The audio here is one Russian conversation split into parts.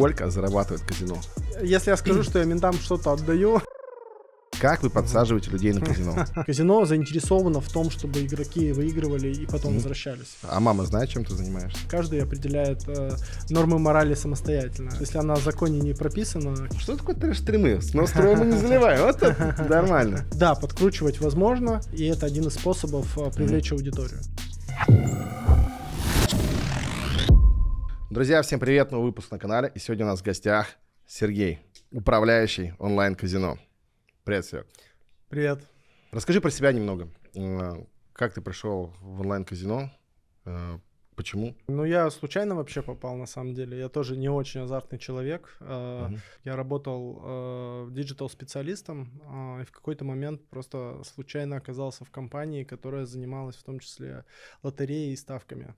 сколько зарабатывает казино? Если я скажу, что я ментам что-то отдаю... Как вы подсаживаете людей на казино? Казино заинтересовано в том, чтобы игроки выигрывали и потом возвращались. А мама знает, чем ты занимаешься? Каждый определяет нормы морали самостоятельно. Если она в законе не прописана... Что такое трэш-стримы? С Мелстроя мы не заливаем. Вот это нормально. Да, подкручивать возможно, и это один из способов привлечь аудиторию. Друзья, всем привет, новый выпуск на канале. И сегодня у нас в гостях Сергей, управляющий онлайн-казино. Привет, Серег. Привет. Расскажи про себя немного. Как ты пришел в онлайн-казино? Почему? Ну, я случайно вообще попал, на самом деле. Я тоже не очень азартный человек. Я работал диджитал-специалистом и в какой-то момент просто случайно оказался в компании, которая занималась в том числе лотереей и ставками.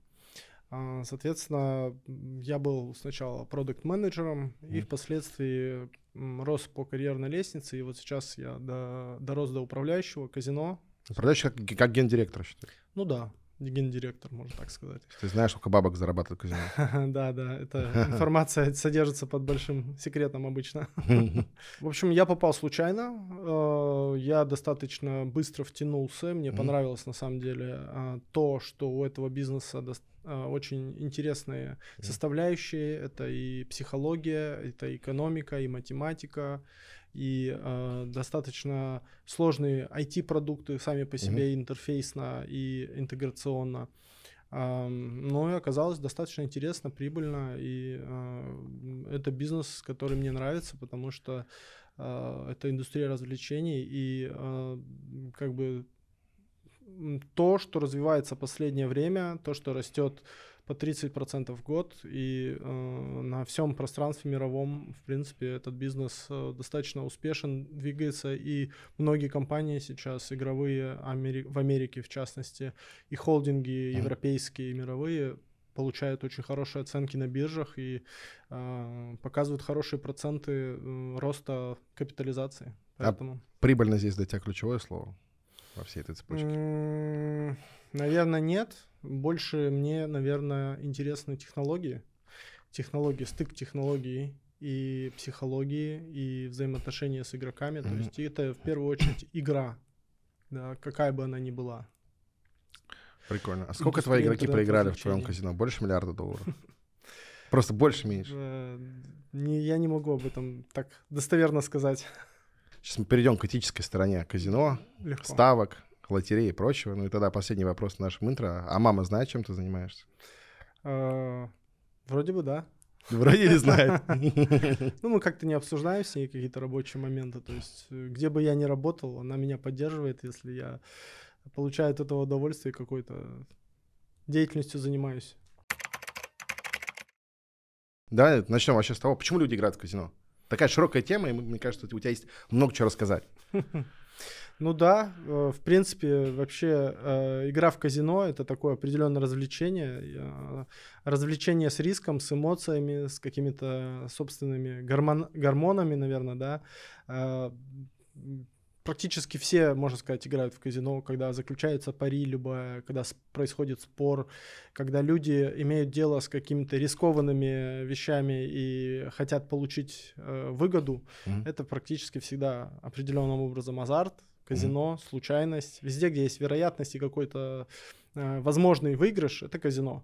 Соответственно, я был сначала продакт-менеджером и впоследствии рос по карьерной лестнице. И вот сейчас я дорос до управляющего казино. Управляющий как гендиректор, считаешь? Ну да, гендиректор, можно так сказать. Ты знаешь, сколько бабок зарабатывает казино? Да, эта информация содержится под большим секретом обычно. В общем, я попал случайно. Я достаточно быстро втянулся. Мне понравилось, на самом деле, то, что у этого бизнеса очень интересные составляющие. Это и психология, это экономика, и математика, и достаточно сложные IT-продукты сами по себе интерфейсно и интеграционно. Но и оказалось достаточно интересно, прибыльно, и это бизнес, который мне нравится, потому что это индустрия развлечений, и как бы то, что развивается в последнее время, то, что растет по 30% в год, и на всем пространстве мировом, в принципе, этот бизнес достаточно успешен, двигается, и многие компании сейчас, игровые, в Америке в частности, и холдинги европейские и мировые, получают очень хорошие оценки на биржах и показывают хорошие проценты роста капитализации. Поэтому... А прибыльно здесь для тебя ключевое слово? Во всей этой цепочке? Наверное, нет. Больше мне, наверное, интересны технологии. Стык технологий и психологии, и взаимоотношения с игроками. То есть это в первую очередь игра, да, какая бы она ни была. Прикольно. А сколько твои игроки проиграли в твоем казино? Больше миллиарда долларов? Просто больше-меньше? Я не могу об этом так достоверно сказать. Сейчас мы перейдем к этической стороне казино, ставок, лотереи и прочего. Ну и тогда последний вопрос в нашем интро. А мама знает, чем ты занимаешься? Вроде бы да. Вроде не знает. Ну, мы как-то не обсуждаем с ней какие-то рабочие моменты. То есть где бы я ни работал, она меня поддерживает, если я получаю от этого удовольствие и какой-то деятельностью занимаюсь. Да, начнем вообще с того, почему люди играют в казино. Такая широкая тема, и мне кажется, у тебя есть много чего рассказать. Ну да, в принципе, вообще игра в казино — это такое определенное развлечение. Развлечение с риском, с эмоциями, с какими-то собственными гормонами, наверное, да. Практически все, можно сказать, играют в казино, когда заключается пари любая, когда происходит спор, когда люди имеют дело с какими-то рискованными вещами и хотят получить выгоду. Это практически всегда определенным образом азарт, казино, случайность. Везде, где есть вероятность и какой-то возможный выигрыш, это казино.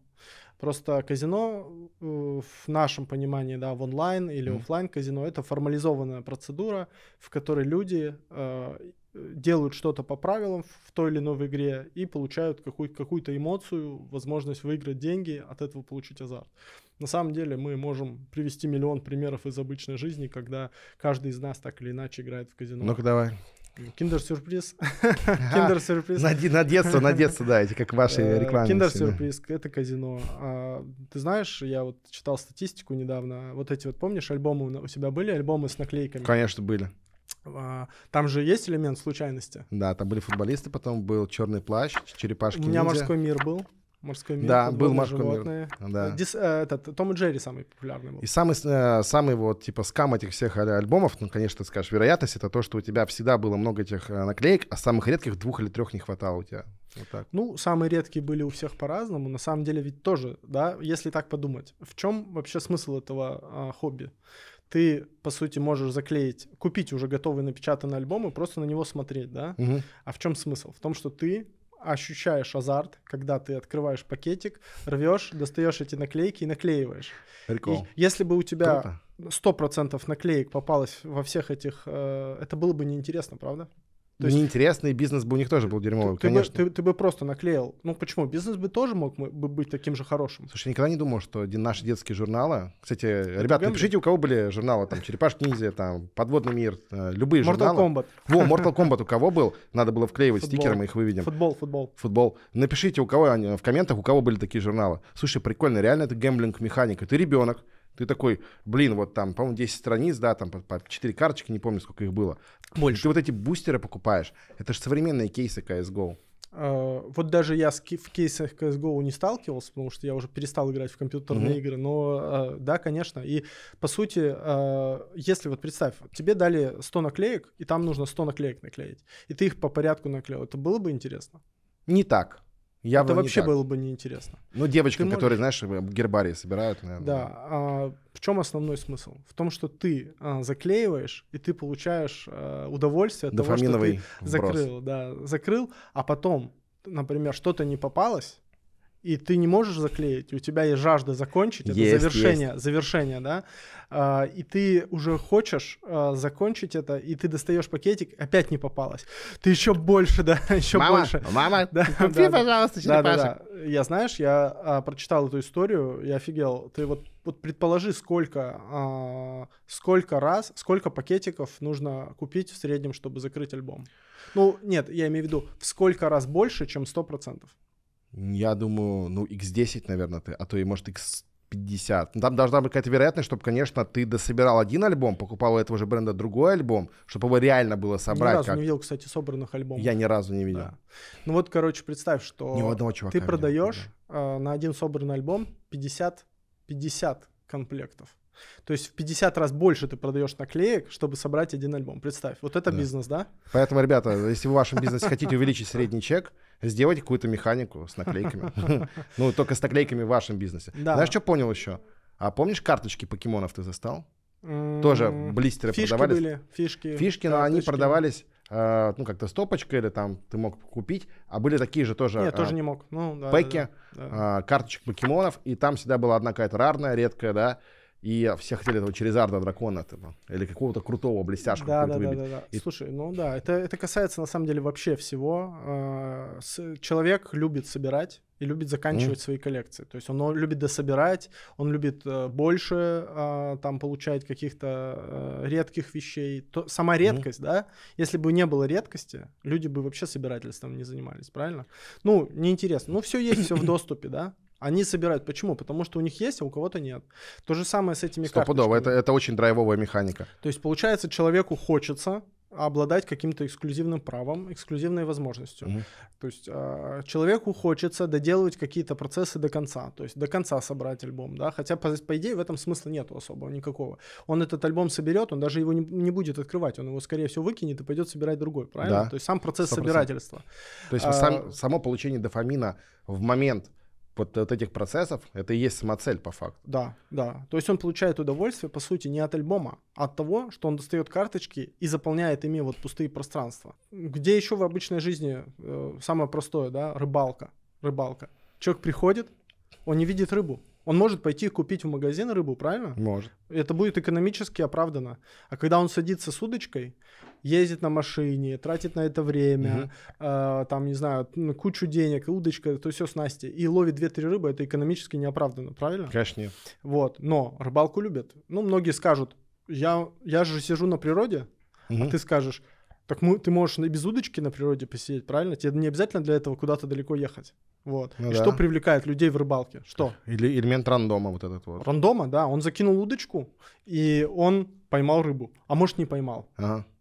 Просто казино в нашем понимании, да, в онлайн или офлайн казино, это формализованная процедура, в которой люди делают что-то по правилам в той или иной игре и получают какую-то эмоцию, возможность выиграть деньги, от этого получить азарт. На самом деле мы можем привести миллион примеров из обычной жизни, когда каждый из нас так или иначе играет в казино. Ну-ка давай. Киндер сюрприз. Киндер сюрприз. На детство, да, эти как ваши рекламы. Киндер сюрприз, это казино. Ты знаешь, я вот читал статистику недавно. Вот эти вот, помнишь, альбомы у себя были, альбомы с наклейками? Конечно, были. Там же есть элемент случайности. Да, там были футболисты, потом был черный плащ, черепашки ниндзя. У меня морской мир был. Морской мир. Да, был морской животные. Мир. Да. Том и Джерри самый популярный был. И самый вот, типа, скам этих всех альбомов, ну, конечно, ты скажешь, вероятность — это то, что у тебя всегда было много этих наклеек, а самых редких 2 или 3 не хватало у тебя. Вот так. Ну, самые редкие были у всех по-разному. На самом деле ведь тоже, да, если так подумать, в чем вообще смысл этого хобби? Ты, по сути, можешь заклеить, купить уже готовый напечатанный альбом и просто на него смотреть, да? Угу. А в чем смысл? В том, что ты ощущаешь азарт, когда ты открываешь пакетик, рвешь, достаешь эти наклейки и наклеиваешь. Прикол. И если бы у тебя 100% наклеек попалось во всех этих, это было бы неинтересно, правда? То есть, неинтересный бизнес бы у них тоже был дерьмовый, конечно. Ты бы просто наклеил. Ну почему? Бизнес бы тоже мог бы быть таким же хорошим. Слушай, я никогда не думал, что наши детские журналы... Кстати, ребята, напишите, у кого были журналы, там, «Черепашки Ниндзя», там, «Подводный мир», любые журналы. Mortal Kombat. Во, Mortal Kombat у кого был? Надо было вклеивать стикером, их выведем. Футбол. Напишите, у кого в комментах, у кого были такие журналы. Слушай, прикольно, реально это гэмблинг-механика. Ты ребенок. Ты такой, блин, вот там, по-моему, 10 страниц, да, там по 4 карточки, не помню, сколько их было. Больше. Ты вот эти бустеры покупаешь. Это же современные кейсы CSGO. Вот даже я в кейсах CSGO не сталкивался, потому что я уже перестал играть в компьютерные игры, но да, конечно. И по сути, если вот представь, тебе дали 100 наклеек, и там нужно 100 наклеек наклеить, и ты их по порядку наклеил, это было бы интересно? Не так. Это вообще было бы неинтересно. Ну, девочкам, которые, знаешь, гербарии собирают, наверное. Да. В чем основной смысл? В том, что ты заклеиваешь, и ты получаешь удовольствие от того, что ты закрыл. Да, закрыл, а потом, например, что-то не попалось, и ты не можешь заклеить, у тебя есть жажда закончить, это завершение, да, и ты уже хочешь закончить это, и ты достаешь пакетик, опять не попалось, ты еще больше, да, еще больше. Мама, да, купи, пожалуйста, черепашек. Да. Я, знаешь, я прочитал эту историю, я офигел, ты вот предположи, сколько пакетиков нужно купить в среднем, чтобы закрыть альбом. Ну, нет, я имею в виду, в сколько раз больше, чем 100%. Я думаю, ну, x10, наверное, а то и, может, x50. Там должна быть какая-то вероятность, чтобы, конечно, ты дособирал один альбом, покупал у этого же бренда другой альбом, чтобы его реально было собрать. Я ни разу не видел, кстати, собранных альбомов. Я ни разу не видел. Да. Ну вот, короче, представь, что ты продаешь на один собранный альбом 50 комплектов. То есть в 50 раз больше ты продаешь наклеек, чтобы собрать один альбом. Представь, вот это бизнес, да? Поэтому, ребята, если вы в вашем бизнесе хотите увеличить средний чек, сделайте какую-то механику с наклейками. Ну, только с наклейками в вашем бизнесе. Знаешь, что понял еще? А помнишь, карточки покемонов ты застал? Тоже блистеры продавались. Фишки, но они продавались... ну, как-то стопочка, или там ты мог купить, а были такие же тоже. Я тоже не мог. Пэки, карточек покемонов, и там всегда была одна какая-то рарная, редкая, да. И все хотели этого Черезарда, дракона, или какого-то крутого блестяшку. Да. И... Слушай, ну да, это касается на самом деле вообще всего. Человек любит собирать и любит заканчивать свои коллекции. То есть он любит дособирать, он любит больше там получать каких-то редких вещей. Сама редкость, да? Если бы не было редкости, люди бы вообще собирательством не занимались, правильно? Ну, неинтересно. Ну, все есть, все в доступе, да? Они собирают. Почему? Потому что у них есть, а у кого-то нет. То же самое с этими карточками. Стопудово. Это очень драйвовая механика. То есть, получается, человеку хочется обладать каким-то эксклюзивным правом, эксклюзивной возможностью. То есть, человеку хочется доделывать какие-то процессы до конца. То есть, до конца собрать альбом. Да? Хотя, по идее, в этом смысла нету особого никакого. Он этот альбом соберет, он даже его не будет открывать. Он его, скорее всего, выкинет и пойдет собирать другой. Правильно? Да. То есть, сам процесс 100%. Собирательства. То есть, само получение дофамина в момент вот этих процессов, это и есть самоцель по факту. Да. То есть он получает удовольствие, по сути, не от альбома, а от того, что он достает карточки и заполняет ими вот пустые пространства. Где еще в обычной жизни самое простое, да, рыбалка. Человек приходит, он не видит рыбу. Он может пойти купить в магазин рыбу, правильно? Может. Это будет экономически оправдано. А когда он садится с удочкой, ездит на машине, тратит на это время, там, не знаю, кучу денег, удочка, то все снасти, и ловит 2-3 рыбы, это экономически неоправданно, правильно? Конечно, нет. Вот, но рыбалку любят. Ну, многие скажут, я же сижу на природе, а ты скажешь, так ты можешь и без удочки на природе посидеть, правильно? Тебе не обязательно для этого куда-то далеко ехать. Вот. Ну, и что привлекает людей в рыбалке? Что? Или элемент рандома вот этот вот. Рандома, да. Он закинул удочку, и он поймал рыбу. А может, не поймал.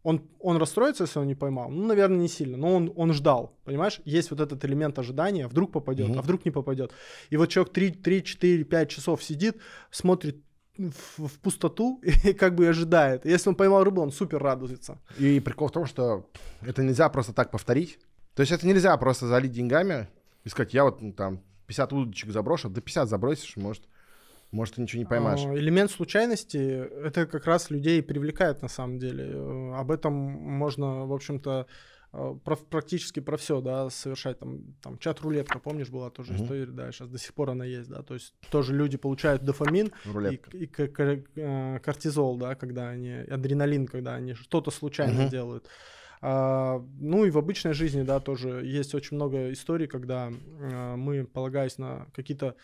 Он расстроится, если он не поймал? Ну, наверное, не сильно, но он ждал, понимаешь? Есть вот этот элемент ожидания, вдруг попадет, а вдруг не попадет. И вот человек 3-4-5 часов сидит, смотрит в пустоту и как бы ожидает. Если он поймал рыбу, он супер радуется. И прикол в том, что это нельзя просто так повторить. То есть это нельзя просто залить деньгами и сказать, я вот там 50 удочек заброшу, да 50 забросишь, может, ты ничего не поймаешь. Элемент случайности, это как раз людей привлекает на самом деле. Об этом можно, в общем-то, практически про все, да, совершать. Там чат-рулетка, помнишь, была тоже история, да, сейчас до сих пор она есть, да. То есть тоже люди получают дофамин и кортизол, да, когда они, адреналин, когда они что-то случайно делают. Ну и в обычной жизни, да, тоже есть очень много историй, когда мы, полагаясь на какие-то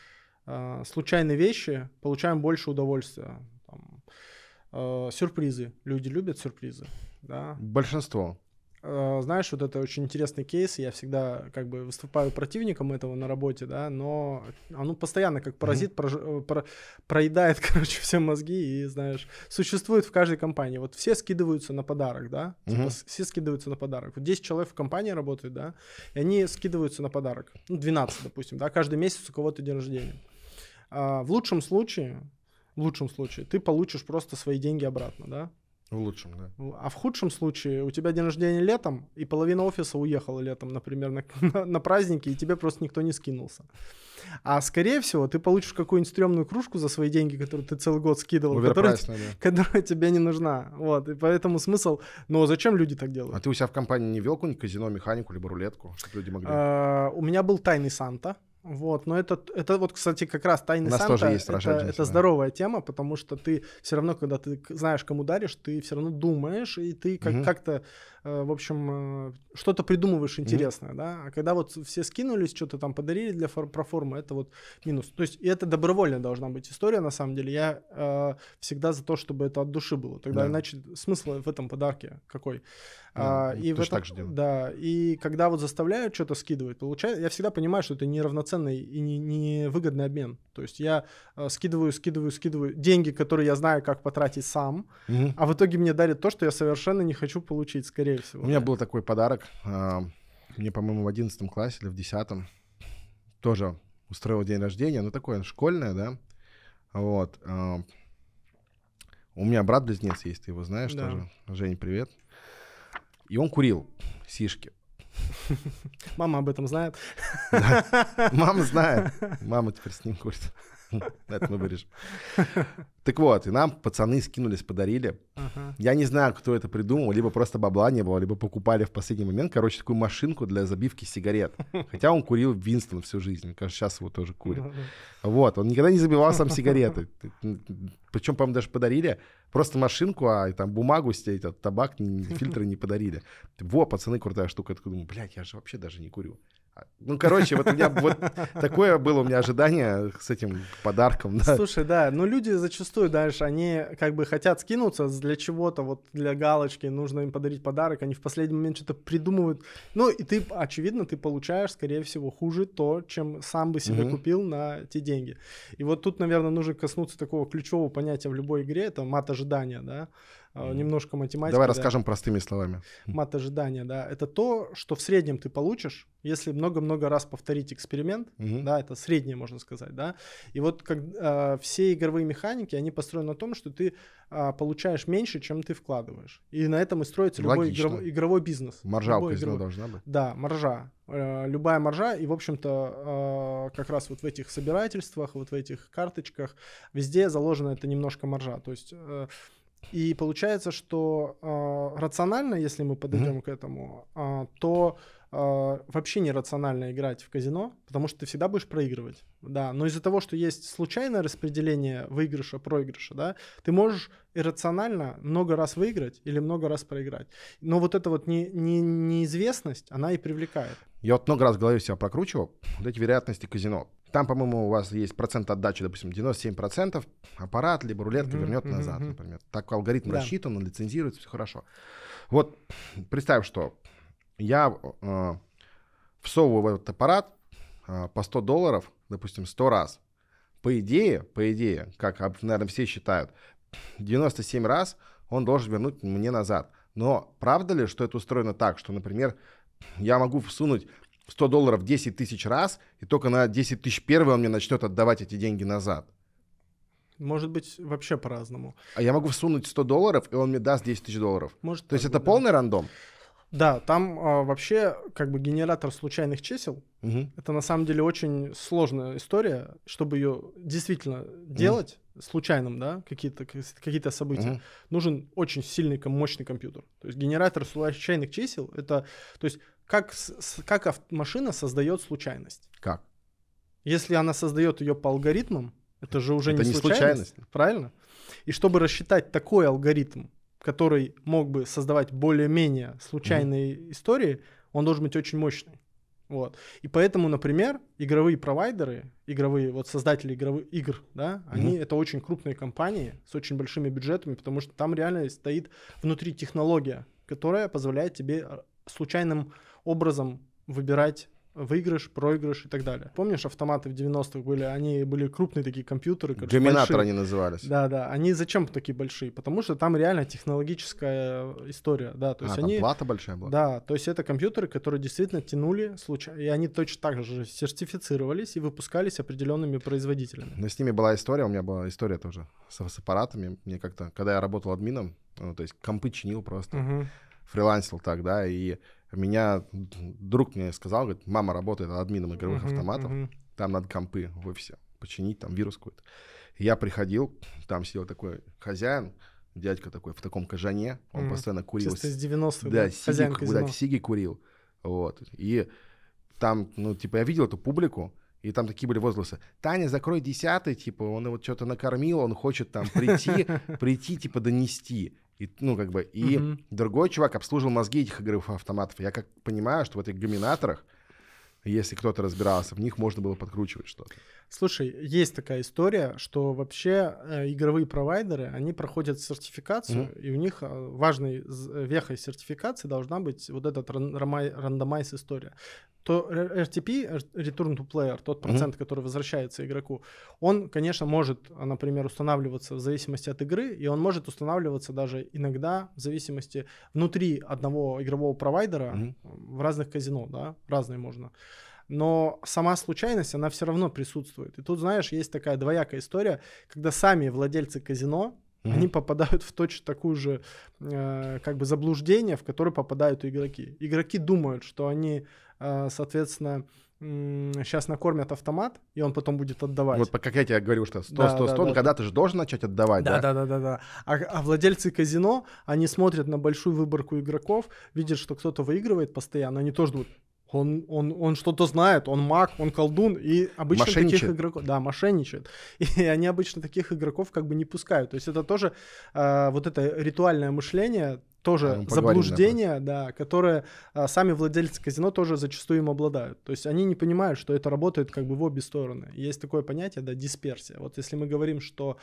случайные вещи, получаем больше удовольствия. Там, сюрпризы. Люди любят сюрпризы. Да? Большинство. Знаешь, вот это очень интересный кейс. Я всегда как бы выступаю противником этого на работе, да, но оно постоянно как паразит проедает, короче, все мозги и, знаешь, существует в каждой компании. Вот все скидываются на подарок, да, типа, все скидываются на подарок. Вот 10 человек в компании работают, да, и они скидываются на подарок. Ну, 12, допустим, да, каждый месяц у кого-то день рождения. В лучшем случае ты получишь просто свои деньги обратно, да. В лучшем, да. А в худшем случае у тебя день рождения летом, и половина офиса уехала летом, например, на праздники, и тебе просто никто не скинулся. А скорее всего ты получишь какую-нибудь стрёмную кружку за свои деньги, которую ты целый год скидывал, которая тебе не нужна. Вот, и поэтому смысл... Но зачем люди так делают? А ты у себя в компании не вел какую-нибудь казино, механику, либо рулетку, чтобы люди могли... У меня был тайный Санта. Вот, но это вот, кстати, как раз тайный Санта, это здоровая тема, потому что ты все равно, когда ты знаешь, кому даришь, ты все равно думаешь, и ты как-то, в общем, что-то придумываешь интересное, да, а когда вот все скинулись, что-то там подарили для проформы, это вот минус. То есть и это добровольно должна быть история, на самом деле, я всегда за то, чтобы это от души было, тогда иначе смысл в этом подарке какой? И, и когда вот заставляют что-то скидывать, получается, я всегда понимаю, что это неравноценный и невыгодный обмен. То есть я скидываю деньги, которые я знаю, как потратить сам, а в итоге мне дарят то, что я совершенно не хочу получить, скорее всего. У меня был такой подарок. Мне, по-моему, в 11 классе или в 10 тоже устроил день рождения, но такое школьное, да. Вот. У меня брат-близнец есть, ты его знаешь тоже. Жень, привет. И он курил сишки. Мама об этом знает. Да. Мама знает. Мама теперь с ним курит. Это мы вырежем. Так вот, и нам пацаны скинулись, подарили. Я не знаю, кто это придумал. Либо просто бабла не было, либо покупали в последний момент, короче, такую машинку для забивки сигарет. Хотя он курил Винстон всю жизнь. Мне кажется, сейчас его тоже курит. Вот, он никогда не забивал сам сигареты. Причем, по-моему, даже подарили просто машинку, а там бумагу стереть, табак, фильтры не подарили. Во, пацаны, крутая штука. Я такой думаю, блядь, я же вообще даже не курю. Ну, короче, вот у меня вот такое было у меня ожидание с этим подарком. Да. Слушай, да, но люди зачастую, знаешь, они как бы хотят скинуться для чего-то, вот для галочки, нужно им подарить подарок, они в последний момент что-то придумывают. Ну, и ты, очевидно, ты получаешь, скорее всего, хуже то, чем сам бы себе купил на те деньги. И вот тут, наверное, нужно коснуться такого ключевого понятия в любой игре, это мат ожидания, да. Немножко математики. Давай расскажем простыми словами. Мат ожидания, да. Это то, что в среднем ты получишь, если много-много раз повторить эксперимент. Да, это среднее, можно сказать, да. И вот как, все игровые механики, они построены на том, что ты получаешь меньше, чем ты вкладываешь. И на этом и строится любой игровой бизнес. Маржа у казино должна быть. Да, маржа. Любая маржа, и, в общем-то, как раз вот в этих собирательствах, вот в этих карточках, везде заложена это немножко маржа. То есть... И получается, что рационально, если мы подойдем к этому, то вообще нерационально играть в казино, потому что ты всегда будешь проигрывать. Да, но из-за того, что есть случайное распределение выигрыша, проигрыша, да, ты можешь иррационально много раз выиграть или много раз проиграть. Но вот эта вот неизвестность, она и привлекает. Я вот много раз в голове себя прокручивал, вот эти вероятности казино. Там, по-моему, у вас есть процент отдачи, допустим, 97%, аппарат, либо рулетка вернет назад, например. Так алгоритм рассчитан, он лицензируется, все хорошо. Вот представь, что я всовываю в этот аппарат по $100, допустим, 100 раз. По идее, как, наверное, все считают, 97 раз он должен вернуть мне назад. Но правда ли, что это устроено так, что, например, я могу всунуть в $100 10 000 раз, и только на 10 000 первый он мне начнет отдавать эти деньги назад? Может быть, вообще по-разному. А я могу всунуть $100, и он мне даст $10 000. Может, то есть это полный рандом? Да, там вообще как бы генератор случайных чисел. Угу. Это на самом деле очень сложная история, чтобы ее действительно делать случайным, да, какие-то события, нужен очень сильный, мощный компьютер. То есть генератор случайных чисел — это, то есть как машина создает случайность. Как? Если она создает ее по алгоритмам, это же уже это не случайность, правильно? И чтобы рассчитать такой алгоритм, который мог бы создавать более-менее случайные истории, он должен быть очень мощный. Вот. И поэтому, например, игровые провайдеры, вот создатели игровых игр, да, они это очень крупные компании с очень большими бюджетами, потому что там реально стоит внутри технология, которая позволяет тебе случайным образом выбирать выигрыш, проигрыш и так далее. Помнишь, автоматы в 90-х были? Они были крупные такие компьютеры. Доминатор они назывались. Да-да. Они зачем такие большие? Потому что там реально технологическая история. Да, то есть там они, плата большая была. Да, то есть это компьютеры, которые действительно тянули случай. И они точно так же сертифицировались и выпускались определенными производителями. Но с ними была история. У меня была история тоже с аппаратами. Мне как-то, когда я работал админом, ну, то есть компы чинил просто, фрилансил тогда, и меня друг мне сказал, говорит, мама работает админом игровых автоматов, там надо компы в офисе починить, там вирус какой-то. Я приходил, там сидел такой хозяин, дядька такой в таком кожане, он постоянно курил. Чисто из 90-х, да, сиги курил, вот. И там, ну, типа, я видел эту публику, и там такие были возгласы: «Таня, закрой 10-й, типа, он его что-то накормил, он хочет там прийти, типа, донести». И, ну, как бы, и другой чувак обслуживал мозги этих игровых автоматов. Я как понимаю, что в этих гоминаторах, если кто-то разбирался, в них можно было подкручивать что-то. Слушай, есть такая история, что вообще игровые провайдеры, они проходят сертификацию, и у них важной вехой сертификации должна быть вот этот рандомайз история. То RTP, Return to Player, тот процент, который возвращается игроку, он, конечно, может, например, устанавливаться в зависимости от игры, и он может устанавливаться даже иногда в зависимости внутри одного игрового провайдера в разных казино, да, разные можно. Но сама случайность, она все равно присутствует. И тут, знаешь, есть такая двоякая история, когда сами владельцы казино, они попадают в точно такую же как бы заблуждение, в которое попадают игроки. Игроки думают, что они, соответственно, сейчас накормят автомат, и он потом будет отдавать. Вот как я тебе говорил, что 100, да, 100, 100, да, да, когда ты же должен начать отдавать, да? Да. А владельцы казино, они смотрят на большую выборку игроков, видят, что кто-то выигрывает постоянно, они тоже думают: он что-то знает, он маг, он колдун, и обычно таких игроков... Да, мошенничает. И они обычно таких игроков как бы не пускают. То есть это тоже вот это ритуальное мышление, тоже заблуждение, да, которое сами владельцы казино тоже зачастую им обладают. То есть они не понимают, что это работает как бы в обе стороны. Есть такое понятие, да, дисперсия. Вот если мы говорим, что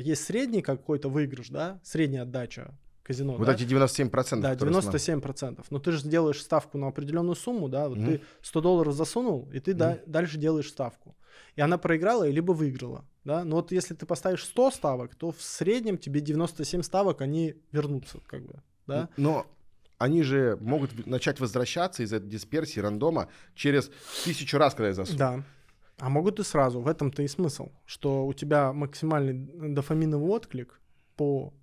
есть средний какой-то выигрыш, да, средняя отдача, казино, вот эти 97%. Да, 97%. Но ты же делаешь ставку на определенную сумму, да, вот ты $100 засунул, и ты дальше делаешь ставку. И она проиграла, либо выиграла, да. Но вот если ты поставишь 100 ставок, то в среднем тебе 97 ставок, они вернутся, как бы, да. Но они же могут начать возвращаться из-за дисперсии рандома через 1000 раз, когда я засуну. Да. А могут и сразу. В этом-то и смысл, что у тебя максимальный дофаминовый отклик по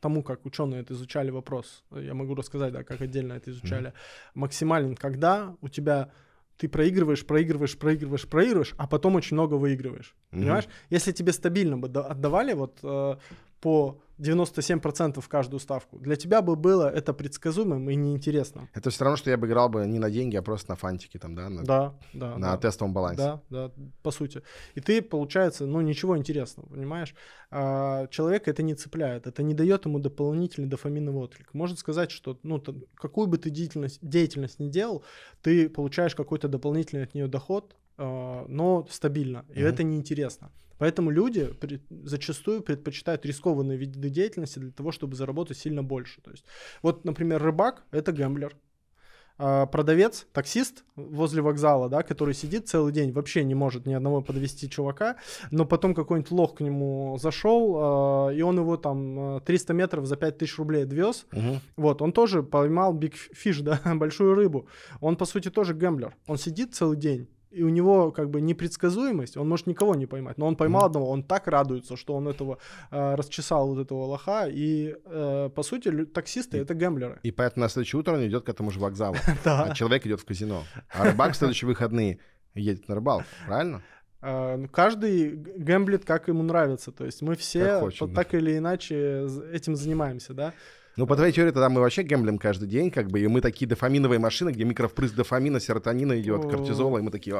тому, как ученые это изучали вопрос, я могу рассказать, да, как отдельно это изучали, максимален, когда у тебя ты проигрываешь, а потом очень много выигрываешь, понимаешь? Если тебе стабильно бы отдавали вот по 97% в каждую ставку, для тебя бы было это предсказуемым и неинтересно. Это все равно, что я бы играл бы не на деньги, а просто на фантики там, да? На тестовом балансе. Да, по сути. И ты, получается, ну, ничего интересного, понимаешь? Человека это не цепляет, это не дает ему дополнительный дофаминовый отклик. Можно сказать, что, ну, какую бы ты деятельность ни делал, ты получаешь какой-то дополнительный от нее доход, но стабильно, и это неинтересно. Поэтому люди зачастую предпочитают рискованные виды деятельности для того, чтобы заработать сильно больше. То есть, вот, например, рыбак — это гэмблер, продавец, таксист возле вокзала, да, который сидит целый день, вообще не может ни одного подвести чувака, но потом какой-нибудь лох к нему зашел, и он его там 300 метров за 5000 рублей отвез. Угу. Вот, он тоже поймал big fish, да, большую рыбу. Он, по сути, тоже гэмблер. Он сидит целый день, и у него как бы непредсказуемость, он может никого не поймать, но он поймал одного, он так радуется, что он этого расчесал, вот этого лоха, и по сути таксисты — это гэмблеры. И поэтому на следующее утро он идет к этому же вокзалу, а человек идет в казино, а рыбак в следующие выходные едет на рыбалку, правильно? Каждый гэмблит, как ему нравится, то есть мы все так или иначе этим занимаемся, да. Ну, по твоей теории, тогда мы вообще гэмблим каждый день, как бы, и мы такие дофаминовые машины, где микровпрыск дофамина, серотонина идет, кортизола, и мы такие...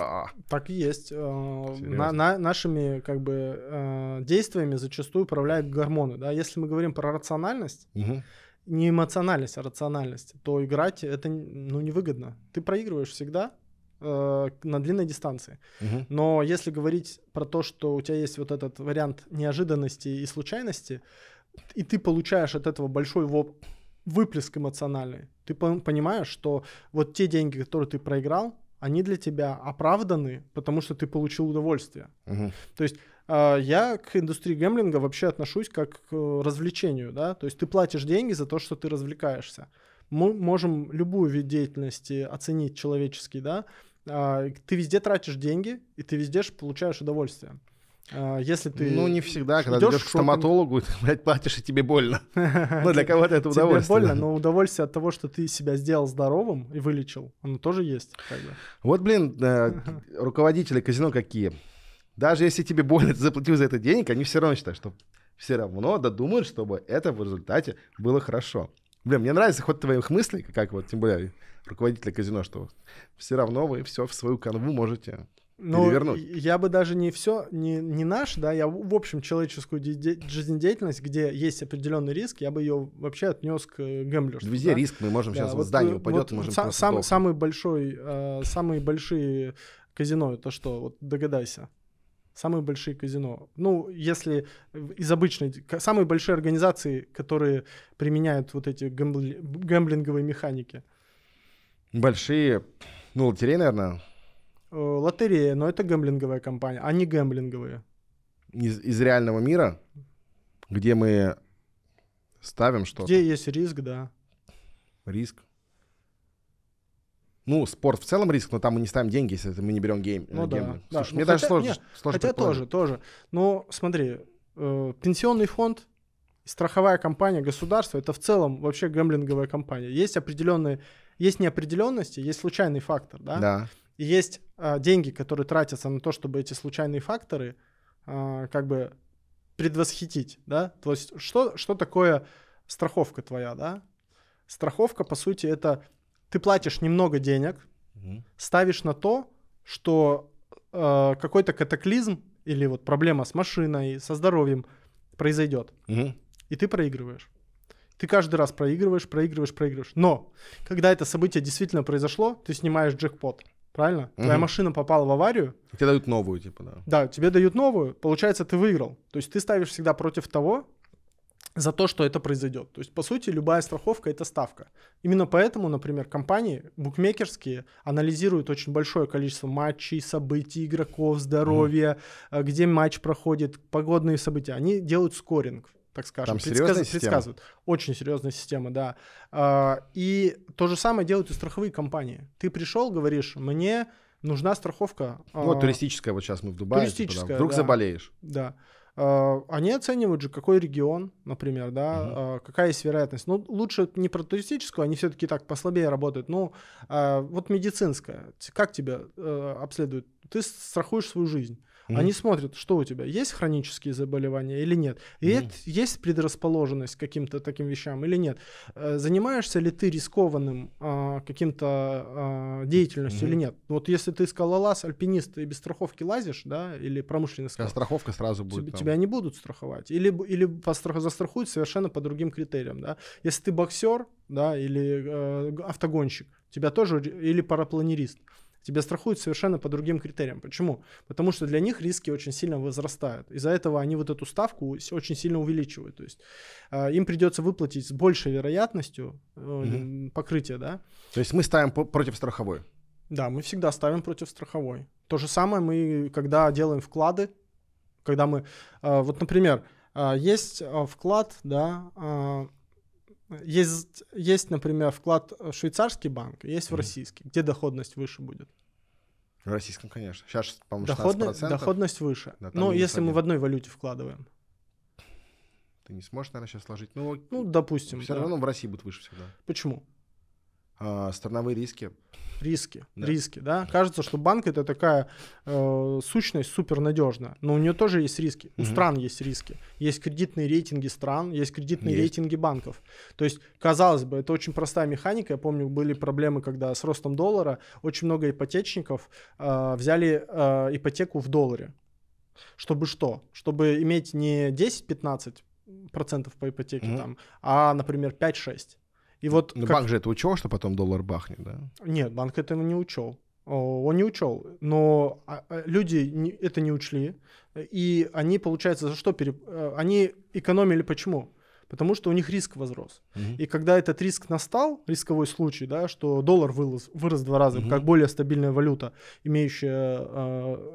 Так и есть. Нашими, как бы, действиями зачастую управляют гормоны, да. Если мы говорим про рациональность, не эмоциональность, а рациональность, то играть это, ну, невыгодно. Ты проигрываешь всегда на длинной дистанции. Но если говорить про то, что у тебя есть вот этот вариант неожиданности и случайности, и ты получаешь от этого большой выплеск эмоциональный. Ты понимаешь, что вот те деньги, которые ты проиграл, они для тебя оправданы, потому что ты получил удовольствие. То есть я к индустрии гэмблинга вообще отношусь как к развлечению, да? То есть ты платишь деньги за то, что ты развлекаешься. Мы можем любую вид деятельности оценить человеческий, да? Ты везде тратишь деньги, и ты везде получаешь удовольствие. Если ты... Ну, не всегда, когда идешь к стоматологу, ты, блядь, платишь, и тебе больно. Но для кого-то это удовольствие. Тебе больно, но удовольствие от того, что ты себя сделал здоровым и вылечил, оно тоже есть. Вот, блин, руководители казино какие. Даже если тебе больно, ты заплатил за это денег, они все равно считают, что все равно додумают, чтобы это в результате было хорошо. Блин, мне нравится ход твоих мыслей, как вот, тем более, руководители казино, что все равно вы все в свою канву можете... Ну, я бы даже не все, не наш, да, я в общем человеческую жизнедеятельность, где есть определенный риск, я бы ее вообще отнес к гэмблерству. Везде, да? Риск, мы можем, да, сейчас вот здание упадет, вот можем самые большие казино, это что, вот догадайся. Самые большие казино. Ну, если из обычной... Самые большие организации, которые применяют вот эти гэмблинговые механики. Большие, ну, лотереи, наверное... Лотерея, но это гэмблинговая компания, а не гэмблинговые. Из реального мира, где мы ставим что-то. Где есть риск, да. Риск. Ну, спорт в целом риск, но там мы не ставим деньги, если мы не берем гейм. Ну, да. Слушай, да. Мне даже сложно. Хотя тоже. Но смотри, пенсионный фонд, страховая компания, государство, это в целом вообще гэмблинговая компания. Есть неопределенности, есть случайный фактор, да? Да. И есть деньги, которые тратятся на то, чтобы эти случайные факторы как бы предвосхитить, да? То есть что такое страховка твоя, да? Страховка, по сути, это ты платишь немного денег, ставишь на то, что какой-то катаклизм или вот проблема с машиной, со здоровьем произойдет, и ты проигрываешь. Ты каждый раз проигрываешь. Но когда это событие действительно произошло, ты снимаешь джекпот. Правильно? Твоя машина попала в аварию. Тебе дают новую, типа, да. Да, тебе дают новую. Получается, ты выиграл. То есть ты ставишь всегда против того, за то, что это произойдет. То есть, по сути, любая страховка – это ставка. Именно поэтому, например, компании букмекерские анализируют очень большое количество матчей, событий, игроков, здоровья, где матч проходит, погодные события. Они делают скоринг, так скажем. Там серьезная система? Предсказывают. Очень серьезная система, да. И то же самое делают и страховые компании. Ты пришел, говоришь, мне нужна страховка. Вот туристическая, вот сейчас мы в Дубае. Туристическая, типа, да. Вдруг заболеешь. Да. Они оценивают же, какой регион, например, да, какая есть вероятность. Ну, лучше не про туристическую, они все-таки так послабее работают. Ну, вот медицинская. Как тебя обследуют? Ты страхуешь свою жизнь. Они смотрят, что у тебя, есть хронические заболевания или нет, есть предрасположенность к каким-то таким вещам или нет, занимаешься ли ты рискованным каким-то деятельностью или нет. Вот если ты скалолаз, альпинист и без страховки лазишь, да, или промышленный скалолаз, страховка сразу будет. Тебя не будут страховать, или застрахуют совершенно по другим критериям, да. Если ты боксер, да, или автогонщик, тебя тоже, или парапланерист. тебя страхуют совершенно по другим критериям. Почему? Потому что для них риски очень сильно возрастают. Из-за этого они вот эту ставку очень сильно увеличивают. То есть им придется выплатить с большей вероятностью покрытие, да? То есть мы ставим против страховой? Да, мы всегда ставим против страховой. То же самое мы, когда делаем вклады, когда мы... Вот, например, есть вклад, да... Есть, например, вклад в швейцарский банк, есть в российский, где доходность выше будет. В российском, конечно. Сейчас, по-моему, 16%. Доходность выше. Да, но если мы в одной валюте вкладываем. Ты не сможешь, наверное, сейчас сложить. Ну допустим. Все равно в России будет выше всегда. Почему? Страновые риски. Риски, да. Кажется, что банк — это такая сущность супернадежная, но у нее тоже есть риски. У стран есть риски. Есть кредитные рейтинги стран, есть кредитные рейтинги банков. То есть, казалось бы, это очень простая механика. Я помню, были проблемы, когда с ростом доллара очень много ипотечников взяли ипотеку в долларе. Чтобы что? Чтобы иметь не 10-15% по ипотеке, там, а, например, 5-6%. И вот как... Банк же это учел, что потом доллар бахнет, да? Нет, банк этого не учел. Он не учел, но люди это не учли. И они, получается, за что? Они экономили почему? Потому что у них риск возрос. И когда этот риск настал, рисковой случай, да, что доллар вырос в 2 раза, как более стабильная валюта, имеющая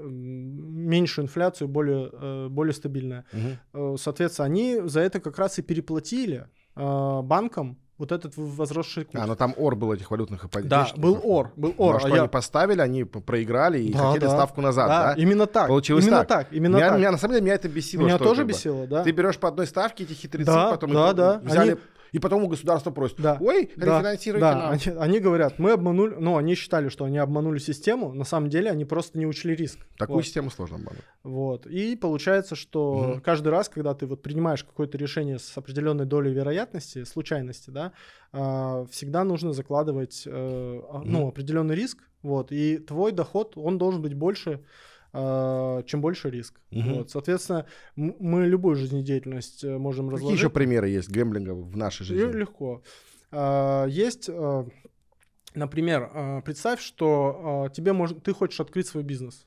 меньшую инфляцию, более стабильная. Соответственно, они за это как раз и переплатили банкам вот этот возросший курс. Но там ОР был этих валютных ипотечных. Да, был ОР. Что они поставили, они проиграли и хотели ставку назад, да? Именно так. Получилось именно так. Меня, на самом деле, меня это бесило. Меня тоже бесило, да. Ты берешь по одной ставке эти хитрецы, потом взяли... И потом у государства просят, рефинансируйте нам. Они говорят, мы обманули, они считали, что они обманули систему, на самом деле они просто не учли риск. Такую систему сложно обмануть. И получается, что каждый раз, когда ты принимаешь какое-то решение с определенной долей вероятности, случайности, да, всегда нужно закладывать определенный риск, и твой доход, он должен быть больше, чем больше риск. Соответственно, мы любую жизнедеятельность можем разложить. Какие еще примеры есть гэмблинга в нашей жизни? Легко. Есть, например, представь, что ты хочешь открыть свой бизнес.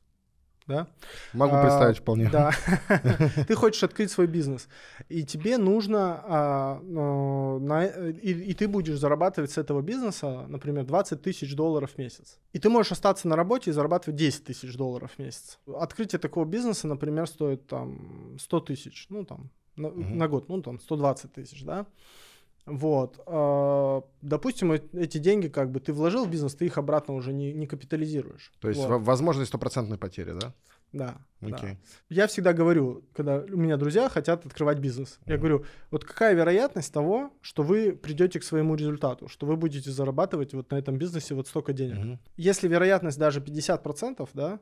Да? Могу представить вполне. Да. Ты хочешь открыть свой бизнес, и тебе нужно, и ты будешь зарабатывать с этого бизнеса, например, 20 тысяч долларов в месяц. И ты можешь остаться на работе и зарабатывать 10 тысяч долларов в месяц. Открытие такого бизнеса, например, стоит там 100 тысяч, на год, 120 тысяч, да. Допустим, эти деньги, как бы ты вложил в бизнес, ты их обратно уже не капитализируешь. То есть возможность стопроцентной потери, да? Да. Я всегда говорю, когда у меня друзья хотят открывать бизнес, я говорю, какая вероятность того, что вы придете к своему результату, что вы будете зарабатывать на этом бизнесе столько денег. Если вероятность даже 50%, да,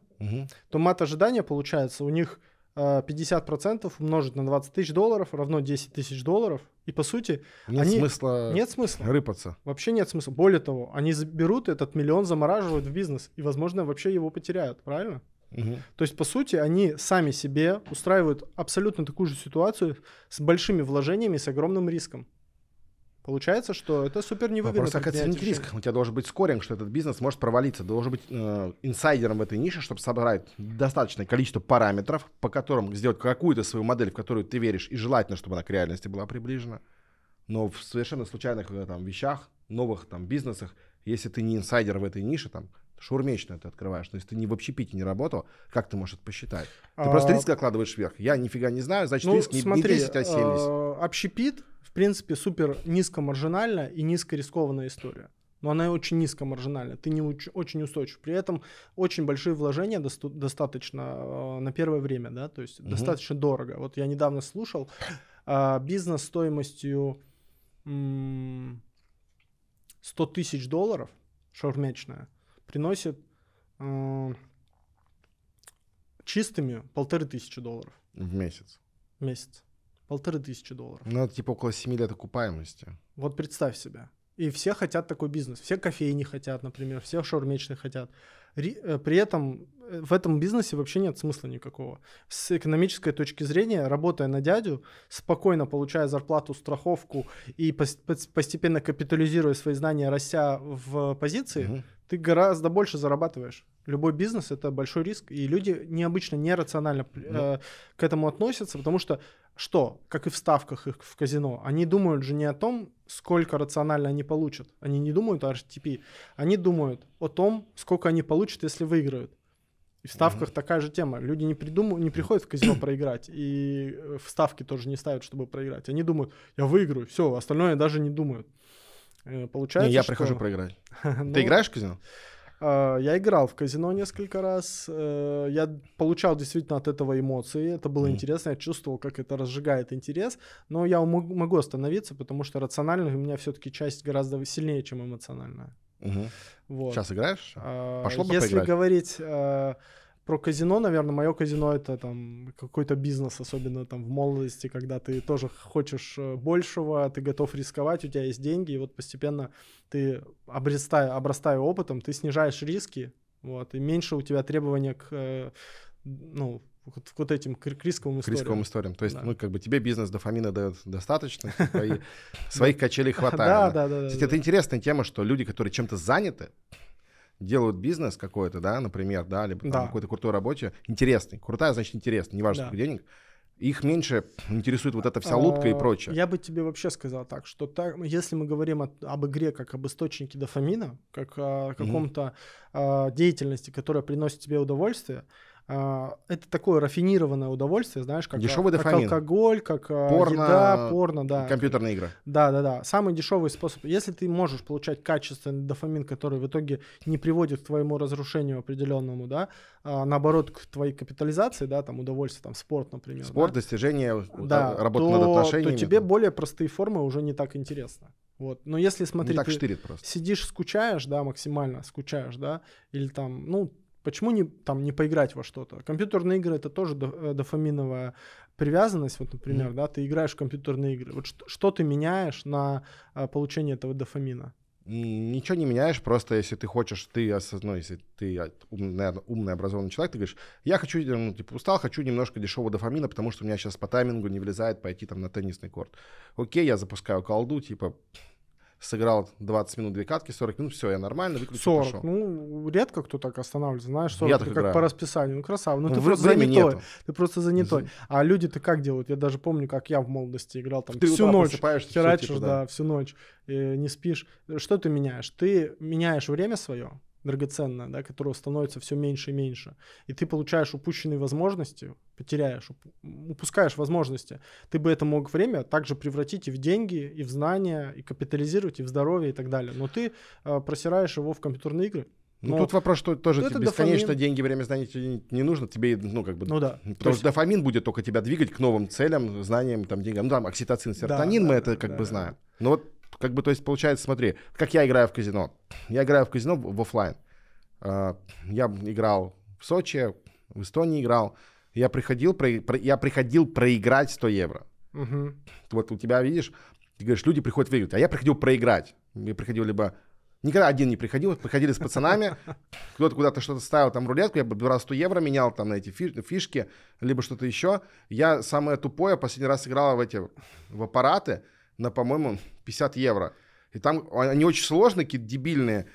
то мат ожидания получается у них... 50% умножить на 20 тысяч долларов равно 10 тысяч долларов. И по сути нет смысла рыпаться. Вообще нет смысла. Более того, они заберут этот миллион, замораживают в бизнес и, возможно, вообще его потеряют. Правильно? То есть, по сути, они сами себе устраивают абсолютно такую же ситуацию с большими вложениями, с огромным риском. Получается, что это супер невыгодно. Просто оценить риск. У тебя должен быть скоринг, что этот бизнес может провалиться. Должен быть инсайдером в этой нише, чтобы собрать достаточное количество параметров, по которым сделать какую-то свою модель, в которую ты веришь, и желательно, чтобы она к реальности была приближена. Но в совершенно случайных вещах, новых бизнесах, если ты не инсайдер в этой нише, шаурмечную ты открываешь, но если ты не в общепите не работал, как ты можешь это посчитать? Ты просто риск закладываешь вверх. Я нифига не знаю, значит, риск не 10, а 70. Общепит, в принципе, супер низкомаржинальная и низкорискованная история. Но она очень низкомаржинальная, ты не очень устойчив. При этом очень большие вложения достаточно на первое время, да, то есть достаточно дорого. Вот я недавно слушал бизнес стоимостью 100 тысяч долларов, шаурмечная, приносит чистыми 1500 долларов. В месяц? В месяц. 1500 долларов. Ну, это типа около 7 лет окупаемости. Вот представь себе. И все хотят такой бизнес. Все кофейни хотят, например, все шаурмечные хотят. При этом в этом бизнесе вообще нет смысла никакого. С экономической точки зрения, работая на дядю, спокойно получая зарплату, страховку и постепенно капитализируя свои знания, растя в позиции, ты гораздо больше зарабатываешь. Любой бизнес — это большой риск, и люди необычно, нерационально к этому относятся, потому что, как и в ставках их в казино, они думают же не о том, сколько рационально они получат, они не думают о RTP, они думают о том, сколько они получат, если выиграют. И в ставках такая же тема. Люди не приходят в казино проиграть, и в ставки тоже не ставят, чтобы проиграть. Они думают, я выиграю, все, остальное даже не думают. Получается, не, я прихожу проиграть. Ты играешь в казино? Я играл в казино несколько раз. Я получал действительно от этого эмоции. Это было интересно. Я чувствовал, как это разжигает интерес. Но я могу остановиться, потому что рациональная у меня все-таки часть гораздо сильнее, чем эмоциональная. Вот. Сейчас играешь? Пошло бы поиграть. Если говорить про казино, наверное, мое казино — это там какой-то бизнес, особенно там в молодости, когда ты тоже хочешь большего, ты готов рисковать, у тебя есть деньги, и вот постепенно ты, обрастая опытом, ты снижаешь риски, вот, и меньше у тебя требования к, ну, вот этим рисковым историям. К рисковым историям. То есть, ну, как бы тебе бизнес дофамина дает достаточно, своих качелей хватает. Да. Кстати, это интересная тема, что люди, которые чем-то заняты, делают бизнес какой-то, да, например, да, либо там какой-то крутой работе, интересный, крутая, значит, интересный, неважно, сколько денег, их меньше интересует вот эта вся лутка и прочее. Я бы тебе вообще сказал так, что если мы говорим об игре как об источнике дофамина, как о каком-то деятельности, которая приносит тебе удовольствие, это такое рафинированное удовольствие, знаешь, как, дешевый дофамин, как алкоголь, как порно, еда, да. Компьютерные игры. Да. Самый дешевый способ. Если ты можешь получать качественный дофамин, который в итоге не приводит к твоему разрушению определенному, да, наоборот, к твоей капитализации, да, там удовольствие, там спорт, например. Спорт, да? Достижение, да, работа над отношениями. То тебе более простые формы уже не так интересно. Вот. Но если, смотри, ты сидишь, скучаешь, да, максимально скучаешь, да, или там, ну, почему не поиграть во что-то? Компьютерные игры — это тоже дофаминовая привязанность. Вот, например, да, ты играешь в компьютерные игры. Вот что ты меняешь на получение этого дофамина? Ничего не меняешь, просто если ты хочешь, если ты умный, образованный человек, ты говоришь, я хочу, устал, хочу немножко дешевого дофамина, потому что у меня сейчас по таймингу не влезает пойти там на теннисный корт. Окей, я запускаю колду, сыграл 20 минут, 2 катки, 40 минут, все, я нормально, выключил, пошел. Ну, редко кто так останавливается, знаешь, 40, ты как по расписанию, ну, красава, ну, ты просто занятой, А люди-то как делают? Я даже помню, как я в молодости играл, там, всю ночь, херачишь, всю ночь, не спишь. Что ты меняешь? Ты меняешь время свое драгоценное, да, которое становится все меньше и меньше, и ты получаешь упущенные возможности, упускаешь возможности. Ты бы это мог время также превратить и в деньги, и в знания, и капитализировать, и в здоровье, и так далее. Но ты просираешь его в компьютерные игры. Ну, тут вопрос, что тоже тебе бесконечно деньги, время, знания не нужно. Тебе, потому что дофамин будет только тебя двигать к новым целям, знаниям, там, деньгам. Ну, там, окситоцин, серотонин, знаем. Но вот, то есть, получается, смотри, как я играю в казино. Я играю в казино в офлайн. Я играл в Сочи, в Эстонии играл. Я приходил проиграть 100 евро. Вот у тебя, видишь, ты говоришь, люди приходят выиграть. А я приходил проиграть. Я приходил либо... Никогда один не приходил. Приходили с пацанами. Кто-то куда-то что-то ставил, там, рулетку. Я брал 100 евро, менял там на эти фишки, либо что-то еще. Я самое тупое последний раз играл в аппараты на, по-моему, 50 евро. И там они очень сложные, какие-то дебильные.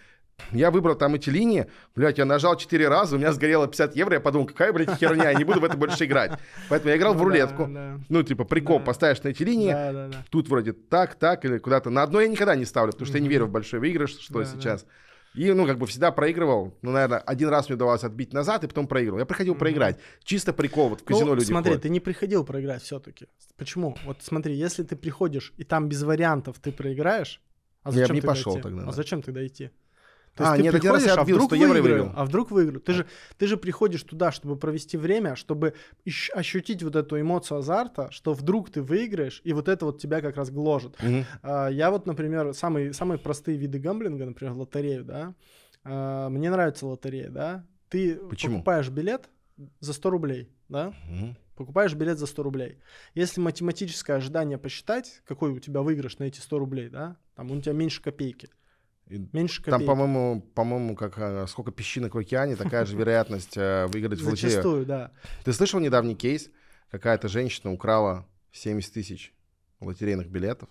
Я выбрал там эти линии, я нажал 4 раза, у меня сгорело 50 евро, я подумал, какая, херня, я не буду в это больше играть. Поэтому я играл в рулетку. Прикол, поставишь на эти линии, тут вроде так, или куда-то. На одно я никогда не ставлю, потому что я не верю в большой выигрыш, что сейчас. И, всегда проигрывал. Наверное, один раз мне удавалось отбить назад, и потом проигрывал. Я приходил проиграть. Чисто прикол, в казино люди смотри, ходят. Ты не приходил проиграть все-таки. Почему? Смотри, если ты приходишь, и там без вариантов ты проиграешь, я бы не пошел тогда. А зачем тогда идти? Ты приходишь, я отбил, а вдруг выиграю. Ты же приходишь туда, чтобы провести время, чтобы ощутить вот эту эмоцию азарта, что вдруг ты выиграешь, и вот это вот тебя как раз гложет. Я например, самые простые виды гэмблинга, например, лотерею, да. Мне нравится лотерея, да. Ты покупаешь билет за 100 рублей, да. Покупаешь билет за 100 рублей. Если математическое ожидание посчитать, какой у тебя выигрыш на эти 100 рублей, да, там у тебя меньше копейки. Там, по-моему, как сколько песчинок в океане, такая же вероятность выиграть в лотерею. Зачастую, да. Ты слышал недавний кейс? Какая-то женщина украла 70 тысяч лотерейных билетов,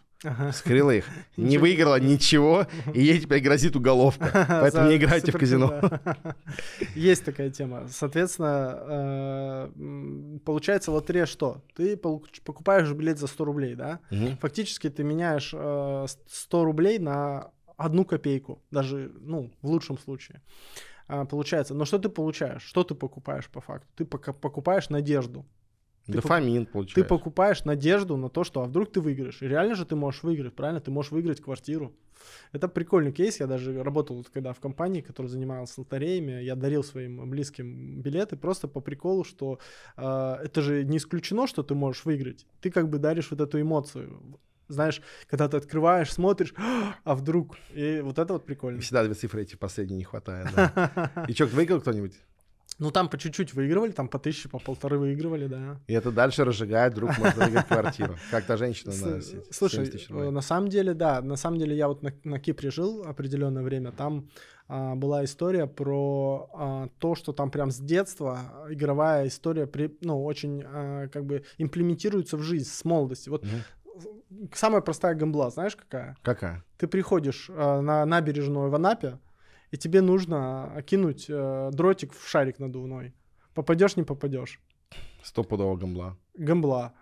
скрыла их, не выиграла ничего, и ей теперь грозит уголовка. Поэтому не играйте в казино. Есть такая тема. Соответственно, получается лотерея что? Ты покупаешь билет за 100 рублей, да? Фактически ты меняешь 100 рублей на 1 копейку, даже, ну, в лучшем случае. Получается. Но что ты получаешь? Что ты покупаешь по факту? Ты покупаешь надежду. Дофамин получается. Ты покупаешь надежду на то, что а вдруг ты выиграешь. И реально же ты можешь выиграть, правильно? Ты можешь выиграть квартиру. Это прикольный кейс. Я даже работал когда в компании, которая занималась лотереями. Я дарил своим близким билеты просто по приколу, что это же не исключено, что ты можешь выиграть. Ты как бы даришь вот эту эмоцию. Знаешь, когда ты открываешь, смотришь, а вдруг? И вот это вот прикольно. И всегда 2 цифры эти последние не хватает. Да. И что, выиграл кто-нибудь? Ну, там по чуть-чуть выигрывали, там по 1000, по 1500 выигрывали, да. И это дальше разжигает, вдруг можно выиграть квартиру. Как та женщина на 70 тысяч рублей. Слушай, на самом деле, да. На самом деле, я вот на Кипре жил определенное время. Там была история про то, что там прям с детства игровая история, ну, очень как бы имплементируется в жизнь с молодости. Вот самая простая гамбла, знаешь, какая? Какая? Ты приходишь на набережную в Анапе, и тебе нужно кинуть дротик в шарик надувной. Попадешь, не попадешь. Стопудово гамбла. Гамбла.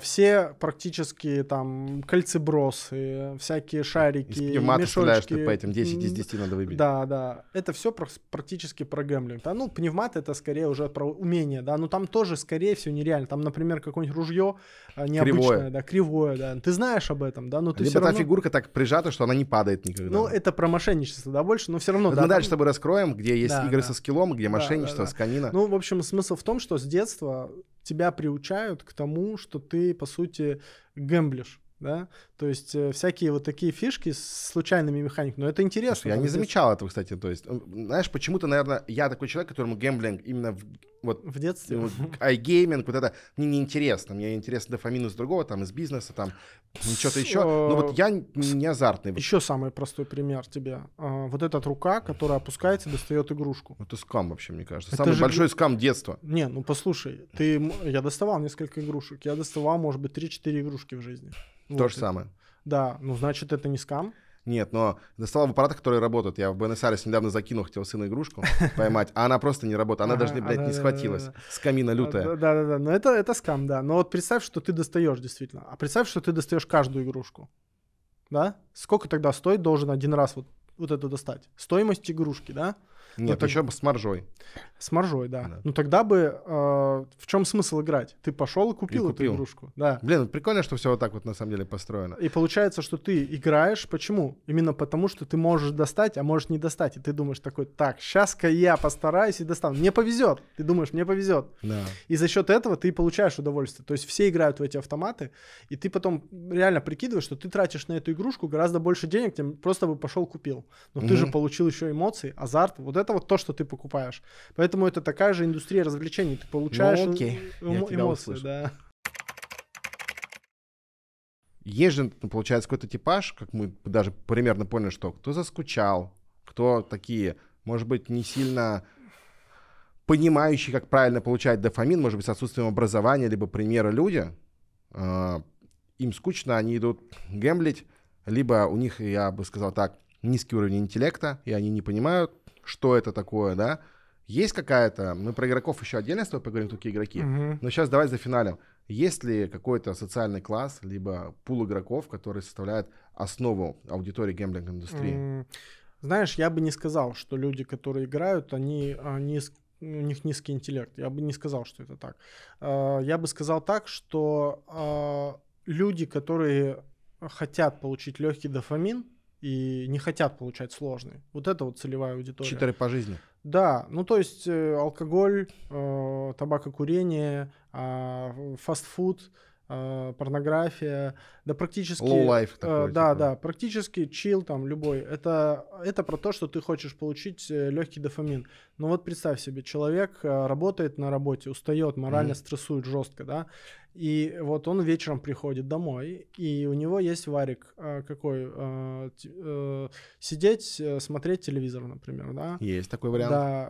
Все практически там кальцебросы, всякие шарики, из пневмата стреляешь ты по этим, 10 из 10 надо выбить. Да, да. Это все практически про гэмблинг. Да? Ну, пневмат это скорее уже про умение, да. Но там тоже, скорее всего, нереально. Там, например, какое-нибудь ружье необычное, кривое. Да, кривое, да. Ты знаешь об этом, да, но ты либо все равно... та фигурка так прижата, что она не падает никогда. Ну, это про мошенничество, да, больше, но все равно... Да, мы дальше с тобой раскроем, где есть игры со скиллом, где мошенничество, сканина. Ну, в общем, смысл в том, что с детства тебя приучают к тому, что ты, по сути, гэмблишь, да? То есть всякие вот такие фишки с случайными механиками, но это интересно. Слушай, я не замечал этого, кстати, то есть, знаешь, почему-то, наверное, я такой человек, которому гэмблинг именно в детстве, iGaming, вот это мне неинтересно, мне интересно дофамин из другого, там, из бизнеса, там, что-то еще, но вот я не азартный. Еще самый простой пример тебе, вот эта рука, которая опускается и достает игрушку. Это скам вообще, мне кажется, самый большой скам детства. Не, ну послушай, я доставал несколько игрушек, я доставал, может быть, 3-4 игрушки в жизни. То же самое. Да, ну значит, это не скам. Нет, но доставал в аппаратах, которые работают. Я в Буэнос-Айресе недавно закинул, хотел сына игрушку поймать, а она просто не работает. Она даже, блядь, не схватилась. Скамина лютая. Да-да-да, но это скам, да. Но вот представь, что ты достаешь действительно. А представь, что ты достаешь каждую игрушку. Да? Сколько тогда стоит должен один раз вот это достать? Стоимость игрушки, да? Нет, еще с маржой. С маржой, да. Ну тогда бы в чем смысл играть? Ты пошел и купил эту игрушку. Да. Блин, прикольно, что все вот так вот на самом деле построено. И получается, что ты играешь. Почему? Именно потому, что ты можешь достать, а можешь не достать. И ты думаешь такой, так, сейчас-ка я постараюсь и достану. Мне повезет. Ты думаешь, мне повезет. Да. И за счет этого ты получаешь удовольствие. То есть все играют в эти автоматы, и ты потом реально прикидываешь, что ты тратишь на эту игрушку гораздо больше денег, чем просто бы пошел купил. Но ты же получил еще эмоции, азарт. Вот это вот то, что ты покупаешь. Поэтому это такая же индустрия развлечений. Ты получаешь эмоции. Да. Есть же, получается, какой-то типаж, как мы даже примерно поняли, что кто заскучал, кто такие, может быть, не сильно понимающие, как правильно получать дофамин, может быть, с отсутствием образования, либо примера люди. Им скучно, они идут гэмблить, либо у них, я бы сказал так, низкий уровень интеллекта, и они не понимают, что это такое, да? Есть какая-то... Мы про игроков еще отдельно с тобой поговорим, какие игроки. Но сейчас давай зафиналим. Есть ли какой-то социальный класс, либо пул игроков, которые составляют основу аудитории гэмблинг-индустрии? Знаешь, я бы не сказал, что люди, которые играют, у них низкий интеллект. Я бы не сказал, что это так. Я бы сказал так, что люди, которые хотят получить легкий дофамин, и не хотят получать сложный. Вот это вот целевая аудитория. Читеры по жизни. Да, ну то есть алкоголь, табакокурение, фастфуд, порнография, да практически... Лоу-лайф такой. Да, да, практически чил там любой. Это про то, что ты хочешь получить легкий дофамин. Но вот представь себе, человек работает на работе, устает, морально стрессует жестко, да, И вот он вечером приходит домой, и у него есть варик какой, сидеть, смотреть телевизор, например, да? Есть такой вариант. Да,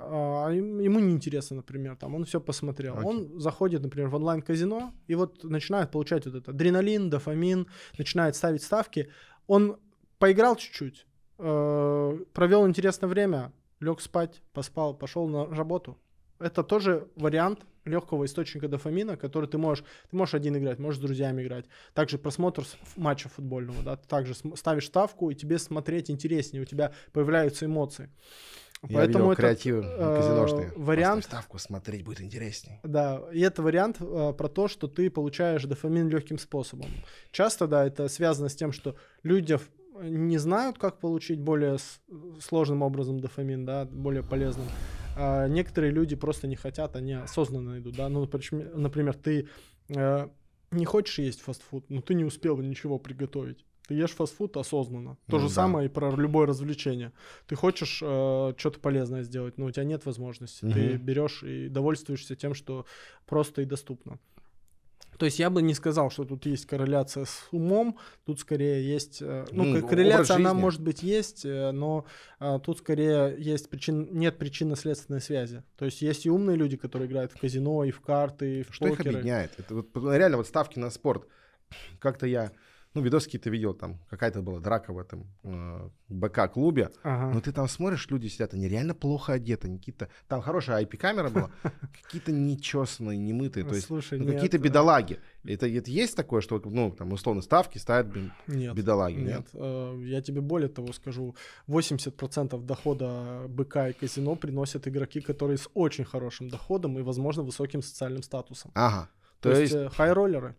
ему неинтересно, например, там, он все посмотрел. Okay. Он заходит, например, в онлайн-казино, и вот начинает получать вот этот адреналин, дофамин, начинает ставить ставки. Он поиграл чуть-чуть, провел интересное время, лег спать, поспал, пошел на работу. Это тоже вариант легкого источника дофамина, который ты можешь один играть, можешь с друзьями играть. Также просмотр матча футбольного, да, ты также ставишь ставку, и тебе смотреть интереснее, у тебя появляются эмоции. Поэтому это вариант. Ставку смотреть будет интереснее. Да, и это вариант про то, что ты получаешь дофамин легким способом. Часто, да, это связано с тем, что люди не знают, как получить более сложным образом дофамин, да, более полезным. А некоторые люди просто не хотят, они осознанно идут, да, ну, например, ты не хочешь есть фастфуд, но ты не успел ничего приготовить, ты ешь фастфуд осознанно, то же самое и про любое развлечение, ты хочешь что-то полезное сделать, но у тебя нет возможности, ты берешь и довольствуешься тем, что просто и доступно. То есть я бы не сказал, что тут есть корреляция с умом, тут скорее есть... Ну, корреляция, она может быть есть, но тут скорее есть нет причинно-следственной связи. То есть есть и умные люди, которые играют в казино, и в карты, и в покеры. Что их объединяет? Это вот, реально вот ставки на спорт. Как-то я... Ну, видос какие-то видел, там какая-то была драка в этом БК-клубе. Ага. Но ты там смотришь, люди сидят, они реально плохо одеты. Там хорошая IP-камера была, какие-то нечесанные, немытые. То есть какие-то бедолаги. Это есть такое, что, ну, там, условно, ставки ставят бедолаги? Нет. Я тебе более того скажу. 80% дохода БК и казино приносят игроки, которые с очень хорошим доходом и, возможно, высоким социальным статусом. Ага. То есть хай-роллеры.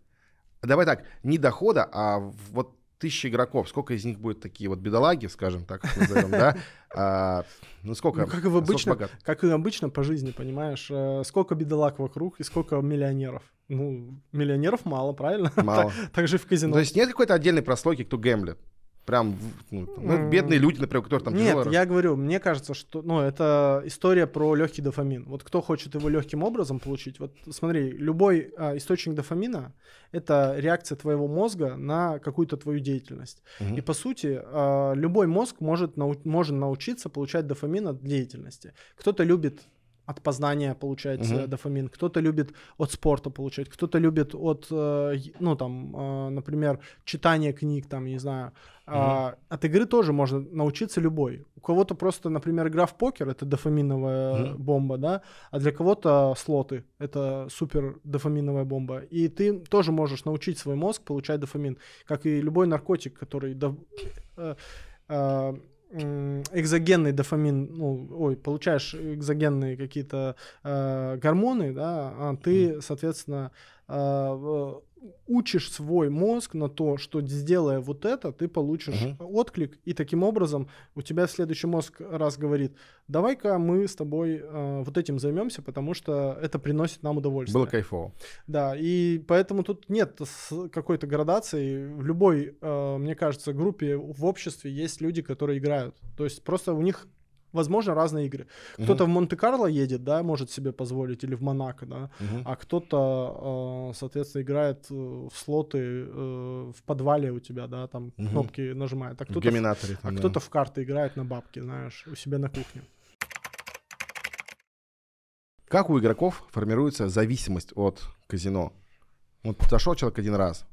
Давай так, не дохода, а вот 1000 игроков, сколько из них будет такие вот бедолаги, скажем так, назовем, да? Ну, сколько? Ну, как обычно по жизни, понимаешь, сколько бедолаг вокруг и сколько миллионеров. Ну, миллионеров мало, правильно? Мало. Так же в казино. То есть нет какой-то отдельной прослойки, кто гэмблет? Прям бедные люди, например, которые там тяжело. Нет, я говорю, мне кажется, что это история про легкий дофамин. Вот кто хочет его легким образом получить, вот смотри, любой источник дофамина — это реакция твоего мозга на какую-то твою деятельность. И, по сути, любой мозг может научиться получать дофамин от деятельности. Кто-то любит от познания получать дофамин, кто-то любит от спорта получать, кто-то любит от, ну, там, например, читания книг, там, не знаю. От игры тоже можно научиться любой. У кого-то просто, например, игра в покер — это дофаминовая бомба, да, а для кого-то слоты — это супер дофаминовая бомба. И ты тоже можешь научить свой мозг получать дофамин, как и любой наркотик, который... экзогенный дофамин, получаешь экзогенные какие-то гормоны, да, а ты, соответственно, учишь свой мозг на то, что, сделая вот это, ты получишь отклик, и таким образом у тебя следующий мозг раз говорит: давай-ка мы с тобой вот этим займемся, потому что это приносит нам удовольствие. Было кайфово. Да, и поэтому тут нет какой-то градации. В любой, мне кажется, группе в обществе есть люди, которые играют. То есть просто у них... Возможно, разные игры. Кто-то в Монте-Карло едет, да, может себе позволить, или в Монако, да, а кто-то, соответственно, играет в слоты в подвале у тебя, да, там кнопки нажимает. А кто-то в карты играет на бабки, знаешь, у себя на кухне. Как у игроков формируется зависимость от казино? Вот зашел человек один раз,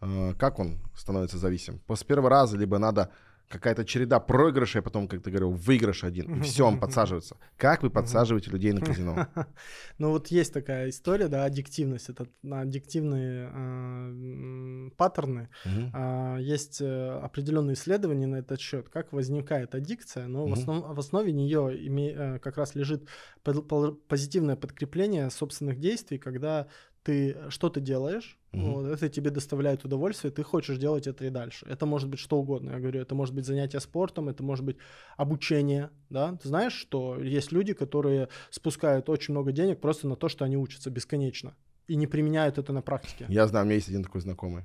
как он становится зависим? После первого раза либо надо... Какая-то череда проигрышей, а потом, как ты говорил, выигрыш один, и все, он подсаживается. Как вы подсаживаете людей на казино? Ну вот есть такая история, да, аддиктивность, это аддиктивные паттерны. Есть определенные исследования на этот счет, как возникает аддикция, но в основе нее как раз лежит позитивное подкрепление собственных действий, когда ты что-то делаешь, вот, это тебе доставляет удовольствие, ты хочешь делать это и дальше. Это может быть что угодно. Я говорю, это может быть занятие спортом, это может быть обучение. Да? Ты знаешь, что есть люди, которые спускают очень много денег просто на то, что они учатся бесконечно и не применяют это на практике. Я знаю, у меня есть один такой знакомый.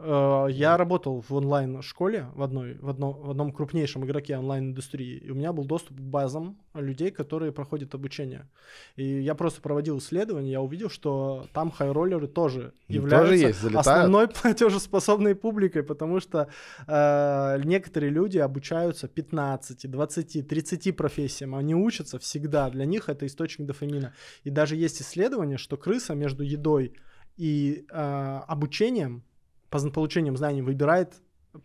Я работал в онлайн-школе в одном крупнейшем игроке онлайн-индустрии, и у меня был доступ к базам людей, которые проходят обучение. И я просто проводил исследование, я увидел, что там хайроллеры тоже являются основной платежеспособной публикой, потому что некоторые люди обучаются 15, 20, 30 профессиям, они учатся всегда, для них это источник дофамина. И даже есть исследование, что крыса между едой и обучением, получением знаний выбирает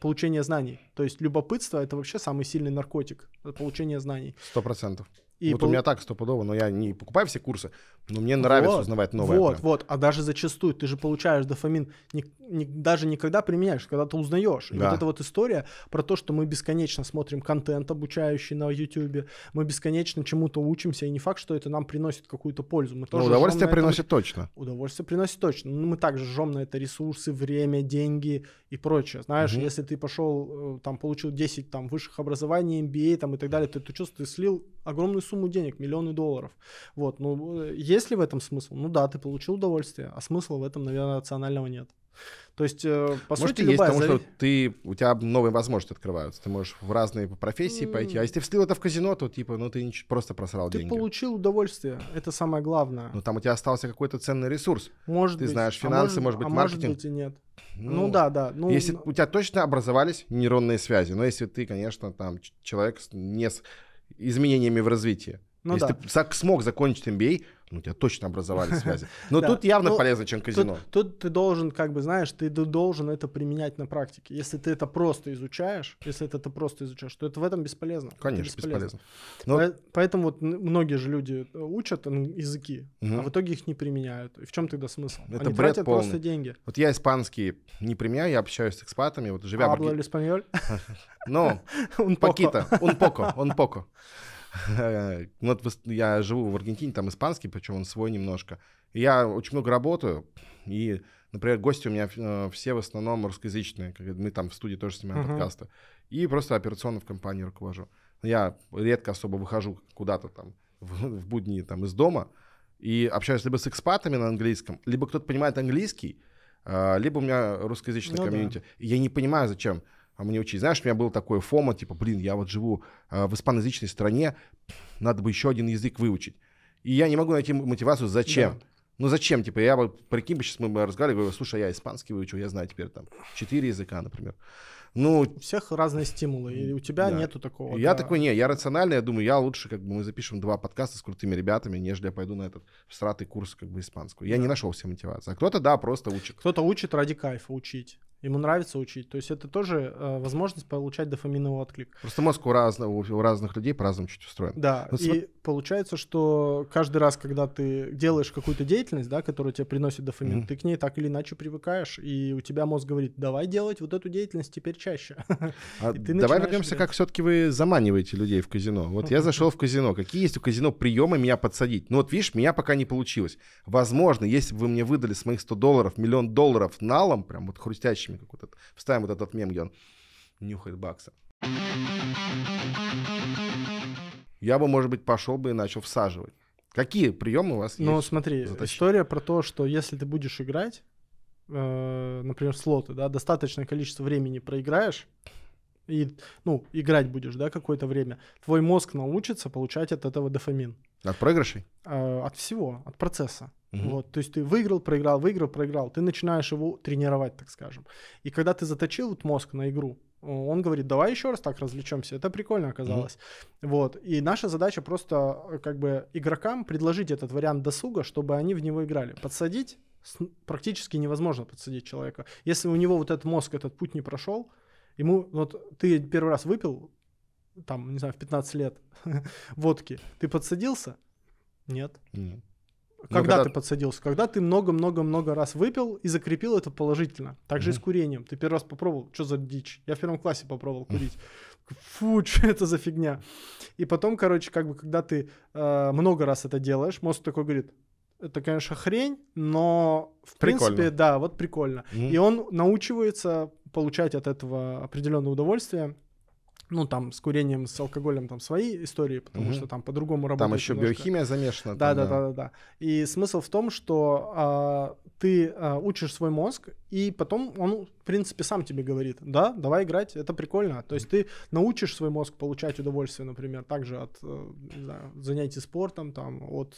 получение знаний. То есть любопытство — это вообще самый сильный наркотик, получение знаний. 100%. И вот у меня так стопудово, но я не покупаю все курсы, но мне нравится узнавать новое. А даже зачастую ты же получаешь дофамин, даже не когда применяешь, когда ты узнаешь. Да. И вот эта вот история про то, что мы бесконечно смотрим контент обучающий на YouTube, мы бесконечно чему-то учимся, и не факт, что это нам приносит какую-то пользу. Мы тоже удовольствие приносит точно. Удовольствие приносит точно. Но мы также жжем на это ресурсы, время, деньги и прочее. Знаешь, если ты пошел, там, получил 10 там, высших образований, MBA там, и так далее, то ты чувствуешь, ты слил огромную сумму денег, миллионы долларов. Вот, ну, есть ли в этом смысл? Ну да, ты получил удовольствие, а смысла в этом, наверное, рационального нет. То есть, по сути, есть, потому что ты, у тебя новые возможности открываются. Ты можешь в разные профессии пойти. А если ты вслил это в казино, то типа, ну ты просто просрал деньги. Ты получил удовольствие, это самое главное. Но там у тебя остался какой-то ценный ресурс. Может быть. Ты знаешь финансы, может быть, маркетинг. Может быть и нет. Ну да, да. Если у тебя точно образовались нейронные связи. Но если ты, конечно, там человек не с изменениями в развитии. Ну, если ты смог закончить MBA, ну, у тебя точно образовались связи. Но тут явно полезнее, чем казино. Тут ты должен, как бы, знаешь, ты должен это применять на практике. Если ты это просто изучаешь, то это в этом бесполезно. Конечно, бесполезно. Поэтому вот многие же люди учат языки, а в итоге их не применяют. И в чем тогда смысл? Это бред полный. Просто деньги. Вот я испанский не применяю, я общаюсь с экспатами. Вот живя в Аргентине. Ну, Пакита, он поко. Вот я живу в Аргентине, там испанский, причем он свой немножко. Я очень много работаю, и, например, гости у меня все в основном русскоязычные, мы там в студии тоже снимаем подкасты, и просто операционно в компании руковожу. Я редко особо выхожу куда-то там в будни там, из дома и общаюсь либо с экспатами на английском, либо кто-то понимает английский, либо у меня русскоязычная комьюнити. Я не понимаю, зачем. А мне учить. Знаешь, у меня был такой фома, типа, блин, я вот живу в испаноязычной стране, надо бы еще один язык выучить. И я не могу найти мотивацию, зачем. Да. Ну зачем, типа, я вот, прикинь, сейчас мы разговаривали, слушай, я испанский выучу, я знаю теперь там 4 языка, например. Ну, у всех разные стимулы, и у тебя нету такого. Я такой, не, я рациональный, я думаю, я лучше, как бы, мы запишем 2 подкаста с крутыми ребятами, нежели я пойду на этот всратый курс, как бы, испанского. Я не нашел все мотивации. А кто-то, да, просто учит. Кто-то учит ради кайфа учить. Ему нравится учить. То есть это тоже возможность получать дофаминовый отклик. Просто мозг у разных людей по-разному чуть устроен. Да, но и получается, что каждый раз, когда ты делаешь какую-то деятельность, да, которая тебе приносит дофамин, ты к ней так или иначе привыкаешь, и у тебя мозг говорит, давай делать вот эту деятельность теперь чаще. Давай вернемся, как все-таки вы заманиваете людей в казино. Вот я зашел в казино. Какие есть у казино приемы меня подсадить? Ну вот видишь, меня пока не получилось. Возможно, если бы вы мне выдали с моих $100 $1 000 000 налом, прям вот хрустящими, как вот этот, вставим вот этот мем, где он нюхает бакса. Я бы, может быть, пошел бы и начал всаживать. Какие приемы у вас есть? Ну, смотри, история про то, что если ты будешь играть, например, слоты, да, достаточное количество времени проиграешь, и, ну, играть будешь, да, какое-то время, твой мозг научится получать от этого дофамин. От проигрышей? От всего, от процесса. Вот, то есть ты выиграл, проиграл. Ты начинаешь его тренировать, так скажем. И когда ты заточил вот мозг на игру, он говорит, давай еще раз так развлечемся. Это прикольно оказалось. Вот. И наша задача просто, как бы, игрокам предложить этот вариант досуга, чтобы они в него играли. Подсадить практически невозможно подсадить человека. Если у него вот этот мозг, этот путь не прошел, ему вот ты первый раз выпил, там, не знаю, в 15 лет водки, ты подсадился? Нет. Когда ты подсадился? Когда ты много-много-много раз выпил и закрепил это положительно. Также и с курением. Ты первый раз попробовал, что за дичь? Я в первом классе попробовал курить. Фу, что это за фигня? И потом, короче, как бы, когда ты много раз это делаешь, мозг такой говорит, это, конечно, хрень, но в принципе, да, вот прикольно. И он научивается получать от этого определенное удовольствие. Ну, там с курением, с алкоголем там свои истории, потому что там по-другому работает. Там еще немножко биохимия замешана. Да. И смысл в том, что ты учишь свой мозг, и потом он, в принципе, сам тебе говорит, да, давай играть, это прикольно. То есть ты научишь свой мозг получать удовольствие, например, также от занятий спортом, там, от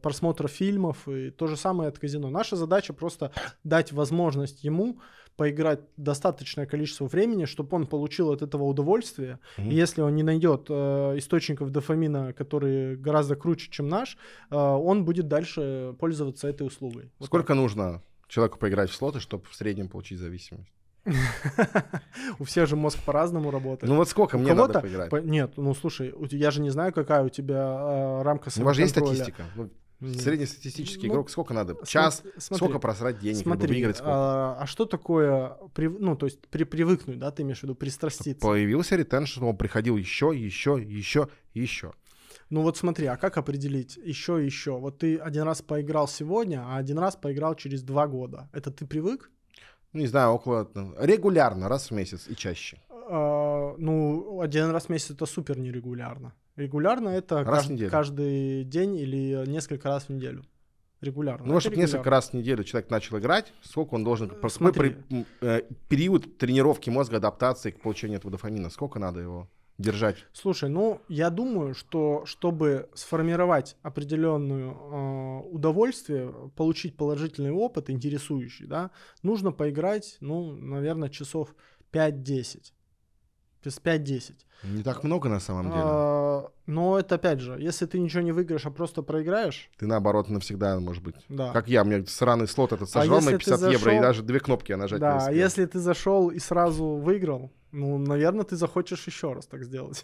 просмотра фильмов, и то же самое от казино. Наша задача просто дать возможность ему поиграть достаточное количество времени, чтобы он получил от этого удовольствие. И если он не найдет источников дофамина, которые гораздо круче, чем наш, он будет дальше пользоваться этой услугой. Вот сколько так нужно человеку поиграть в слоты, чтобы в среднем получить зависимость? У всех же мозг по-разному работает. Ну вот сколько мне надо поиграть? Нет, ну слушай, я же не знаю, какая у тебя рамка самоконтроля. У вас же есть статистика? Среднестатистический игрок, сколько надо? Час? Сколько просрать денег? Смотри, выиграть сколько? А что такое, ну, то есть привыкнуть, да, ты имеешь в виду, пристраститься? Появился ретеншн, он приходил еще. Ну вот смотри, а как определить еще? Вот ты один раз поиграл сегодня, а один раз поиграл через 2 года. Это ты привык? Ну, не знаю, около... Регулярно, раз в месяц и чаще. Ну, один раз в месяц — это супер нерегулярно. Регулярно — это каждый день или несколько раз в неделю. Регулярно. Ну, чтобы несколько раз в неделю человек начал играть, сколько он должен... Период тренировки мозга, адаптации к получению этого дофамина, сколько надо его держать? Слушай, ну, я думаю, что чтобы сформировать определенное удовольствие, получить положительный опыт, интересующий, да, нужно поиграть, ну, наверное, часов 5-10. 5-10. Не так много на самом деле. Но это опять же, если ты ничего не выиграешь, а просто проиграешь... Ты наоборот навсегда, может быть. Да. Как я, у меня сраный слот этот сожрал на 50 евро, и даже 2 кнопки я нажать не успел. Да, если ты зашел и сразу выиграл, ну, наверное, ты захочешь еще раз так сделать.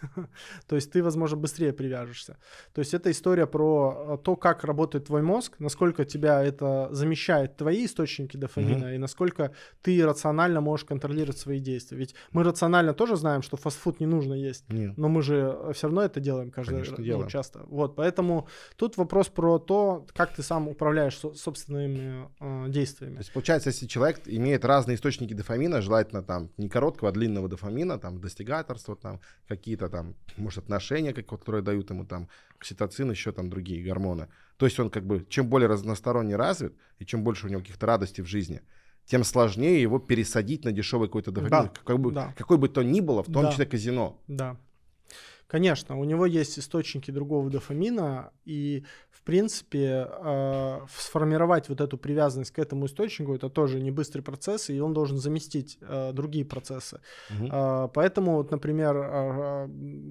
То есть ты, возможно, быстрее привяжешься. То есть это история про то, как работает твой мозг, насколько тебя это замещает, твои источники дофамина, и насколько ты рационально можешь контролировать свои действия. Ведь мы рационально тоже знаем, что фастфуд не нужно есть, но мы же все равно это делаем каждый раз, часто. Вот, поэтому тут вопрос про то, как ты сам управляешь собственными действиями. То есть получается, если человек имеет разные источники дофамина, желательно там не короткого, а длинного дофамина, там, достигаторство, там, какие-то там, может, отношения, которые дают ему там окситоцин, еще там другие гормоны. То есть он как бы, чем более разносторонне развит, и чем больше у него каких-то радостей в жизни, тем сложнее его пересадить на дешевый какой-то дофамин, какой бы то ни было, в том числе казино. Да. Конечно, у него есть источники другого дофамина, и, в принципе, сформировать вот эту привязанность к этому источнику — это тоже не быстрый процесс, и он должен заместить другие процессы. Поэтому, вот, например,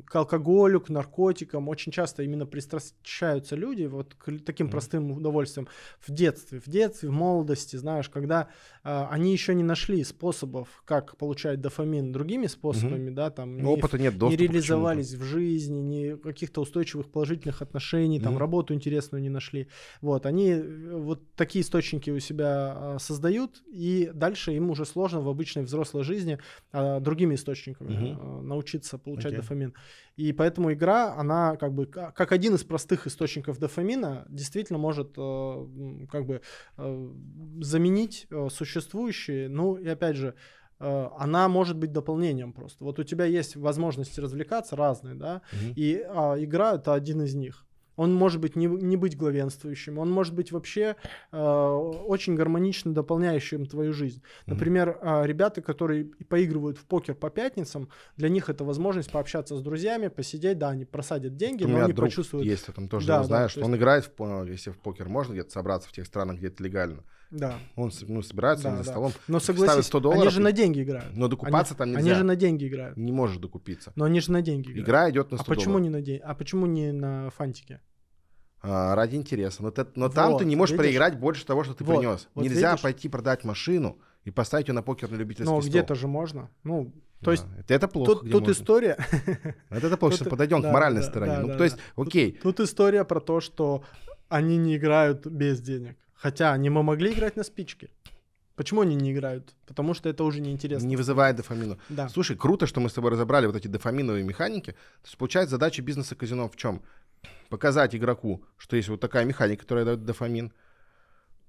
к алкоголю, к наркотикам очень часто именно пристращаются люди вот к таким простым удовольствиям в детстве, в молодости, знаешь, когда они еще не нашли способов, как получать дофамин другими способами, да, там, не реализовались в жизни, ни каких-то устойчивых положительных отношений, там работу интересную не нашли. Вот, они вот такие источники у себя создают, и дальше им уже сложно в обычной взрослой жизни другими источниками научиться получать дофамин. И поэтому игра, она как бы как один из простых источников дофамина действительно может как бы заменить существующие, ну и опять же, она может быть дополнением просто. Вот у тебя есть возможности развлекаться разные, да, и игра — это один из них. Он может быть не быть главенствующим, он может быть вообще очень гармонично дополняющим твою жизнь. Например, ребята, которые поигрывают в покер по пятницам, для них это возможность пообщаться с друзьями, посидеть, да, они просадят деньги, но они почувствуют... есть, там тоже, да, знаешь, да, он играет, если в покер можно где-то собраться в тех странах, где это легально. Да. Он собирается за столом, но согласись, $100, они же на деньги играют. Но докупаться там нельзя. Они же на деньги играют. Не можешь докупиться. Но они же на деньги играют. Игра идет на $100. А почему не на фантике? Ради интереса. Но вот, там ты не можешь проиграть больше того, что ты принес. Вот нельзя пойти продать машину и поставить ее на покерный любительский стол. Но где-то же можно. Ну, то есть это плохо. Тут история. Это плохо, что подойдем к моральной стороне. То есть, окей. Тут история про то, что они не играют без денег. Хотя они могли играть на спичке. Почему они не играют? Потому что это уже неинтересно. Не вызывает дофамина. Да. Слушай, круто, что мы с тобой разобрали вот эти дофаминовые механики. То есть, получается, задача бизнеса казино в чем? Показать игроку, что есть вот такая механика, которая дает дофамин.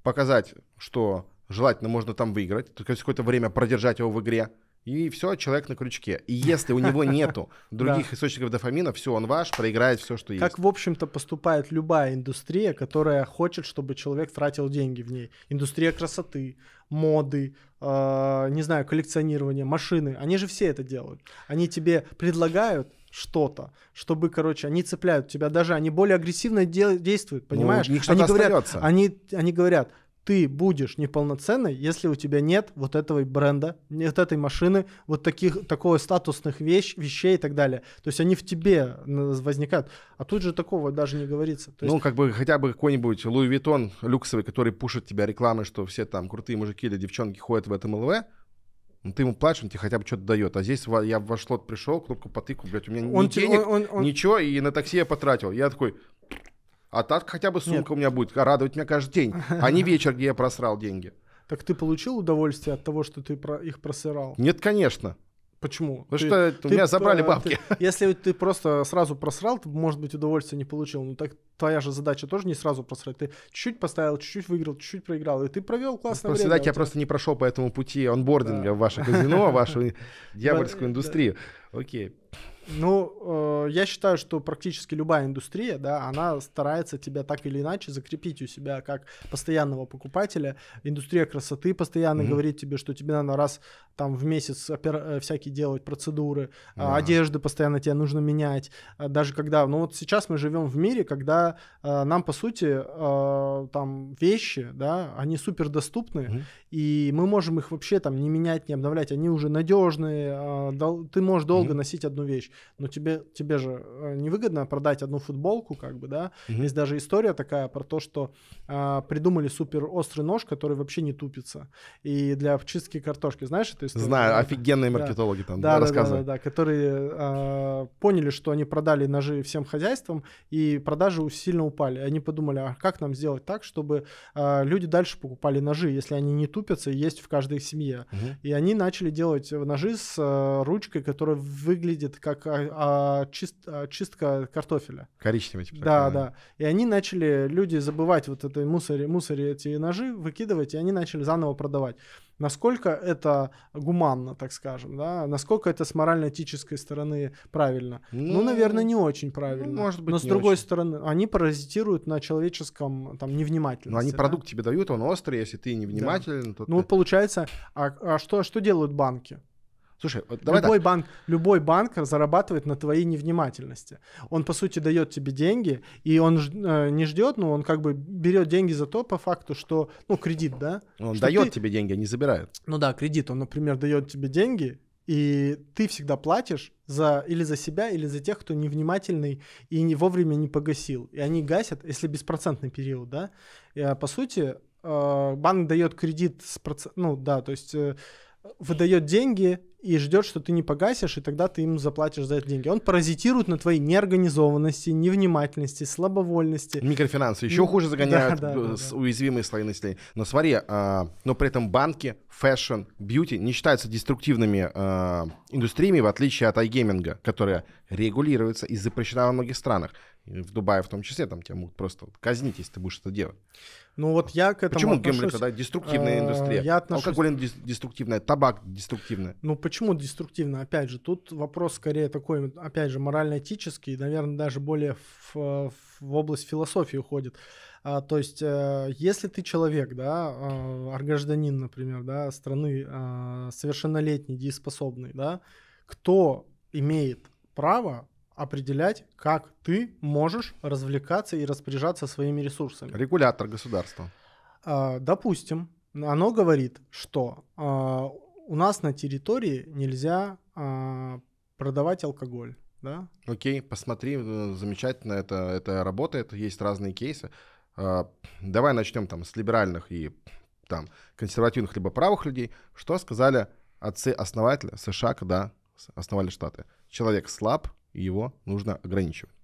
Показать, что желательно можно там выиграть. Только какое-то время продержать его в игре. И все, человек на крючке. И если у него нету других источников дофамина, все, он ваш, проиграет все, что есть. Как, в общем-то, поступает любая индустрия, которая хочет, чтобы человек тратил деньги в ней. Индустрия красоты, моды, не знаю, коллекционирование, машины. Они же все это делают. Они тебе предлагают что-то, чтобы, короче, они цепляют тебя. Даже они более агрессивно действуют, понимаешь? Ну, у них что-то остается. Они говорят... Ты будешь неполноценный, если у тебя нет вот этого бренда, нет этой машины, вот такого статусных вещей и так далее. То есть они в тебе возникают. А тут же такого даже не говорится. То есть... Ну, как бы хотя бы какой-нибудь Louis Vuitton люксовый, который пушит тебя рекламой, что все там крутые мужики или девчонки ходят в этом ЛВ. Ну, ты ему плачешь, он тебе хотя бы что-то дает. А здесь я в ваш лот пришел, кнопку потыкал, блядь, у меня нет денег, ничего, и на такси я потратил. Я такой... А так хотя бы сумка у меня будет радовать меня каждый день, а не вечер, где я просрал деньги. Так ты получил удовольствие от того, что ты их просрал? Нет, конечно. Почему? Потому что у меня забрали бабки. Если ты просто сразу просрал, ты, может быть, удовольствие не получил. Но так твоя же задача тоже не сразу просрать. Ты чуть-чуть поставил, чуть-чуть выиграл, чуть-чуть проиграл. И ты провел классное время. Я просто не прошел по этому пути онбординга в ваше казино, в вашу дьявольскую индустрию. Окей. Ну, я считаю, что практически любая индустрия, да, она старается тебя так или иначе закрепить у себя как постоянного покупателя. Индустрия красоты постоянно говорит тебе, что тебе надо раз там в месяц всякие делать процедуры, одежды постоянно тебе нужно менять. Даже когда, ну вот сейчас мы живем в мире, когда нам, по сути, там вещи, да, они супер доступны, и мы можем их вообще там не менять, не обновлять, они уже надежные, ты можешь долго носить одну вещь. Но тебе же невыгодно продать одну футболку, как бы, да? Есть даже история такая про то, что придумали супер острый нож, который вообще не тупится. И для чистки картошки, знаешь эту историю? Знаю, офигенные маркетологи там рассказывают. Да, которые поняли, что они продали ножи всем хозяйствам, и продажи сильно упали. Они подумали, а как нам сделать так, чтобы люди дальше покупали ножи, если они не тупятся и есть в каждой семье. И они начали делать ножи с ручкой, которая выглядит как чистка картофеля. Коричневый. Типа, да. И они начали, люди, забывать вот этой мусоре эти ножи, выкидывать, и они начали заново продавать. Насколько это гуманно, так скажем, да? Насколько это с морально-этической стороны правильно? Ну, наверное, не очень правильно. Ну, может быть, но с другой стороны, они паразитируют на человеческом там невнимательности. Но они продукт тебе дают, он острый, если ты невнимателен, то... Ну, получается, что делают банки? Слушай, вот давай любой банк зарабатывает на твоей невнимательности. Он, по сути, дает тебе деньги, и он не ждет, но он как бы берет деньги за то, по факту, что, ну, кредит, да? Он дает тебе деньги, а не забирает. Ну да, кредит, он, например, дает тебе деньги, и ты всегда платишь или за себя, или за тех, кто невнимательный и вовремя не погасил. И они гасят, если беспроцентный период, да? И, по сути, банк дает кредит с процентом, ну да, то есть выдает деньги, и ждет, что ты не погасишь, и тогда ты им заплатишь за это деньги. Он паразитирует на твоей неорганизованности, невнимательности, слабовольности. Микрофинансы еще хуже загоняют уязвимые слои населения. Но смотри, но при этом банки, фэшн, бьюти не считаются деструктивными индустриями, в отличие от iGaming, которая регулируется и запрещена во многих странах. В Дубае в том числе, там тебя могут просто казнить, если ты будешь это делать. Ну вот я к этому отношусь. Почему деструктивная индустрия? Алкоголь деструктивная, табак деструктивная. Ну почему деструктивная? Опять же, тут вопрос скорее такой, опять же, морально-этический, наверное, даже более в область философии уходит. То есть, если ты человек, да, гражданин, например, да, страны, совершеннолетний, дееспособный, да, кто имеет право определять, как ты можешь развлекаться и распоряжаться своими ресурсами? Регулятор государства. Допустим, оно говорит, что у нас на территории нельзя продавать алкоголь. Да? Окей, посмотри, замечательно, это работает, есть разные кейсы. Давай начнем там с либеральных и там консервативных либо правых людей. Что сказали отцы-основатели США, когда основали Штаты? Человек слаб, и его нужно ограничивать.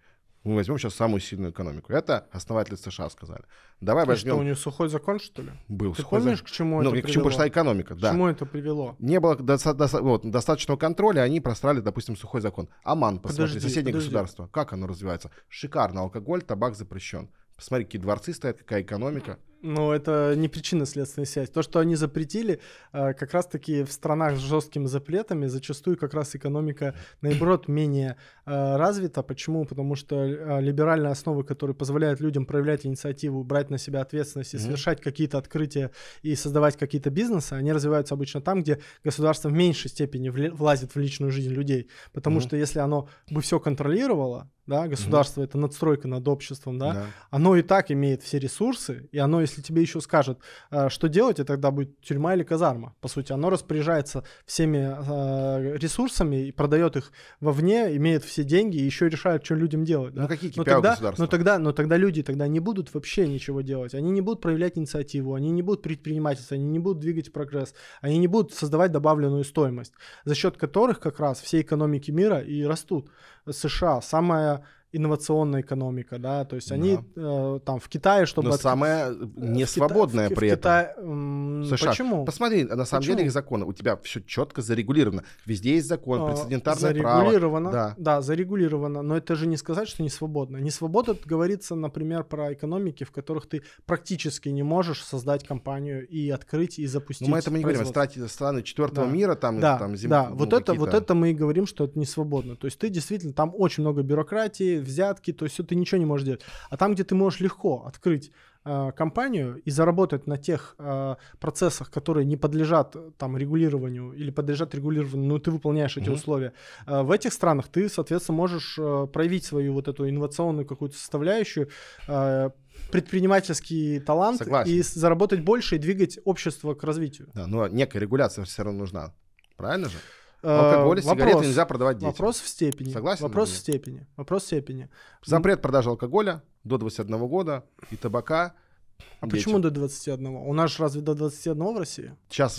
Мы возьмем сейчас самую сильную экономику. Это основатели США сказали. Давай возьмем... Что, у нее сухой закон, что ли? Был Ты сухой помнишь, закон. К чему это привело? К чему пошла экономика, да. К чему это привело? Не было достаточного контроля, они просрали, допустим, сухой закон. Оман, посмотри, соседнее государство. Как оно развивается? Шикарно. Алкоголь, табак запрещен. Посмотри, какие дворцы стоят, какая экономика. Ну, это не причинно-следственная связь. То, что они запретили, как раз-таки в странах с жесткими запретами зачастую как раз экономика, наоборот, менее развита. Почему? Потому что либеральные основы, которые позволяют людям проявлять инициативу, брать на себя ответственность и совершать какие-то открытия и создавать какие-то бизнесы, они развиваются обычно там, где государство в меньшей степени влазит в личную жизнь людей. Потому что если оно бы все контролировало, да, государство — это надстройка над обществом, да, оно и так имеет все ресурсы, и оно, если тебе еще скажет, что делать, и тогда будет тюрьма или казарма, по сути. Оно распоряжается всеми ресурсами и продает их вовне, имеет все деньги и еще решает, что людям делать. Да? Ну какие KPI у государства? Но тогда люди тогда не будут вообще ничего делать. Они не будут проявлять инициативу, они не будут предпринимательство, они не будут двигать прогресс, они не будут создавать добавленную стоимость, за счет которых как раз все экономики мира и растут. США — самая инновационная экономика, да, то есть они там в Китае, чтобы... Но самая несвободная при этом. США. Почему? Посмотри, на самом деле их законы, у тебя все четко зарегулировано, везде есть закон, прецедентарное право. Зарегулировано, да, зарегулировано, но это же не сказать, что несвободно. Несвобода говорится, например, про экономики, в которых ты практически не можешь создать компанию и открыть, и запустить. Но мы это не говорим, страны четвертого мира, там, вот это мы и говорим, что это несвободно, то есть ты действительно, там очень много бюрократии, взятки, то есть ты ничего не можешь делать. А там, где ты можешь легко открыть компанию и заработать на тех процессах, которые не подлежат там регулированию или подлежат регулированию, но ты выполняешь эти условия. В этих странах ты, соответственно, можешь проявить свою вот эту инновационную какую-то составляющую, предпринимательский талант. Согласен. И заработать больше и двигать общество к развитию. Да, но некая регуляция все равно нужна. Правильно же? Алкоголь, сигареты нельзя продавать детям. Вопрос в степени. Согласен? Вопрос в степени. Вопрос в степени. Запрет продажи алкоголя до 21 года и табака. А детям. Почему до 21? У нас же разве до 21 в России? Сейчас,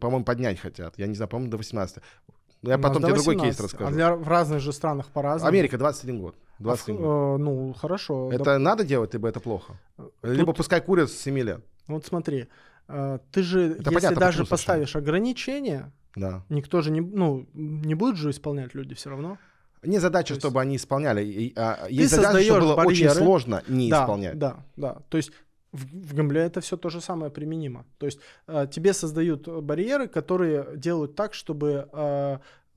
по-моему, поднять хотят. Я не знаю, по-моему, до 18. Я потом тебе другой кейс расскажу. В разных же странах по-разному. Америка 21 год. 21 год. Ну, хорошо. Это надо делать, либо это плохо? Либо пускай курят с 7 лет. Вот смотри. Ты же, это если понятно, даже поставишь ограничения... Да. Никто же не будет же исполнять люди все равно. Не задача, чтобы они исполняли. Есть задача, чтобы было барьеры. Очень сложно не исполнять. Да. То есть в гамбле это все то же самое применимо. То есть тебе создают барьеры, которые делают так, чтобы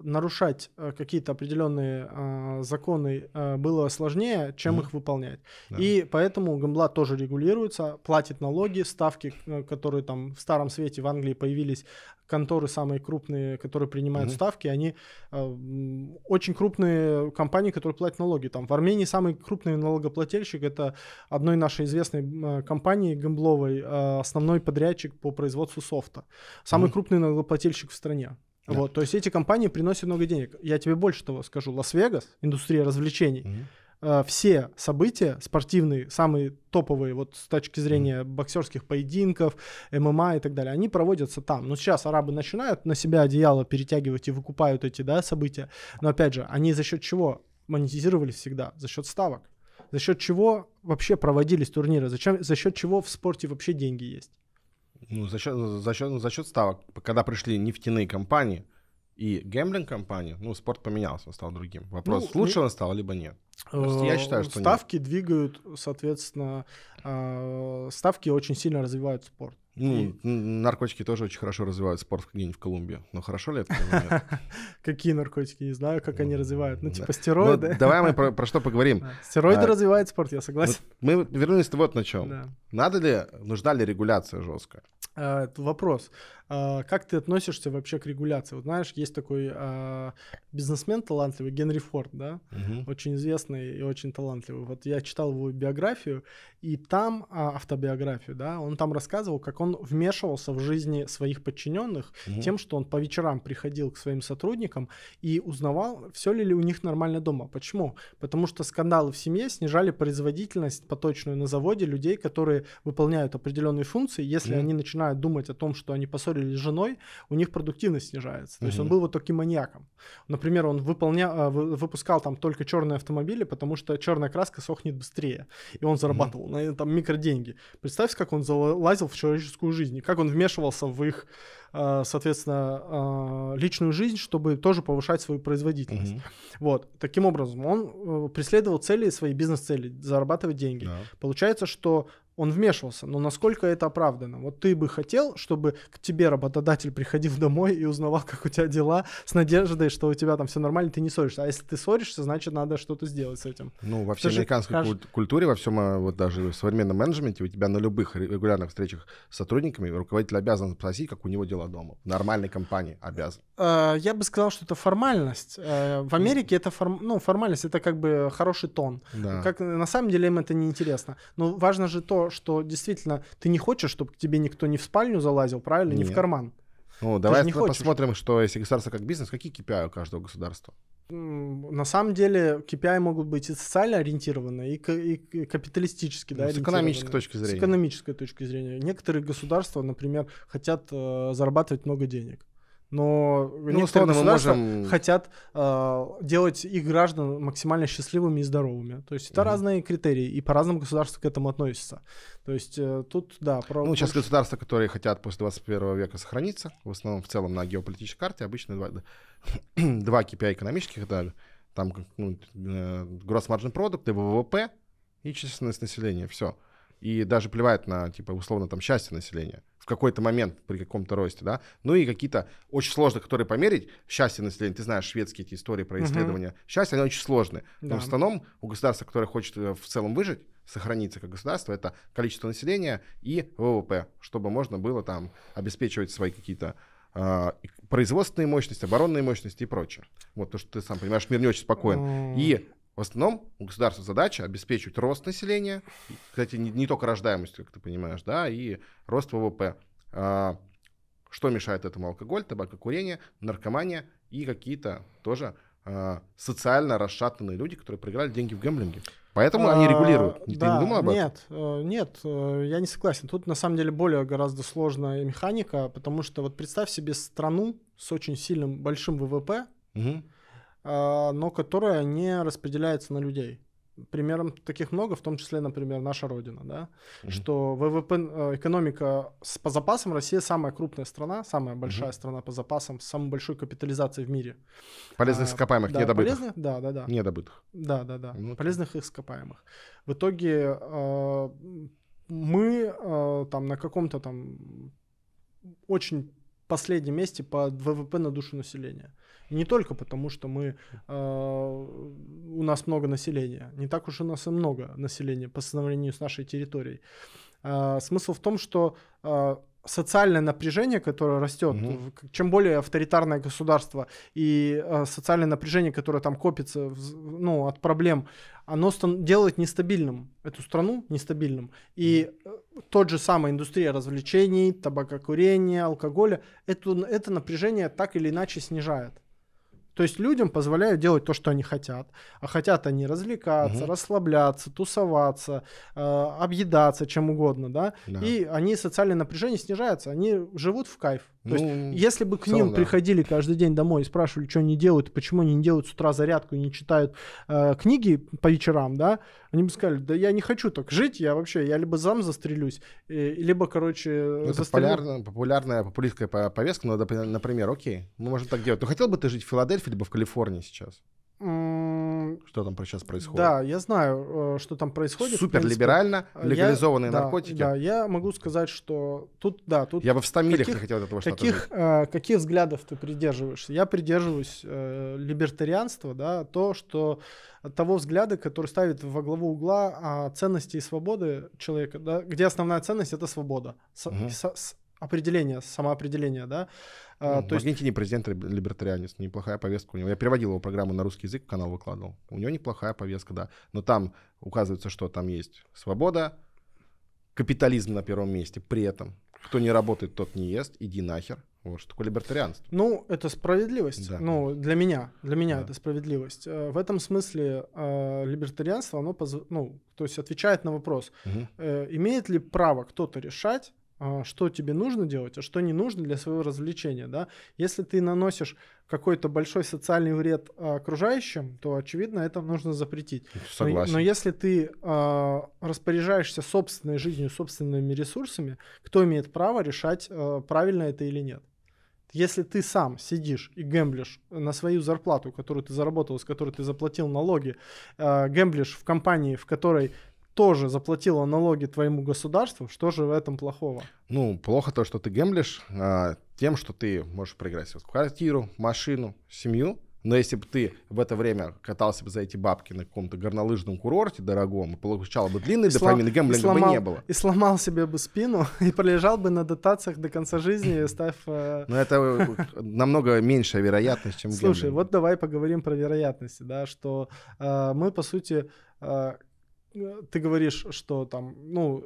нарушать какие-то определенные законы было сложнее, чем их выполнять. Да. И поэтому гамбла тоже регулируется, платит налоги, ставки, которые там в Старом Свете в Англии появились, конторы самые крупные, которые принимают ставки, они очень крупные компании, которые платят налоги. Там в Армении самый крупный налогоплательщик — это одной нашей известной компании гамбловой, основной подрядчик по производству софта. Самый крупный налогоплательщик в стране. Да. Вот, то есть эти компании приносят много денег. Я тебе больше того скажу. Лас-Вегас, индустрия развлечений, все события спортивные, самые топовые вот с точки зрения боксерских поединков, ММА и так далее, они проводятся там. Но сейчас арабы начинают на себя одеяло перетягивать и выкупают эти события. Но опять же, они за счет чего монетизировались всегда? За счет ставок. За счет чего вообще проводились турниры? За счет чего в спорте вообще деньги есть? Ну, за счет ставок. Когда пришли нефтяные компании и гэмблинг-компании, спорт поменялся, он стал другим. Вопрос, лучше он стал, либо нет? Я считаю, что ставки двигают, соответственно, ставки очень сильно развивают спорт. Наркотики тоже очень хорошо развивают спорт где-нибудь в Колумбии. Но хорошо ли это? Какие наркотики? Не знаю, как они развивают. Типа стероиды. Давай мы про что поговорим. Стероиды развивают спорт, я согласен. Мы вернулись вот на чем. Нужна ли регуляция жесткая? Это вопрос. Как ты относишься вообще к регуляции? Вот знаешь, есть такой бизнесмен талантливый, Генри Форд, да? Очень известный и очень талантливый. Вот я читал его биографию, и там, автобиографию, да, он там рассказывал, как он вмешивался в жизни своих подчиненных тем, что он по вечерам приходил к своим сотрудникам и узнавал, все ли у них нормально дома. Почему? Потому что скандалы в семье снижали производительность поточную на заводе людей, которые выполняют определенные функции. Если они начинают думать о том, что они поссорились с женой, у них продуктивность снижается. То есть он был вот таким маньяком. Например, он выпускал там только черные автомобили, потому что черная краска сохнет быстрее. И он зарабатывал на там микроденьги. Представь, как он залазил в человеческую жизнь, как он вмешивался в их, соответственно, личную жизнь, чтобы тоже повышать свою производительность. Вот. Таким образом, он преследовал цели, свои бизнес-цели, зарабатывать деньги. Получается, что Он вмешивался, но насколько это оправдано? Вот ты бы хотел, чтобы к тебе работодатель приходил домой и узнавал, как у тебя дела, с надеждой, что у тебя там все нормально, ты не ссоришься. А если ты ссоришься, значит, надо что-то сделать с этим. Ну, во всей американской культуре, во всем, вот даже в современном менеджменте, у тебя на любых регулярных встречах с сотрудниками руководитель обязан спросить, как у него дела дома. В нормальной компании обязан. Я бы сказал, что это формальность. В Америке это формальность, это как бы хороший тон. Да. Как, на самом деле им это неинтересно. Но важно же то, что действительно ты не хочешь, чтобы к тебе никто не в спальню залазил, правильно, не в карман. Ну, давай посмотрим, что если государство как бизнес, какие KPI у каждого государства? На самом деле KPI могут быть и социально ориентированы, и капиталистически, ну, да, с экономической точки зрения. С экономической точки зрения. Некоторые государства, например, хотят зарабатывать много денег. Но некоторые государства хотят делать их граждан максимально счастливыми и здоровыми. То есть это разные критерии, и по-разному государства к этому относятся. То есть тут, да. Ну, сейчас государства, которые хотят после 21 века сохраниться, в основном в целом на геополитической карте, обычно два KPI экономических, это там gross margin product, ВВП и численность населения, все. И даже плевать на, типа, условно, там, счастье населения в какой-то момент при каком-то росте, да. Ну и какие-то очень сложные, которые померить, счастье населения, ты знаешь, шведские эти истории про исследования счастья, они очень сложные. Да. Но в основном у государства, которое хочет в целом выжить, сохраниться как государство, это количество населения и ВВП, чтобы можно было там обеспечивать свои какие-то производственные мощности, оборонные мощности и прочее. Вот, то, что ты сам понимаешь, мир не очень спокоен. И в основном у государства задача обеспечить рост населения, кстати, не только рождаемость, как ты понимаешь, да, и рост ВВП. Что мешает этому? Алкоголь, табакокурение, наркомания и какие-то тоже социально расшатанные люди, которые проиграли деньги в гэмблинге. Поэтому они регулируют. Ты не думал об этом? Нет, я не согласен. Тут на самом деле гораздо сложная механика, потому что вот представь себе страну с очень сильным большим ВВП, но которая не распределяется на людей. Примером таких много, в том числе, например, наша Родина. Да? Что ВВП, экономика по запасам, Россия самая крупная страна, самая большая страна по запасам, с самой большой капитализацией в мире. Полезных ископаемых, да, недобытых. Полезных, да. Недобытых. Да. Ну, полезных ископаемых. В итоге мы там на каком-то там очень последнем месте по ВВП на душу населения. И не только потому, что мы, у нас много населения. Не так уж у нас и много населения по сравнению с нашей территорией. Смысл в том, что социальное напряжение, которое растет, чем более авторитарное государство и социальное напряжение, которое там копится от проблем, оно делает нестабильным эту страну, нестабильным. И тот же самый индустрия развлечений, табакокурения, алкоголя, это напряжение так или иначе снижает. То есть людям позволяют делать то, что они хотят. А хотят они развлекаться, расслабляться, тусоваться, объедаться, чем угодно. Да? И они, социальное напряжение снижается, они живут в кайф. То есть если бы к ним приходили каждый день домой и спрашивали, что они делают, почему они не делают с утра зарядку и не читают книги по вечерам, да, они бы сказали, да я не хочу так жить, я либо сам застрелюсь, либо, короче, застрелюсь. Популярная популистская повестка, например, окей, мы можем так делать. Но хотел бы ты жить в Филадельфии либо в Калифорнии сейчас? Что там сейчас происходит? Да, я знаю, что там происходит. Суперлиберально, легализованные наркотики. Да, я могу сказать, что тут... Я бы в 100 милях не хотел этого что-то жить. Каких взглядов ты придерживаешься? Я придерживаюсь либертарианства, того взгляда, который ставит во главу угла ценности и свободы человека, да, где основная ценность — это свобода. Самоопределение, да. В Аргентине президент либертарианец, неплохая повестка у него. Я переводил его программу на русский язык, канал выкладывал. У него неплохая повестка, да. Но там указывается, что там есть свобода, капитализм на первом месте. При этом, кто не работает, тот не ест, иди нахер. Вот что такое либертарианство. Ну, это справедливость. Да. Для меня это справедливость. В этом смысле либертарианство, оно отвечает на вопрос, имеет ли право кто-то решать, что тебе нужно делать, а что не нужно для своего развлечения. Да? Если ты наносишь какой-то большой социальный вред окружающим, то, очевидно, это нужно запретить. Согласен. Но если ты распоряжаешься собственной жизнью, собственными ресурсами, кто имеет право решать, правильно это или нет? Если ты сам сидишь и гэмблишь на свою зарплату, которую ты заработал, с которой ты заплатил налоги, гэмблишь в компании, в которой тоже заплатила налоги твоему государству, что же в этом плохого? Ну, плохо то, что ты гемблишь тем, что ты можешь проиграть квартиру, машину, семью. Но если бы ты в это время катался бы за эти бабки на каком-то горнолыжном курорте дорогом, получал бы длинный дофамин, гемблинга бы не было. И сломал себе бы спину, и пролежал бы на дотациях до конца жизни, став... Но это намного меньшая вероятность, чем гемблинг. Слушай, вот давай поговорим про вероятности, да, что мы, по сути... Ты говоришь, что там, ну,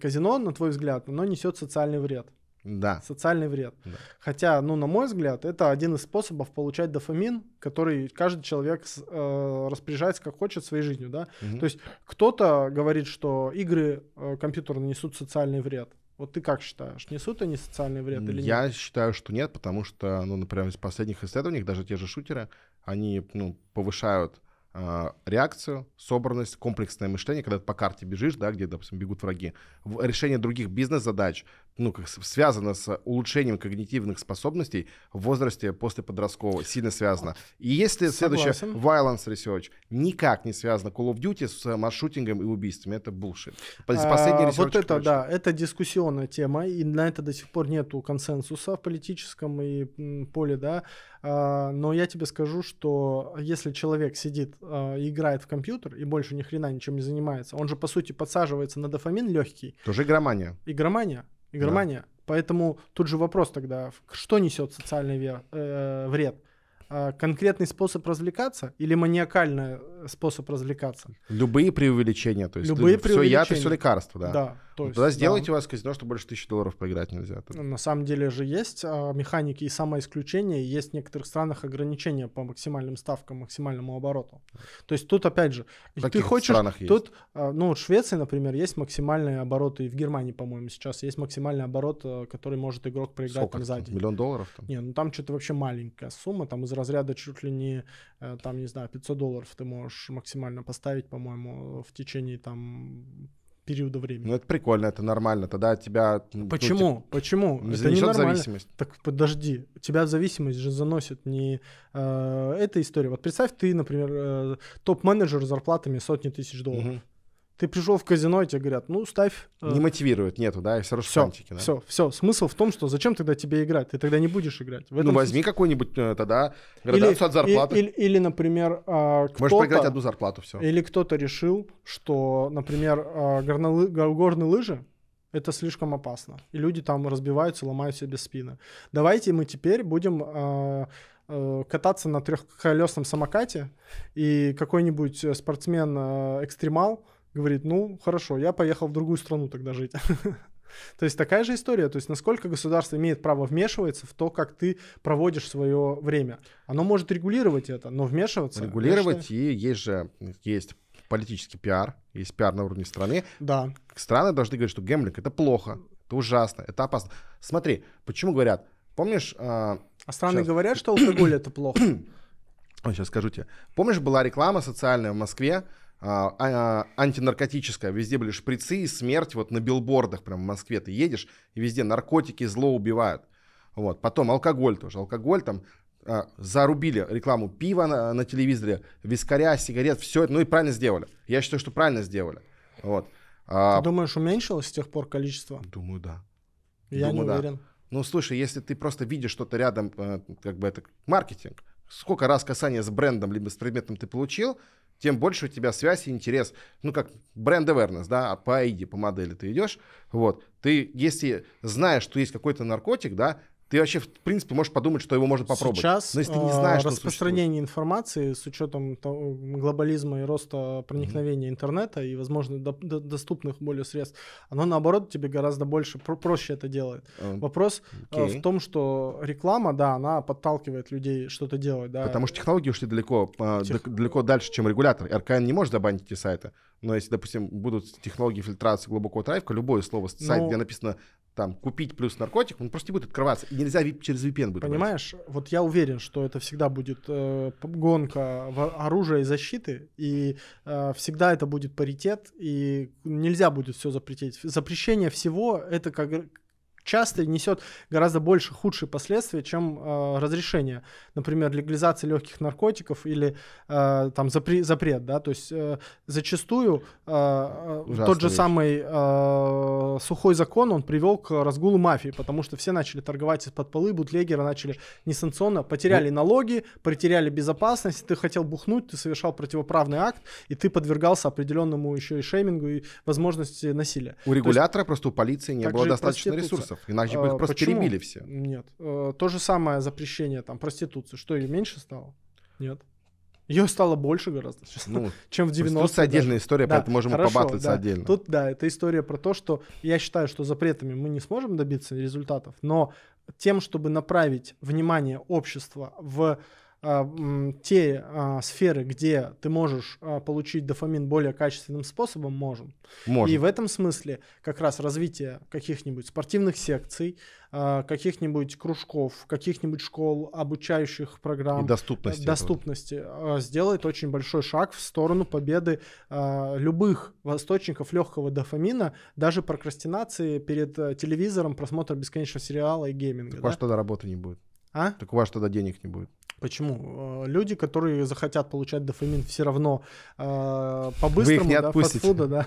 казино, на твой взгляд, оно несет социальный вред. Да. Социальный вред. Да. Хотя, ну, на мой взгляд, это один из способов получать дофамин, который каждый человек распоряжается как хочет своей жизнью, да. Угу. То есть кто-то говорит, что игры компьютерные несут социальный вред. Вот ты как считаешь, несут они социальный вред или нет? Я считаю, что нет, потому что, ну, например, из последних исследований даже те же шутеры, они, ну, повышают реакцию, собранность, комплексное мышление, когда ты по карте бежишь, да, где, допустим, бегут враги. Решение других бизнес-задач, ну, как связано с улучшением когнитивных способностей в возрасте после подросткового, сильно связано. И если следующее, violence research, никак не связано Call of Duty с маршрутингом и убийствами, это bullshit. Вот это, короче, да, это дискуссионная тема, и на это до сих пор нету консенсуса в политическом и поле, да. Но я тебе скажу, что если человек сидит и играет в компьютер и больше ни хрена ничем не занимается, он же по сути подсаживается на дофамин легкий. Тоже игромания. Игромания. Да. Поэтому тут же вопрос тогда, что несет социальный вред? Конкретный способ развлекаться или маниакальный способ развлекаться? Любые преувеличения, то есть все яд и все лекарства, да. Да, то есть, тогда сделайте, да, у вас казино, что больше $1000 поиграть нельзя. На самом деле же есть механики и самоисключения, есть в некоторых странах ограничения по максимальным ставкам, максимальному обороту. То есть тут опять же, ты хочешь, тут, ну, в Швеции, например, есть максимальные обороты, и в Германии, по-моему, сейчас есть максимальный оборот, который может игрок проиграть там за день. $1 миллион? Не, ну там что-то вообще маленькая сумма, там из разряда чуть ли не, там, не знаю, $500 ты можешь максимально поставить, по-моему, в течение там периода времени. Ну это прикольно, это нормально, тогда тебя... Почему? Ну, почему? Это не нормально. Зависимость. Так подожди, тебя зависимость же заносит не... эта история. Вот представь, ты, например, топ-менеджер с зарплатами сотни тысяч $1000000. Угу. Ты пришел в казино, и тебе говорят, ну, ставь... Не мотивирует, нету, да, и все рушантики. Все. Смысл в том, что зачем тогда тебе играть? Ты тогда не будешь играть. Ну, возьми какой-нибудь тогда градацию от зарплаты. Или, например, кто-то... Можешь проиграть одну зарплату, все. Или кто-то решил, что, например, горные лыжи, это слишком опасно. И люди там разбиваются, ломают себе спины. Давайте мы теперь будем... кататься на трехколесном самокате, и какой-нибудь спортсмен-экстремал говорит, ну, хорошо, я поехал в другую страну тогда жить. То есть такая же история, то есть насколько государство имеет право вмешиваться в то, как ты проводишь свое время. Оно может регулировать это, но вмешиваться... Регулировать, и есть же политический пиар, есть пиар на уровне страны. Да. Страны должны говорить, что гемблинг — это плохо, это ужасно, это опасно. Смотри, почему говорят, помнишь... А страны сейчас говорят, что алкоголь это плохо. Сейчас скажу тебе. Помнишь, была реклама социальная в Москве, антинаркотическая, везде были шприцы и смерть, вот на билбордах прям в Москве ты едешь, и везде наркотики, зло убивают. Вот. Потом алкоголь тоже. Алкоголь там зарубили рекламу пива на телевизоре, вискаря, сигарет, все это. Ну и правильно сделали. Я считаю, что правильно сделали. Вот. Ты думаешь, уменьшилось с тех пор количество? Думаю, да. Я не уверен. Ну, слушай, если ты просто видишь что-то рядом, как бы это маркетинг, сколько раз касания с брендом либо с предметом ты получил, тем больше у тебя связь и интерес. Ну, как бренд awareness, да, по ID, по модели ты идешь. Вот. Ты, если знаешь, что есть какой-то наркотик, да, ты вообще, в принципе, можешь подумать, что его можно попробовать. Сейчас, но если ты не знаешь, распространение информации с учетом глобализма и роста проникновения интернета и, возможно, доступных более средств, оно, наоборот, тебе гораздо больше, проще это делает. Вопрос в том, что реклама, да, она подталкивает людей что-то делать. Да. Потому что технологии ушли далеко дальше, чем регулятор. РКН не может забанить эти сайты. Но если, допустим, будут технологии фильтрации глубокого трафика, любое слово с сайта, где написано там «купить плюс наркотик», он просто не будет открываться. И нельзя через VPN будет. Понимаешь, брать. Вот я уверен, что это всегда будет гонка оружия и защиты, и всегда это будет паритет, и нельзя будет все запретить. Запрещение всего — это как часто несет гораздо больше худшие последствия, чем разрешение. Например, легализация легких наркотиков или там запрет. Да? То есть зачастую тот же самый сухой закон, он привел к разгулу мафии, потому что все начали торговать из-под полы, бутлегеры начали несанкционно, потеряли налоги, потеряли безопасность, ты хотел бухнуть, ты совершал противоправный акт, и ты подвергался определенному еще и шеймингу, и возможности насилия. У регулятора, просто у полиции не было достаточно ресурсов, иначе бы их просто перебили все. Нет. То же самое запрещение там проституции. Что, ее меньше стало? Нет. Ее стало больше гораздо, ну, чем в 90-е. Проституция отдельная история, да, поэтому можем побатлиться отдельно. Тут, да, это история про то, что я считаю, что запретами мы не сможем добиться результатов, но тем, чтобы направить внимание общества в те сферы, где ты можешь получить дофамин более качественным способом, можем. И в этом смысле как раз развитие каких-нибудь спортивных секций, каких-нибудь кружков, каких-нибудь школ, обучающих программ, и доступности сделает очень большой шаг в сторону победы любых источников легкого дофамина, даже прокрастинации перед телевизором, просмотра бесконечного сериала и гейминга. Так у вас тогда работы не будет. А? Так у вас тогда денег не будет. Почему? Люди, которые захотят получать дофамин все равно по-быстрому, да, фастфуда,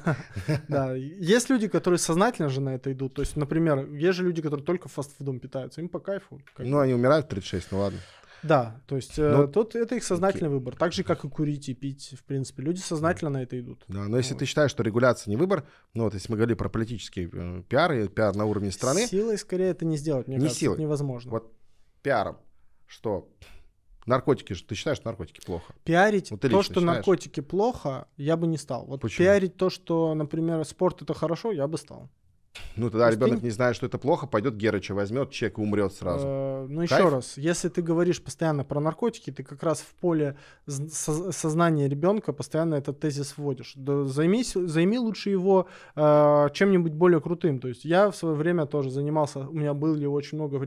да. Есть люди, которые сознательно же на это идут. То есть, например, есть же люди, которые только фастфудом питаются, им по кайфу. Ну, они умирают в 36, ну ладно. Да, то есть тут это их сознательный выбор. Так же, как и курить и пить, в принципе. Люди сознательно на это идут. Да, но если ты считаешь, что регуляция не выбор, ну вот если мы говорили про политические пиары, пиар на уровне страны. Силой скорее это не сделать, мне кажется, это невозможно. Вот пиаром, что... Наркотики же, ты считаешь, что наркотики плохо? Пиарить вот то, что наркотики плохо, я бы не стал. Вот пиарить то, что, например, спорт — это хорошо, я бы стал. Ну тогда ребенок не знает, что это плохо, пойдет Герыча возьмет, чек и умрет сразу. Ну еще раз, если ты говоришь постоянно про наркотики, ты как раз в поле сознания ребенка постоянно этот тезис вводишь. Да, займи лучше его чем-нибудь более крутым. То есть я в свое время тоже занимался, у меня было очень много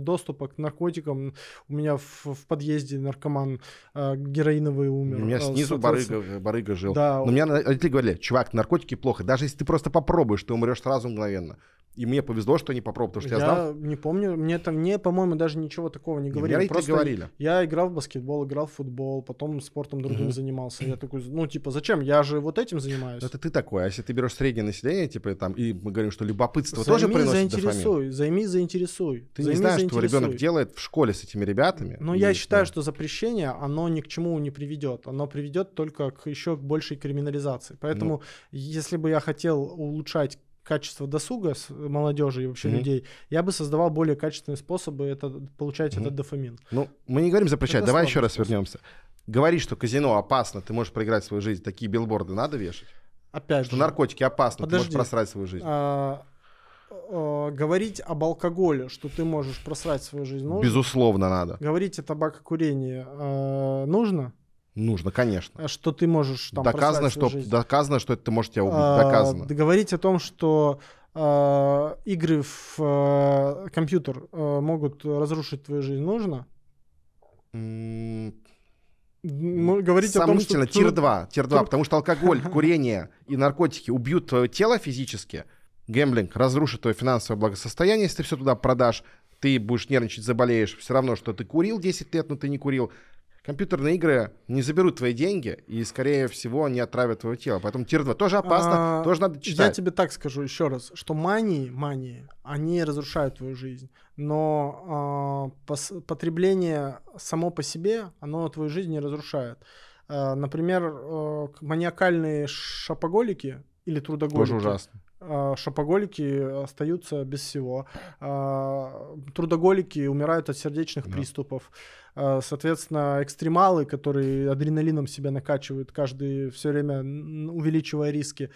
доступа к наркотикам, у меня в подъезде наркоман героиновый умер. У меня снизу барыга жил. Да, но меня родители говорили, чувак, наркотики плохо, даже если ты просто попробуешь, ты умрешь сразу. Мгновенно. И мне повезло, что не попробовал, потому что я знал. Не помню, мне там, по-моему, даже ничего такого не говорили. Просто говорили. Я играл в баскетбол, играл в футбол, потом спортом другим занимался. Я такой, ну типа, зачем? Я же вот этим занимаюсь. Это ты такой. А если ты берешь среднее население, типа там, и мы говорим, что любопытство тоже приносит дофамин. Заинтересуй. Ты не знаешь, что ребенок делает в школе с этими ребятами. Но я считаю, что запрещение, оно ни к чему не приведет. Оно приведет только к еще большей криминализации. Поэтому, если бы я хотел улучшать качество досуга с молодежи и вообще людей, я бы создавал более качественные способы получать этот дофамин. Ну, мы не говорим запрещать, давай еще раз вернемся. Говорить, что казино опасно, ты можешь проиграть свою жизнь, такие билборды надо вешать? Опять же. Что наркотики опасны, ты можешь просрать свою жизнь. Говорить об алкоголе, что ты можешь просрать свою жизнь, нужно? Безусловно, надо. Говорить о табакокурении нужно? Нужно, конечно. Что ты можешь там доказано, что жизнь. Доказано, что это может тебя убить. Доказано. Говорить о том, что игры в компьютер могут разрушить твою жизнь, нужно? Говорить о том, что... Тир-2, потому что алкоголь, курение и наркотики убьют твое тело физически. Гэмблинг разрушит твое финансовое благосостояние, если ты все туда продашь. Ты будешь нервничать, заболеешь. Все равно, что ты курил 10 лет, но ты не курил. Компьютерные игры не заберут твои деньги и, скорее всего, они отравят твое тело. Поэтому тир-2 тоже опасно, тоже надо читать. Я тебе так скажу еще раз, что мании, они разрушают твою жизнь. Но потребление само по себе, оно твою жизнь не разрушает. Например, маниакальные шопоголики или трудоголики. Тоже ужасно. Шопоголики остаются без всего. Трудоголики умирают от сердечных приступов. Соответственно, экстремалы, которые адреналином себя накачивают, каждый все время увеличивая риски,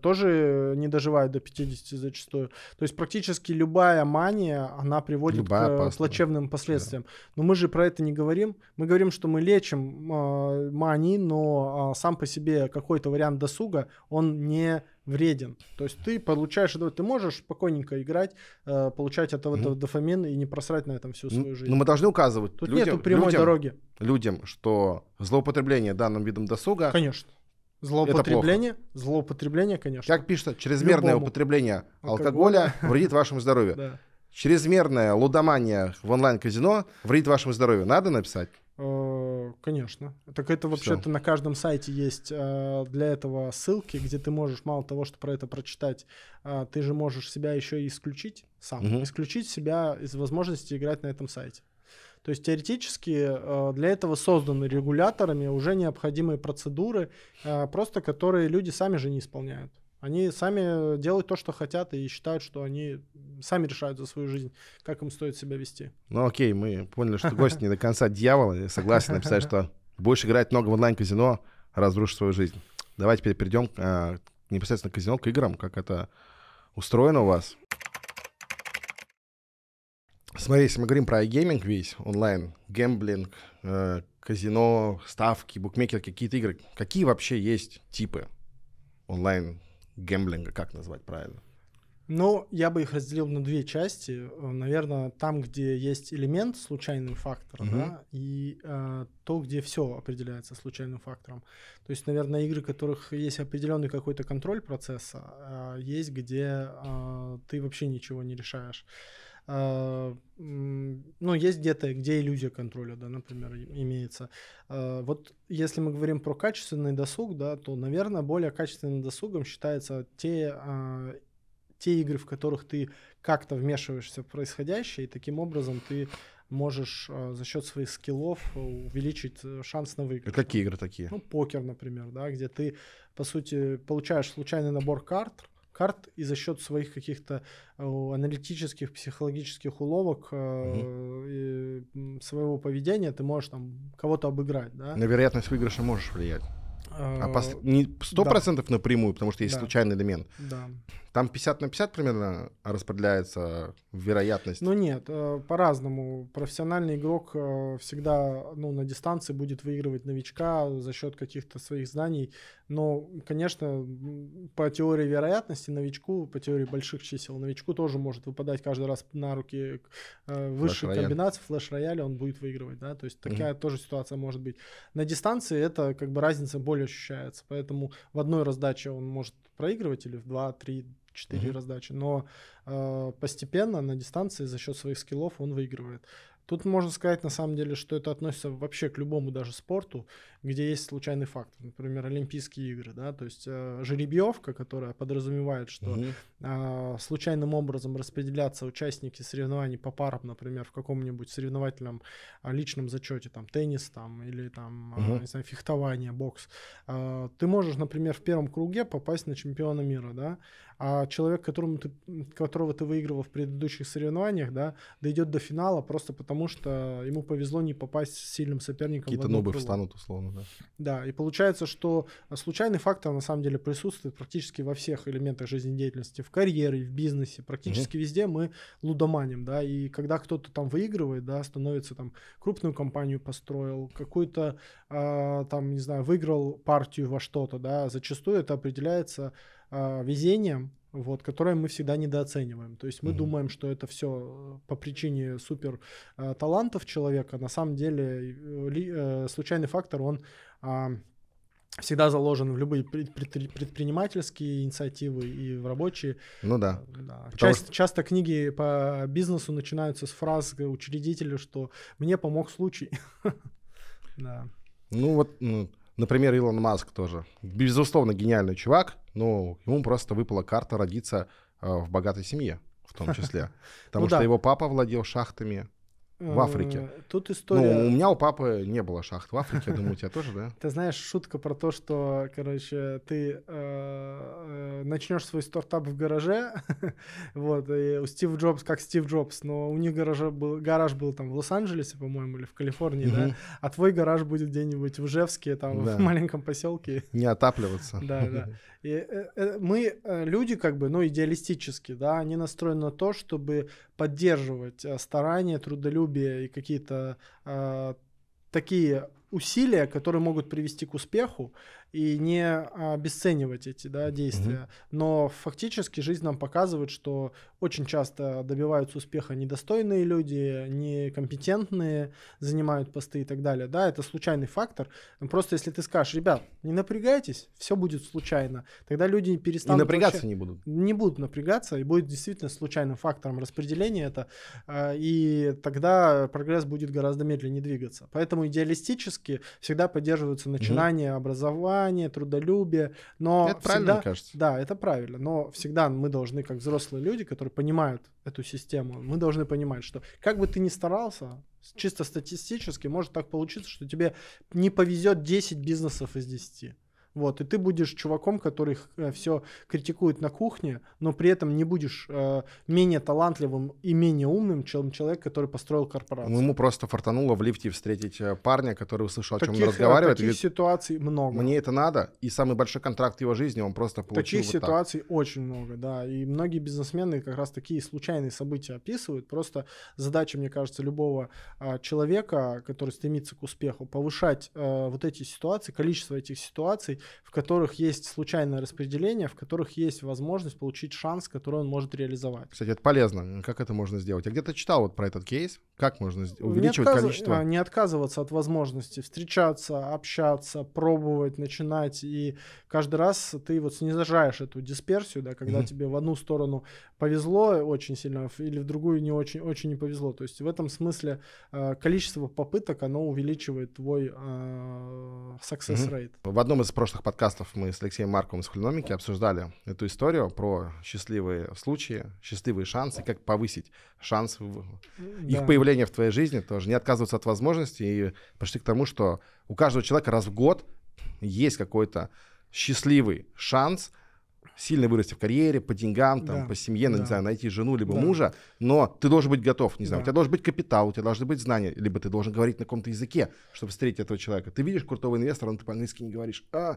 тоже не доживают до 50 зачастую. То есть практически любая мания, она приводит к плачевным последствиям. Но мы же про это не говорим. Мы говорим, что мы лечим мании, но сам по себе какой-то вариант досуга, он не вреден. То есть ты получаешь этого, ты можешь спокойненько играть, получать от этого дофамин и не просрать на этом всю свою жизнь. Но мы должны указывать людям, нету прямой дороги. Людям, что злоупотребление данным видом досуга, конечно, Злоупотребление? Злоупотребление, конечно. Как пишется, чрезмерное употребление алкоголя вредит вашему здоровью. Да. Чрезмерная лудомания в онлайн-казино вредит вашему здоровью. Надо написать? Конечно. Так это вообще-то на каждом сайте есть для этого ссылки, где ты можешь мало того, что про это прочитать, ты же можешь себя еще и исключить сам. Угу. Исключить себя из возможности играть на этом сайте. То есть теоретически для этого созданы регуляторами уже необходимые процедуры, просто которые люди сами же не исполняют. Они сами делают то, что хотят, и считают, что они сами решают за свою жизнь, как им стоит себя вести. Ну окей, мы поняли, что гость не до конца дьявол, и согласен написать, что будешь играть много в онлайн-казино, разрушишь свою жизнь. Давай теперь перейдем непосредственно к казино, к играм, как это устроено у вас. Смотри, если мы говорим про iGaming весь, онлайн, гэмблинг, казино, ставки, букмекеры, какие-то игры. Какие вообще есть типы онлайн-гэмблинга, как назвать правильно? Ну, я бы их разделил на две части. Наверное, там, где есть элемент случайного фактора, да, и то, где все определяется случайным фактором. То есть, наверное, игры, в которых есть определенный какой-то контроль процесса, есть, где ты вообще ничего не решаешь. Ну, есть где-то, где иллюзия контроля, да, например, имеется. Вот если мы говорим про качественный досуг, да, то, наверное, более качественным досугом считаются те игры, в которых ты как-то вмешиваешься в происходящее, и таким образом ты можешь за счет своих скиллов увеличить шанс на выигрыш. Какие игры такие? Ну, покер, например, да, где ты, по сути, получаешь случайный набор карт и за счет своих каких-то аналитических, психологических уловок своего поведения ты можешь там кого-то обыграть. Да? На вероятность выигрыша можешь влиять. Не 100% напрямую, потому что есть случайный элемент. Да. Там 50 на 50 примерно распределяется вероятность? Ну нет, по-разному. Профессиональный игрок всегда, ну, на дистанции будет выигрывать новичка за счет каких-то своих знаний. Но, конечно, по теории вероятности новичку, по теории больших чисел, новичку тоже может выпадать каждый раз на руки высшей комбинации, флеш-рояля он будет выигрывать. Да? То есть такая тоже ситуация может быть. На дистанции это как бы разница более ощущается. Поэтому в одной раздаче он может проигрывать или в 2, 3, 4 раздачи, но постепенно на дистанции за счет своих скиллов он выигрывает. Тут можно сказать, на самом деле, что это относится вообще к любому даже спорту, где есть случайный фактор. Например, Олимпийские игры, да, то есть жеребьевка, которая подразумевает, что случайным образом распределятся участники соревнований по парам, например, в каком-нибудь соревновательном личном зачете, там, теннис, там, или, там, не знаю, фехтование, бокс. Ты можешь, например, в первом круге попасть на чемпиона мира, да, а человек, которого ты выигрывал в предыдущих соревнованиях, да, дойдет до финала просто потому, что ему повезло не попасть с сильным соперником. Какие-то нубы встанут, условно. Да. Да, и получается, что случайный фактор на самом деле присутствует практически во всех элементах жизнедеятельности, в карьере, в бизнесе, практически везде мы лудоманим, да, и когда кто-то там выигрывает, да, становится там крупную компанию построил, какую-то там, не знаю, выиграл партию во что-то, да, зачастую это определяется везением, вот, которое мы всегда недооцениваем. То есть мы думаем, что это все по причине супер талантов человека. На самом деле случайный фактор, он всегда заложен в любые предпринимательские инициативы и в рабочие. Ну да. Часто книги по бизнесу начинаются с фраз учредителя, что «мне помог случай». Да. Ну вот, например, Илон Маск тоже. Безусловно, гениальный чувак, но ему просто выпала карта родиться в богатой семье, в том числе. Потому что его папа владел шахтами в Африке. Тут история... Ну, у меня у папы не было шахт в Африке, я думаю, у тебя тоже, да? Ты знаешь, шутка про то, что, короче, ты начнешь свой стартап в гараже, вот, и у Стива Джобса, как Стив Джобс, но у них гараж был там в Лос-Анджелесе, по-моему, или в Калифорнии, да, а твой гараж будет где-нибудь в Ижевске, там, в маленьком поселке. Не отапливаться. Да, да. И мы, люди, как бы, ну, идеалистически, да, они настроены на то, чтобы поддерживать старания, трудолюбие и какие-то такие усилия, которые могут привести к успеху, и не обесценивать эти действия. Но фактически жизнь нам показывает, что очень часто добиваются успеха недостойные люди, некомпетентные, занимают посты и так далее. Да, это случайный фактор. Просто если ты скажешь: ребят, не напрягайтесь, все будет случайно, тогда люди перестанут... И напрягаться вообще не будут. Не будут напрягаться, и будет действительно случайным фактором распределения это, и тогда прогресс будет гораздо медленнее двигаться. Поэтому идеалистически всегда поддерживаются начинания, образование, трудолюбие. Но это всегда, правильно, кажется. Да, это правильно. Но всегда мы должны, как взрослые люди, которые понимают эту систему, мы должны понимать, что как бы ты ни старался, чисто статистически может так получиться, что тебе не повезет 10 бизнесов из 10. Вот, и ты будешь чуваком, который все критикует на кухне, но при этом не будешь менее талантливым и менее умным, чем человек, который построил корпорацию. Ну, ему просто фартануло в лифте встретить парня, который услышал, о чем он разговаривает. Таких ситуаций много. Мне это надо, и самый большой контракт в его жизни он просто получил. Таких ситуаций очень много, да, и многие бизнесмены как раз такие случайные события описывают. Просто задача, мне кажется, любого человека, который стремится к успеху, повышать вот эти ситуации, количество этих ситуаций, в которых есть случайное распределение, в которых есть возможность получить шанс, который он может реализовать. Кстати, это полезно. Как это можно сделать? Я где-то читал вот про этот кейс. Как можно увеличивать количество? Не отказываться от возможности встречаться, общаться, пробовать, начинать. И каждый раз ты вот снижаешь эту дисперсию, да, когда тебе в одну сторону повезло очень сильно или в другую не очень, очень не повезло. То есть в этом смысле количество попыток, оно увеличивает твой success rate. В одном из прошлых подкастов мы с Алексеем Марковым из «Хулиномики» обсуждали эту историю про счастливые случаи, счастливые шансы, как повысить шанс их появления в твоей жизни, тоже не отказываться от возможности. И пришли к тому, что у каждого человека раз в год есть какой-то счастливый шанс сильно вырасти в карьере, по деньгам, там, по семье, не знаю, найти жену либо мужа, но ты должен быть готов, не знаю, у тебя должен быть капитал, у тебя должны быть знания, либо ты должен говорить на каком-то языке, чтобы встретить этого человека. Ты видишь крутого инвестора, но ты по-английски не говоришь. Что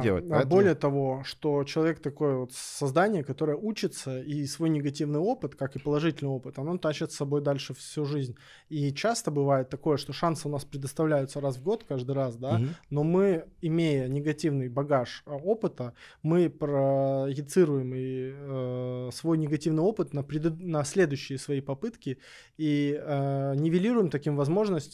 делать? Поэтому... Более того, что человек такое вот создание, которое учится, и свой негативный опыт, как и положительный опыт, оно тащит с собой дальше всю жизнь. И часто бывает такое, что шансы у нас предоставляются раз в год, каждый раз, да, но мы, имея негативный багаж опыта, мы проецируем свой негативный опыт на следующие свои попытки и нивелируем этим возможность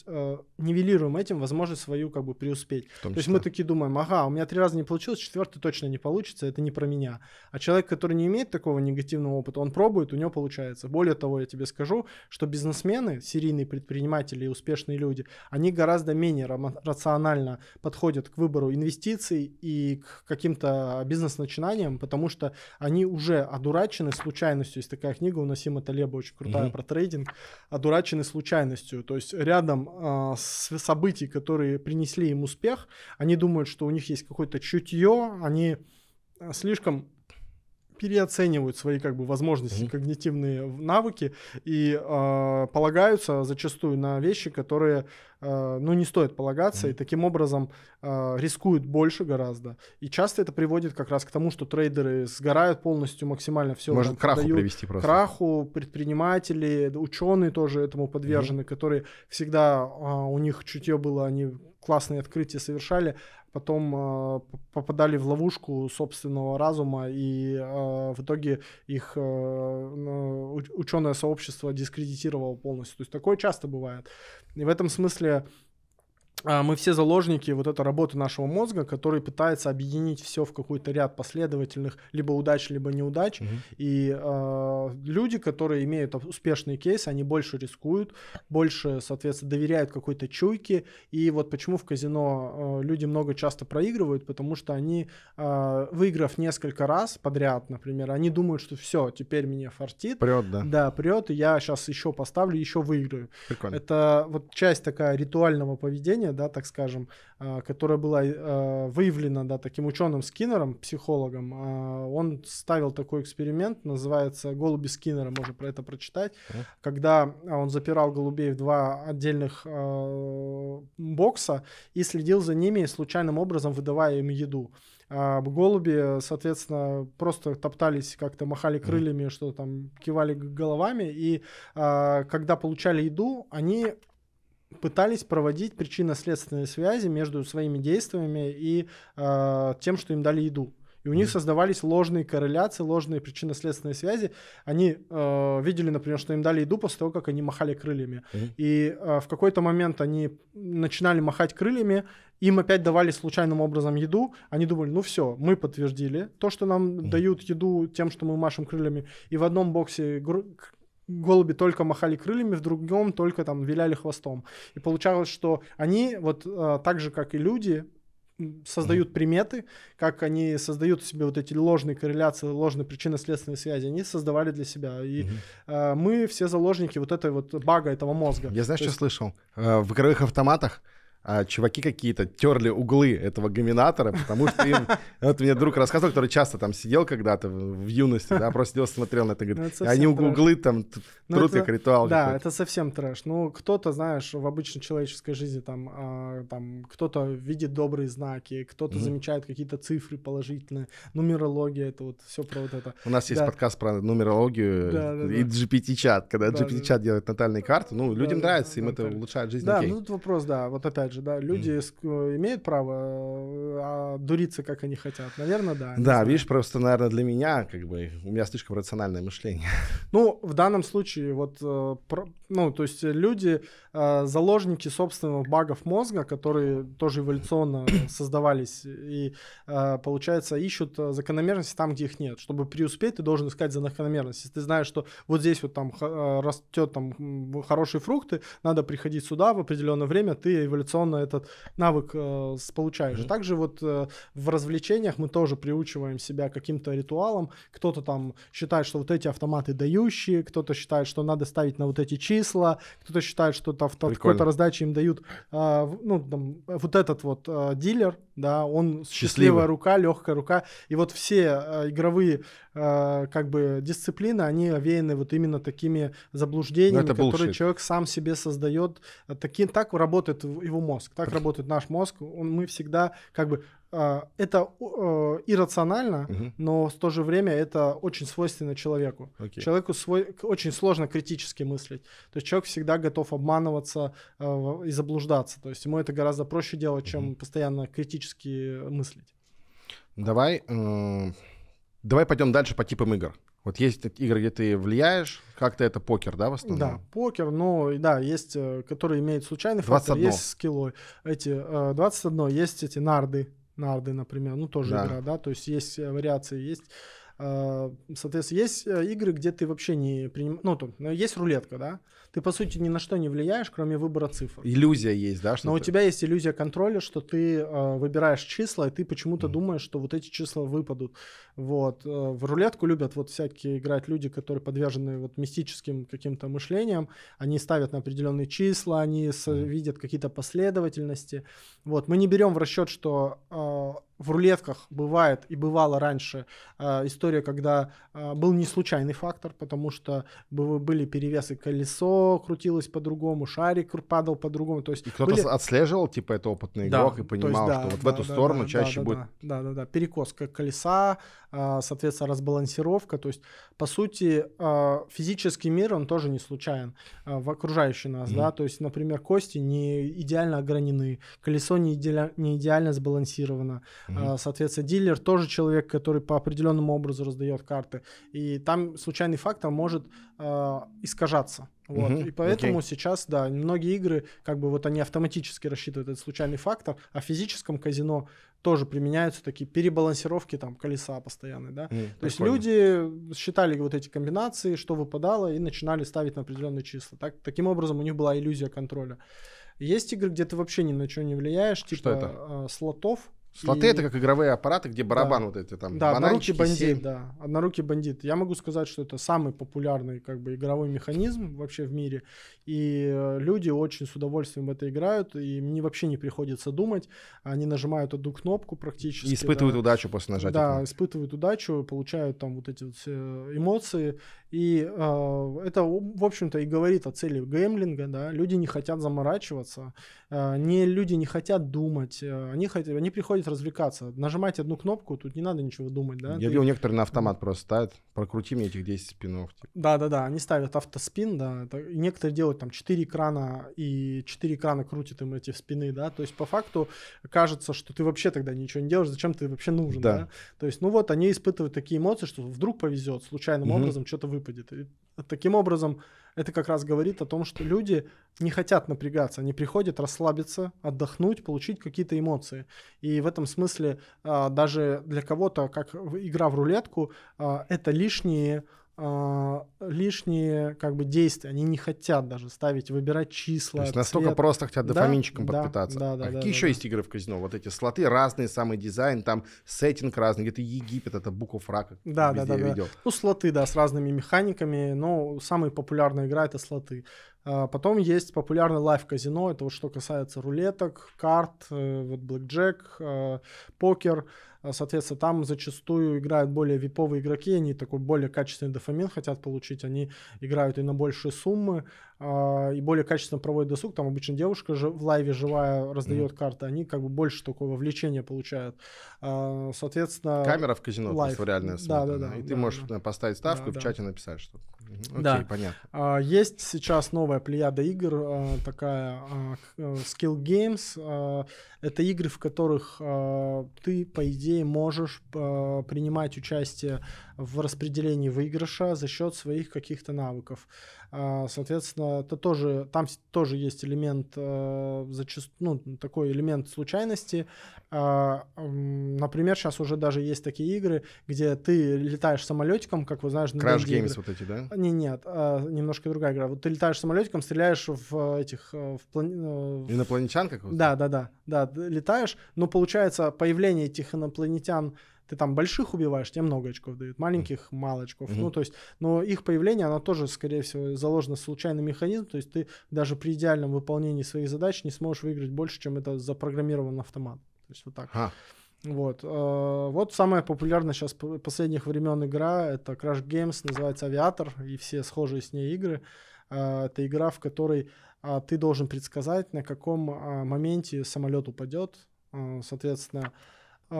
свою как бы преуспеть. То есть мы такие думаем: ага, у меня 3 раза не получилось, 4-й точно не получится, это не про меня. А человек, который не имеет такого негативного опыта, он пробует, у него получается. Более того, я тебе скажу, что бизнесмены, серийные предприниматели и успешные люди, они гораздо менее рационально подходят к выбору инвестиций и к каким-то бизнес-начинаниям, потому что они уже одурачены случайностью. Есть такая книга у Нассима Талеба, очень крутая, про трейдинг. Одурачены случайностью. То есть рядом событий, которые принесли им успех, они думают, что у них есть какое-то чутье, они слишком переоценивают свои как бы возможности, когнитивные навыки и полагаются зачастую на вещи, которые не стоит полагаться, и таким образом рискуют больше гораздо. И часто это приводит как раз к тому, что трейдеры сгорают полностью, максимально все. Может, к краху привести просто. Краху, предприниматели, ученые тоже этому подвержены, которые всегда у них чутье было, они классные открытия совершали, потом попадали в ловушку собственного разума, и в итоге их ученое сообщество дискредитировало полностью. То есть такое часто бывает. И в этом смысле мы все заложники вот этой работы нашего мозга, который пытается объединить все в какой-то ряд последовательных либо удач, либо неудач. И люди, которые имеют успешные кейсы, они больше рискуют, больше, соответственно, доверяют какой-то чуйке. И вот почему в казино люди часто проигрывают, потому что они, выиграв несколько раз подряд, например, они думают, что все, теперь меня фартит. Прет, да? Да, прет, и я сейчас еще поставлю, еще выиграю. Прикольно. Это вот часть такая ритуального поведения, да, так скажем, которая была выявлена, да, таким ученым Скиннером, психологом. Он ставил такой эксперимент, называется «Голуби Скиннера», можно про это прочитать, когда он запирал голубей в 2 отдельных бокса и следил за ними, случайным образом выдавая им еду. Голуби, соответственно, просто топтались, как-то махали крыльями, что там, кивали головами, и когда получали еду, они пытались проводить причинно-следственные связи между своими действиями и тем, что им дали еду. И у них создавались ложные корреляции, ложные причинно-следственные связи. Они видели, например, что им дали еду после того, как они махали крыльями. И в какой-то момент они начинали махать крыльями, им опять давали случайным образом еду. Они думали, ну все, мы подтвердили то, что нам дают еду тем, что мы машем крыльями. И в одном боксе голуби только махали крыльями, в другом только там виляли хвостом. И получалось, что они вот так же, как и люди, создают приметы, как они создают себе вот эти ложные корреляции, ложные причинно-следственные связи, они создавали для себя. И мы все заложники вот этой вот бага, этого мозга. Я знаешь, что слышал? В игровых автоматах чуваки какие-то терли углы этого гоминатора, потому что им... Вот мне друг рассказывал, который часто там сидел когда-то в юности, да, просто сидел, смотрел на это, говорит, они углы там трут их ритуал. Да, это совсем трэш. Ну, кто-то, знаешь, в обычной человеческой жизни там кто-то видит добрые знаки, кто-то замечает какие-то цифры положительные, нумерология, это вот все про вот это. У нас есть подкаст про нумерологию и GPT-чат, когда GPT-чат делает натальные карты, ну, людям нравится, им это улучшает жизнь. Да, ну, тут вопрос, да, вот опять же, да, люди имеют право дуриться, как они хотят. Наверное, да. Да, видишь, просто, наверное, для меня, как бы, у меня слишком рациональное мышление. Ну, в данном случае, вот, ну, то есть люди заложники собственных багов мозга, которые тоже эволюционно создавались, и, получается, ищут закономерности там, где их нет. Чтобы преуспеть, ты должен искать закономерности. Ты знаешь, что вот здесь вот там растет там хорошие фрукты, надо приходить сюда в определенное время, ты эволюционно этот навык получаешь. Также вот в развлечениях мы тоже приучиваем себя каким-то ритуалам. Кто-то там считает, что вот эти автоматы дающие, кто-то считает, что надо ставить на вот эти числа, кто-то считает, что какой-то раздачи им дают. Ну, там, вот этот вот дилер, да, он счастливая рука, легкая рука. И вот все игровые как бы дисциплины, они овеяны вот именно такими заблуждениями, которые человек сам себе создает. Так работает его мозг, так работает наш мозг. Мы всегда как бы... Это иррационально, но в то же время это очень свойственно человеку. Человеку очень сложно критически мыслить. То есть человек всегда готов обманываться и заблуждаться. То есть ему это гораздо проще делать, чем постоянно критически мыслить. Давай пойдем дальше по типам игр. Вот есть игры, где ты влияешь, как-то это покер, да, в основном? Да, покер, но да, есть, которые имеют случайный фактор, есть скиллы, эти 21, есть эти нарды, например, ну тоже игра, да, то есть есть вариации, есть, соответственно, есть игры, где ты вообще не принимаешь, ну там, есть рулетка, да, ты по сути ни на что не влияешь, кроме выбора цифр. Иллюзия есть, да? Что-то? Но у тебя есть иллюзия контроля, что ты выбираешь числа, и ты почему-то думаешь, что вот эти числа выпадут. Вот. В рулетку любят вот всякие играть люди, которые подвержены вот мистическим каким-то мышлениям. Они ставят на определенные числа, они видят какие-то последовательности. Вот. Мы не берем в расчет, что в рулетках бывает и бывало раньше история, когда был не случайный фактор, потому что были перевесы, колесо крутилось по-другому, шарик падал по-другому. То есть кто-то отслеживал, типа, это опытный игрок, и понимал, есть, что вот в эту сторону чаще будет... Да, перекос колеса, соответственно, разбалансировка. То есть, по сути, физический мир, он тоже не случайен в окружающий нас, да, то есть, например, кости не идеально огранены, колесо не идеально сбалансировано, соответственно, дилер тоже человек, который по определенному образу раздает карты, и там случайный фактор может искажаться. Вот. И поэтому сейчас, да, многие игры, как бы вот они автоматически рассчитывают этот случайный фактор, а в физическом казино тоже применяются такие перебалансировки там колеса постоянные, да. То есть люди считали вот эти комбинации, что выпадало, и начинали ставить на определенные числа. Таким образом у них была иллюзия контроля. Есть игры, где ты вообще ни на что не влияешь, типа слотов. Слоты — это как игровые аппараты, где барабан вот эти там, бананчики, семь. Да, однорукий бандит. Я могу сказать, что это самый популярный как бы игровой механизм вообще в мире. И люди очень с удовольствием в это играют, и мне вообще не приходится думать. Они нажимают одну кнопку практически. И испытывают удачу после нажатия. Да, испытывают удачу, получают там вот эти вот эмоции. И это, в общем-то, и говорит о цели гэмблинга, да, люди не хотят заморачиваться, люди не хотят думать, они приходят развлекаться, нажимать одну кнопку, тут не надо ничего думать, да. Я видел, некоторые на автомат просто ставят, прокрути мне этих 10 спинов. Да-да-да, они ставят автоспин, да, и некоторые делают там 4 экрана, и 4 экрана крутят им эти спины, да, то есть по факту кажется, что ты вообще тогда ничего не делаешь, зачем ты вообще нужен, да. Да? То есть, ну вот, они испытывают такие эмоции, что вдруг повезет, случайным образом что-то выпадет. И таким образом, это как раз говорит о том, что люди не хотят напрягаться, они приходят расслабиться, отдохнуть, получить какие-то эмоции. И в этом смысле даже для кого-то, как игра в рулетку, это лишние как бы действия, они не хотят даже ставить, выбирать числа. То есть настолько цвет. Просто хотят дофаминчиком подпитаться. Да, какие еще есть игры в казино? Вот эти слоты, разные, самый дизайн, там сеттинг разный, где-то Египет, это буков рака. Да. Ну, слоты, да, с разными механиками, но самая популярная игра — это слоты. Потом есть популярный лайв-казино, это вот что касается рулеток, карт, вот блэкджек, покер. Соответственно, там зачастую играют более виповые игроки, они такой более качественный дофамин хотят получить, они играют и на большие суммы, и более качественно проводят досуг. Там обычно девушка же в лайве живая раздает карты, они как бы больше такого вовлечения получают. Соответственно... Камера в казино, просто реальная сумма. Да. И ты можешь поставить ставку, в чате написать что-то. Окей, понятно. Есть сейчас новая плеяда игр, такая Skill Games. Это игры, в которых ты, по идее, можешь принимать участие в распределении выигрыша за счет своих каких-то навыков. Соответственно, это тоже, там тоже есть элемент, такой элемент случайности. Например, сейчас уже даже есть такие игры, где ты летаешь самолетиком, как вы знаешь, на Crash Games вот эти, да? Немножко другая игра. Вот ты летаешь самолетиком, стреляешь в этих... Инопланетян какого-то? Да, летаешь, но получается появление этих инопланетян. Ты там больших убиваешь, тебе много очков дают, маленьких мало очков. Ну, то есть, но их появление, оно тоже, скорее всего, заложено в случайный механизм, то есть ты даже при идеальном выполнении своих задач не сможешь выиграть больше, чем это запрограммирован автомат. То есть вот так. Вот самая популярная сейчас последних времен игра, это Crash Games, называется «Авиатор», и все схожие с ней игры. Это игра, в которой ты должен предсказать, на каком моменте самолет упадет, соответственно,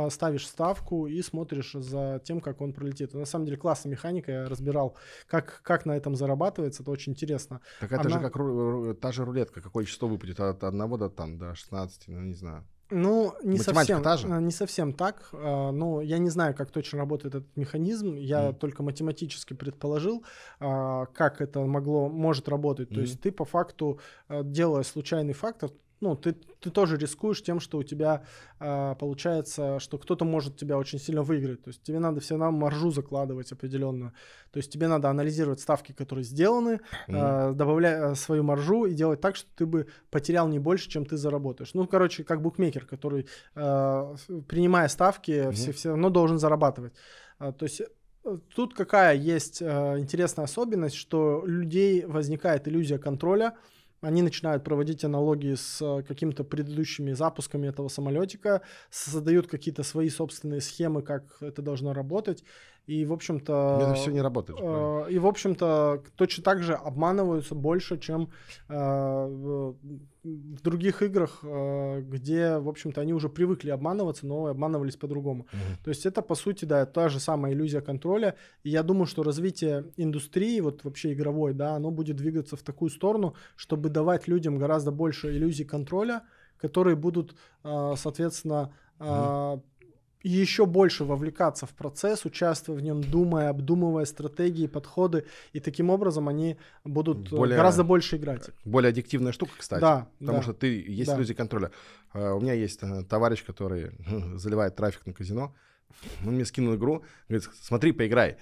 ставишь ставку и смотришь за тем, как он пролетит. На самом деле классная механика, я разбирал, как на этом зарабатывается, это очень интересно. Так это же как та же рулетка, какое число выпадет от 1 до 16, ну не знаю. Ну, не совсем так. Но я не знаю, как точно работает этот механизм. Я только математически предположил, как это может работать. То есть ты по факту, делая случайный фактор, ну, ты тоже рискуешь тем, что у тебя получается, что кто-то может тебя очень сильно выиграть. То есть тебе надо всегда маржу закладывать определенную. То есть тебе надо анализировать ставки, которые сделаны, добавлять свою маржу и делать так, что ты бы потерял не больше, чем ты заработаешь. Ну, короче, как букмекер, который, принимая ставки, все равно должен зарабатывать. То есть... Тут какая есть интересная особенность, что у людей возникает иллюзия контроля. Они начинают проводить аналогии с какими-то предыдущими запусками этого самолетика, создают какие-то свои собственные схемы, как это должно работать. И, в общем-то... Это все не работает. И, в общем-то, точно так же обманываются больше, чем в других играх, где, в общем-то, они уже привыкли обманываться, но обманывались по-другому. То есть это, по сути, да, та же самая иллюзия контроля. И я думаю, что развитие индустрии, вот вообще игровой, да, оно будет двигаться в такую сторону, чтобы давать людям гораздо больше иллюзий контроля, которые будут, соответственно... И еще больше вовлекаться в процесс, участвуя в нем, думая, обдумывая стратегии, подходы. И таким образом они будут гораздо больше играть. Более аддиктивная штука, кстати. Потому что есть иллюзия контроля. У меня есть товарищ, который заливает трафик на казино. Он мне скинул игру, говорит, смотри, поиграй.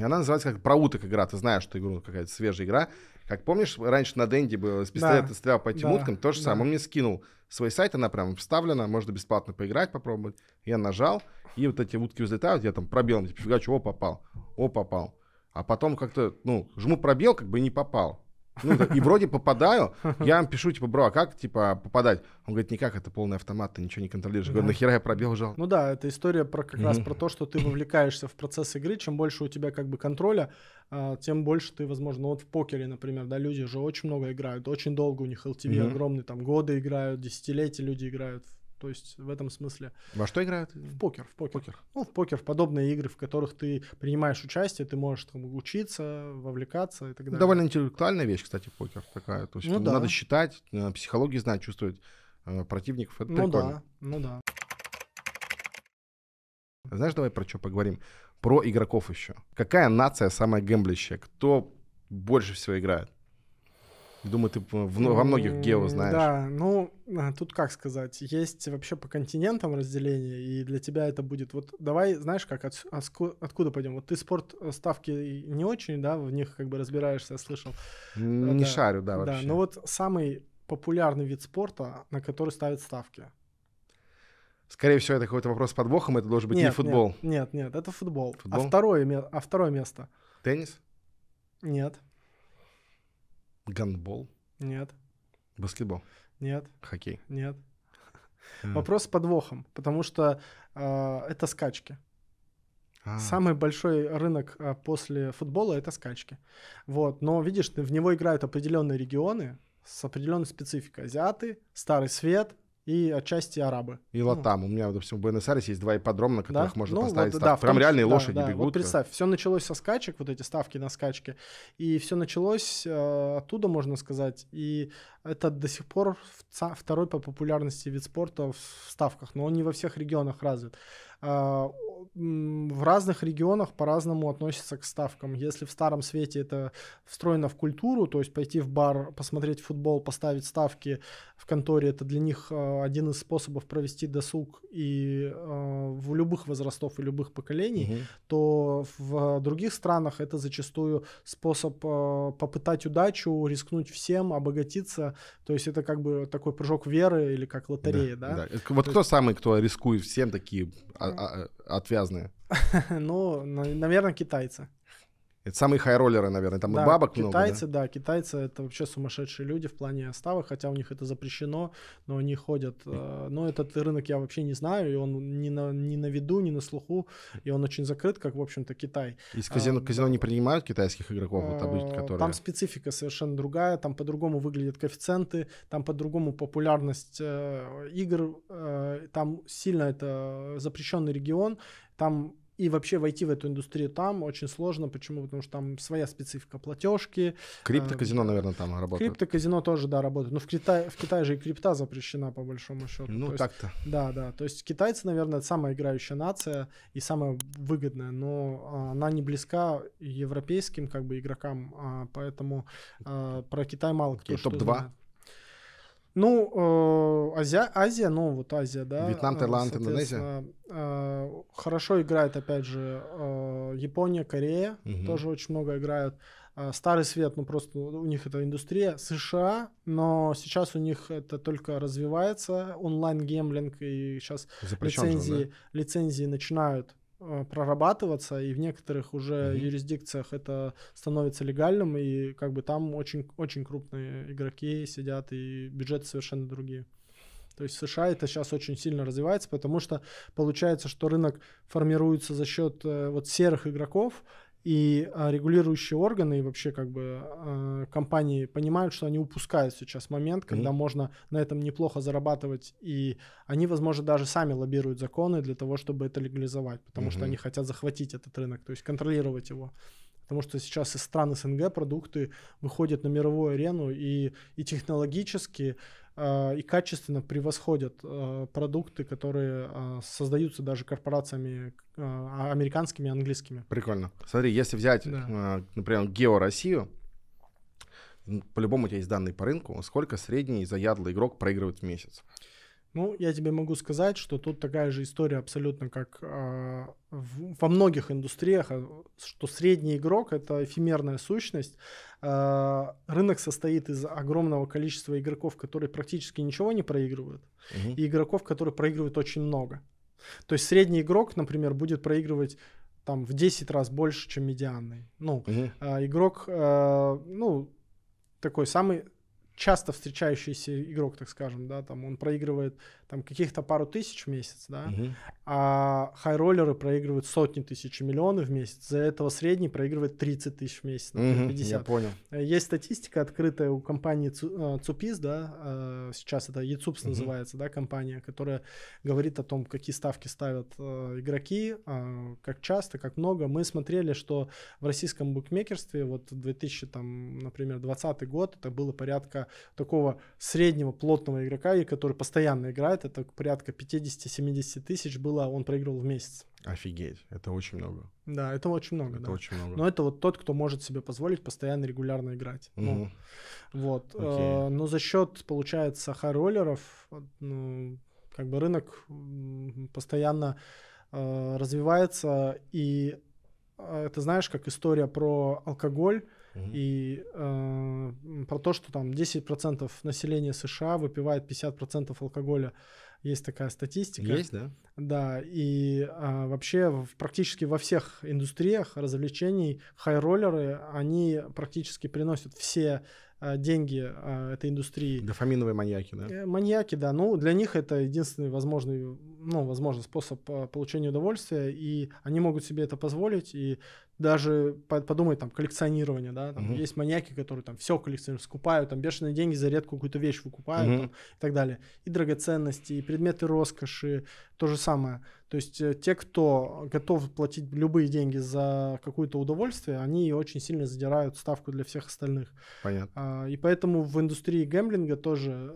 И она называется как про уток игра. Ты знаешь, что игру какая-то свежая игра. Как помнишь, раньше на Денди было с пистолета стрелял по этим уткам, то же самое. Он мне скинул свой сайт, она прям вставлена, можно бесплатно поиграть, попробовать. Я нажал, и вот эти утки взлетают, я там пробелом, типа, фигачу, о, попал. А потом как-то, жму пробел, как бы и не попал. Ну, и вроде попадаю, я им пишу, типа, бро, а как, типа, попадать? Он говорит, никак, это полный автомат, ты ничего не контролируешь. Я говорю, нахера я пробел жал? Ну да, это история про, как раз про то, что ты вовлекаешься в процесс игры, чем больше у тебя как бы контроля, тем больше ты, возможно, вот в покере, например, да, люди же очень много играют, очень долго у них LTV огромный, там, годы играют, десятилетия люди играют. То есть в этом смысле... Во что играют? В покер. Ну, в покер, в подобные игры, в которых ты принимаешь участие, ты можешь там, учиться, вовлекаться и так далее. Довольно интеллектуальная вещь, кстати, покер такая. То есть ну, надо считать, психологию знать, чувствовать противников. Это прикольно. Знаешь, давай про что поговорим? Про игроков еще. Какая нация самая гэмблящая? Кто больше всего играет? Думаю, ты во многих гео знаешь. Да, ну, тут как сказать, есть вообще по континентам разделение, и для тебя это будет... Вот давай, знаешь, как откуда пойдем? Вот ты спорт ставки не очень, да, в них как бы разбираешься, я слышал. Не шарю, да, вообще. Да, но вот самый популярный вид спорта, на который ставят ставки. Скорее всего, это какой-то вопрос с подвохом, это должен быть не футбол. Нет, это футбол. А второе место? Теннис? Нет. Гандбол? Нет. Баскетбол? Нет. Хоккей? Нет. Вопрос с подвохом, потому что это скачки. Самый большой рынок после футбола — это скачки. Вот. Но, видишь, в него играют определенные регионы с определенной спецификой. Азиаты, Старый Свет и отчасти арабы. И латам. У меня, допустим, в Буэнос-Айресе есть два ипподрома, на которых можно поставить ставки. Прям реальные лошади бегут. Вот представь, все началось со скачек, вот эти ставки на скачки, и все началось оттуда, можно сказать, и это до сих пор второй по популярности вид спорта в ставках, но он не во всех регионах развит. В разных регионах по-разному относятся к ставкам. Если в Старом Свете это встроено в культуру, то есть пойти в бар, посмотреть футбол, поставить ставки в конторе, это для них один из способов провести досуг и в любых возрастов и любых поколений, то в других странах это зачастую способ попытать удачу, рискнуть всем, обогатиться. То есть это как бы такой прыжок веры или как лотерея. Да? Вот кто самый, кто рискует всем, такие отвязные? Ну, наверное, китайцы. Это самые хай-роллеры, наверное, там да, и бабок китайцы, много. Китайцы это вообще сумасшедшие люди в плане ставок, хотя у них это запрещено, но они ходят. Но этот рынок я вообще не знаю, и он ни на виду, ни на слуху, и он очень закрыт, как, в общем-то, Китай. Из казино не принимают китайских игроков? Там специфика совершенно другая, там по-другому выглядят коэффициенты, там по-другому популярность игр, там сильно это запрещенный регион, там... И вообще войти в эту индустрию там очень сложно. Почему? Потому что там своя специфика платежки. Криптоказино, наверное, там работает. Криптоказино тоже, да, работает. Но в Китае же и крипта запрещена, по большому счету. Ну, так-то. Да. То есть китайцы, наверное, это самая играющая нация и самая выгодная. Но она не близка европейским как бы игрокам. Поэтому про Китай мало кто что знает. Топ-2? Ну, Азия, да. Вьетнам, Таиланд, Индонезия. Хорошо играет, опять же, Япония, Корея, тоже очень много играют. Старый Свет, ну просто у них это индустрия. США, но сейчас у них это только развивается, онлайн-гемблинг, и сейчас лицензии начинают прорабатываться, и в некоторых уже юрисдикциях это становится легальным, и как бы там очень, очень крупные игроки сидят, и бюджеты совершенно другие. То есть в США это сейчас очень сильно развивается, потому что получается, что рынок формируется за счет вот серых игроков, и регулирующие органы и вообще как бы компании понимают, что они упускают сейчас момент, когда можно на этом неплохо зарабатывать, и они, возможно, даже сами лоббируют законы для того, чтобы это легализовать, потому что они хотят захватить этот рынок, то есть контролировать его. Потому что сейчас из стран СНГ продукты выходят на мировую арену и технологически, и качественно превосходят продукты, которые создаются даже корпорациями американскими и английскими. Прикольно. Смотри, если взять, например, Гео Россию, по-любому у тебя есть данные по рынку, сколько средний заядлый игрок проигрывает в месяц? Ну, я тебе могу сказать, что тут такая же история абсолютно, как во многих индустриях, что средний игрок — это эфемерная сущность. Рынок состоит из огромного количества игроков, которые практически ничего не проигрывают, и игроков, которые проигрывают очень много. То есть средний игрок, например, будет проигрывать там, в 10 раз больше, чем медианный. Ну, игрок... такой самый часто встречающийся игрок, так скажем, да, там он проигрывает там каких-то пару тысяч в месяц, да, а хайроллеры проигрывают сотни тысяч и миллионы в месяц, за этого средний проигрывает 30 тысяч в месяц, например, 50. Я понял. Есть статистика открытая у компании ЦУПИС, да, сейчас это ЕЦУПС называется, да, компания, которая говорит о том, какие ставки ставят игроки, как часто, как много. Мы смотрели, что в российском букмекерстве вот в 2020 год это было порядка такого среднего плотного игрока, который постоянно играет, это порядка 50-70 тысяч было, он проигрывал в месяц. Офигеть, это очень много. Да, это очень много. Это да. Очень много. Но это вот тот, кто может себе позволить постоянно регулярно играть. Ну, вот. Но за счет, получается, хайроллеров, ну, как бы рынок постоянно развивается, и это, знаешь, как история про алкоголь. И про то, что там 10% населения США выпивает 50% алкоголя. Есть такая статистика. Есть, да? Да, и вообще практически во всех индустриях развлечений хайроллеры, они практически приносят все деньги этой индустрии. Дофаминовые маньяки, да? Маньяки, да. Ну, для них это единственный возможный, ну, возможный способ получения удовольствия, и они могут себе это позволить, и даже подумай, там, коллекционирование, да, там есть маньяки, которые там все коллекционируют, скупают, там, бешеные деньги за редкую какую-то вещь выкупают, там, и так далее. И драгоценности, и предметы роскоши, то же самое. То есть те, кто готов платить любые деньги за какое-то удовольствие, они очень сильно задирают ставку для всех остальных. Понятно. И поэтому в индустрии гэмблинга тоже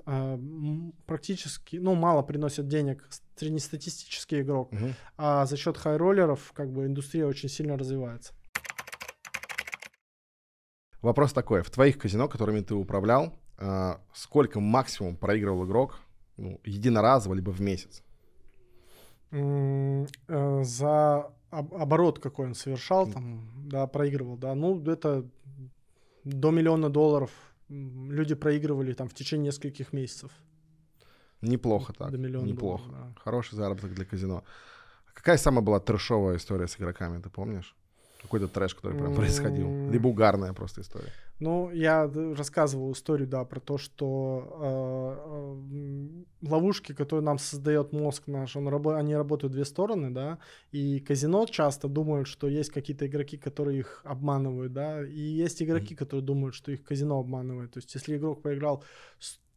практически, ну, мало приносят денег среднестатистический игрок, а за счет хайроллеров как бы индустрия очень сильно развивается. Вопрос такой: в твоих казино, которыми ты управлял, сколько максимум проигрывал игрок, ну, единоразово либо в месяц? За оборот, какой он совершал, там, да, проигрывал, да, ну, это до $1 миллион люди проигрывали там в течение нескольких месяцев. Неплохо так, неплохо. Да. Хороший заработок для казино. Какая самая была трэшовая история с игроками, ты помнишь? Какой-то трэш, который прям происходил? Либо угарная просто история. Ну, я рассказывал историю, да, про то, что ловушки, которые нам создает мозг наш, они работают две стороны, да, и казино часто думают, что есть какие-то игроки, которые их обманывают, да, и есть игроки, которые думают, что их казино обманывает. То есть если игрок поиграл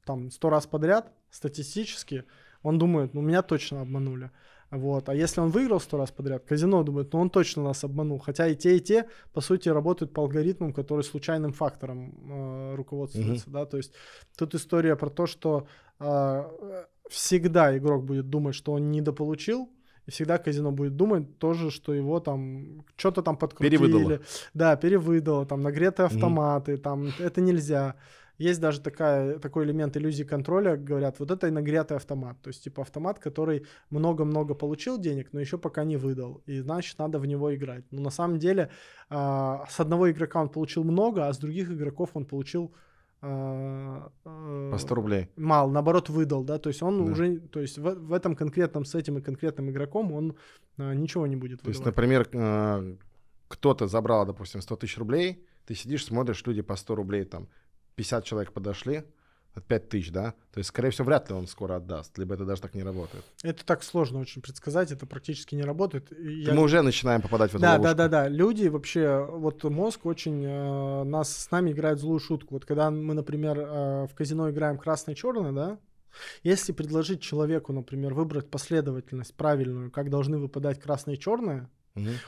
там 100 раз подряд, статистически, он думает, ну, меня точно обманули. Вот. А если он выиграл 100 раз подряд, казино думает, ну он точно нас обманул. Хотя и те, по сути, работают по алгоритмам, которые случайным фактором руководствуются. Да? То есть тут история про то, что всегда игрок будет думать, что он недополучил, и всегда казино будет думать тоже, что его там что-то там подкрутили. Перевыдало. Да, перевыдало, там нагретые автоматы, там это нельзя. Есть даже такой элемент иллюзии контроля, говорят, вот это и нагретый автомат. То есть типа автомат, который много-много получил денег, но еще пока не выдал. И значит, надо в него играть. Но на самом деле с одного игрока он получил много, а с других игроков он получил по 100 рублей. Мало, наоборот, выдал, да, то есть он уже, то есть в этом конкретном, с этим и конкретным игроком он ничего не будет выдавать. То есть, например, кто-то забрал, допустим, 100 тысяч рублей, ты сидишь, смотришь, люди по 100 рублей там, 50 человек подошли, 5 тысяч, да? То есть, скорее всего, вряд ли он скоро отдаст, либо это даже так не работает. Это так сложно очень предсказать, это практически не работает. Мы уже начинаем попадать в эту ловушку. Да. Люди вообще, вот мозг очень с нами играет злую шутку. Вот когда мы, например, в казино играем красное-черное, да? Если предложить человеку, например, выбрать последовательность правильную, как должны выпадать красное и черное,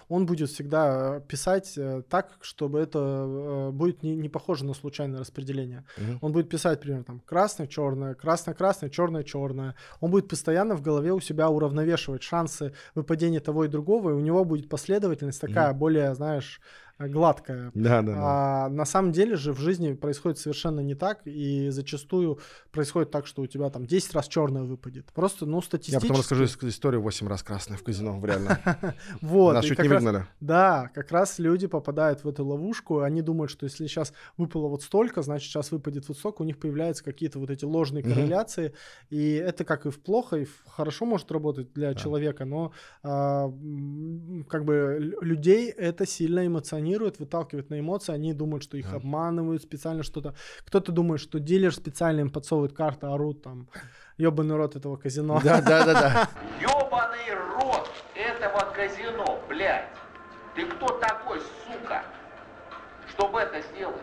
он будет всегда писать так, чтобы это будет не похоже на случайное распределение. Он будет писать, например, там красное-черное, красно-красное, черное-черное. Он будет постоянно в голове у себя уравновешивать шансы выпадения того и другого, и у него будет последовательность такая, более, знаешь, гладкая. Да. А на самом деле же в жизни происходит совершенно не так, и зачастую происходит так, что у тебя там 10 раз черное выпадет. Просто, ну, статистически... Я потом расскажу историю 8 раз красное в казино, реально. Нас чуть не выгнали. Да, как раз люди попадают в эту ловушку, они думают, что если сейчас выпало вот столько, значит, сейчас выпадет вот столько, у них появляются какие-то вот эти ложные корреляции, и это как и в плохо, и в хорошо может работать для человека, но как бы людей это сильно эмоционирует. планируют, выталкивают на эмоции, они думают, что их обманывают специально что-то. Кто-то думает, что дилер специально им подсовывает карты, орут там, ёбаный рот этого казино. Да-да-да-да. Ёбаный рот этого казино, блядь. Ты кто такой, сука, чтобы это сделать?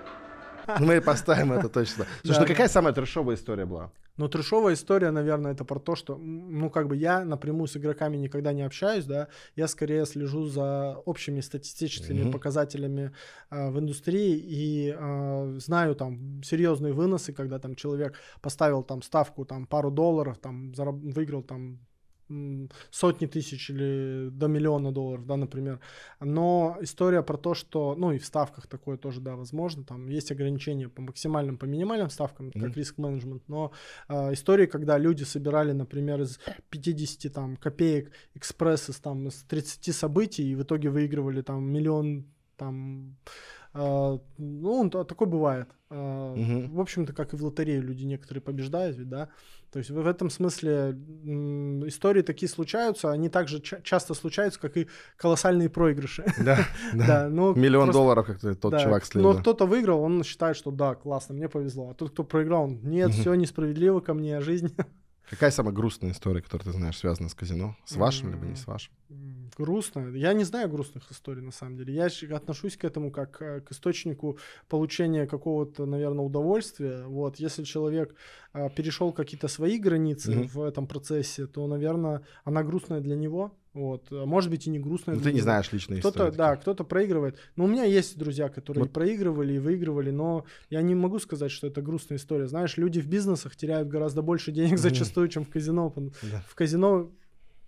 Мы поставим это точно. Слушай, ну какая самая трешовая история была? Ну, трешовая история, наверное, это про то, что, ну, как бы я напрямую с игроками никогда не общаюсь, да, я скорее слежу за общими статистическими показателями в индустрии и знаю там серьезные выносы, когда там человек поставил там ставку там пару долларов, там выиграл там сотни тысяч или до миллиона долларов, да, например. Но история про то, что, ну, и в ставках такое тоже, да, возможно, там есть ограничения по максимальным, по минимальным ставкам, как риск-менеджмент, но истории, когда люди собирали, например, из 50 там копеек экспресс из там, из 30 событий и в итоге выигрывали там миллион, там, ну, такое бывает. В общем-то, как и в лотерею люди некоторые побеждают, ведь, да. То есть в этом смысле истории такие случаются, они также часто случаются, как и колоссальные проигрыши. Да, миллион долларов, как тот чувак слил. Но кто-то выиграл, он считает, что да, классно, мне повезло. А тот, кто проиграл, он, нет, все несправедливо ко мне, жизнь. Какая самая грустная история, которую ты знаешь, связана с казино? С вашим, либо не с вашим? Грустная? Я не знаю грустных историй, на самом деле. Я отношусь к этому как к источнику получения какого-то, наверное, удовольствия. Вот. Если человек перешел какие-то свои границы в этом процессе, то, наверное, она грустная для него. Вот. Может быть, и не грустная. Но ты не знаешь личные истории. Да, кто-то проигрывает. Но у меня есть друзья, которые вот проигрывали и выигрывали, но я не могу сказать, что это грустная история. Знаешь, люди в бизнесах теряют гораздо больше денег зачастую, чем в казино. Да. В казино,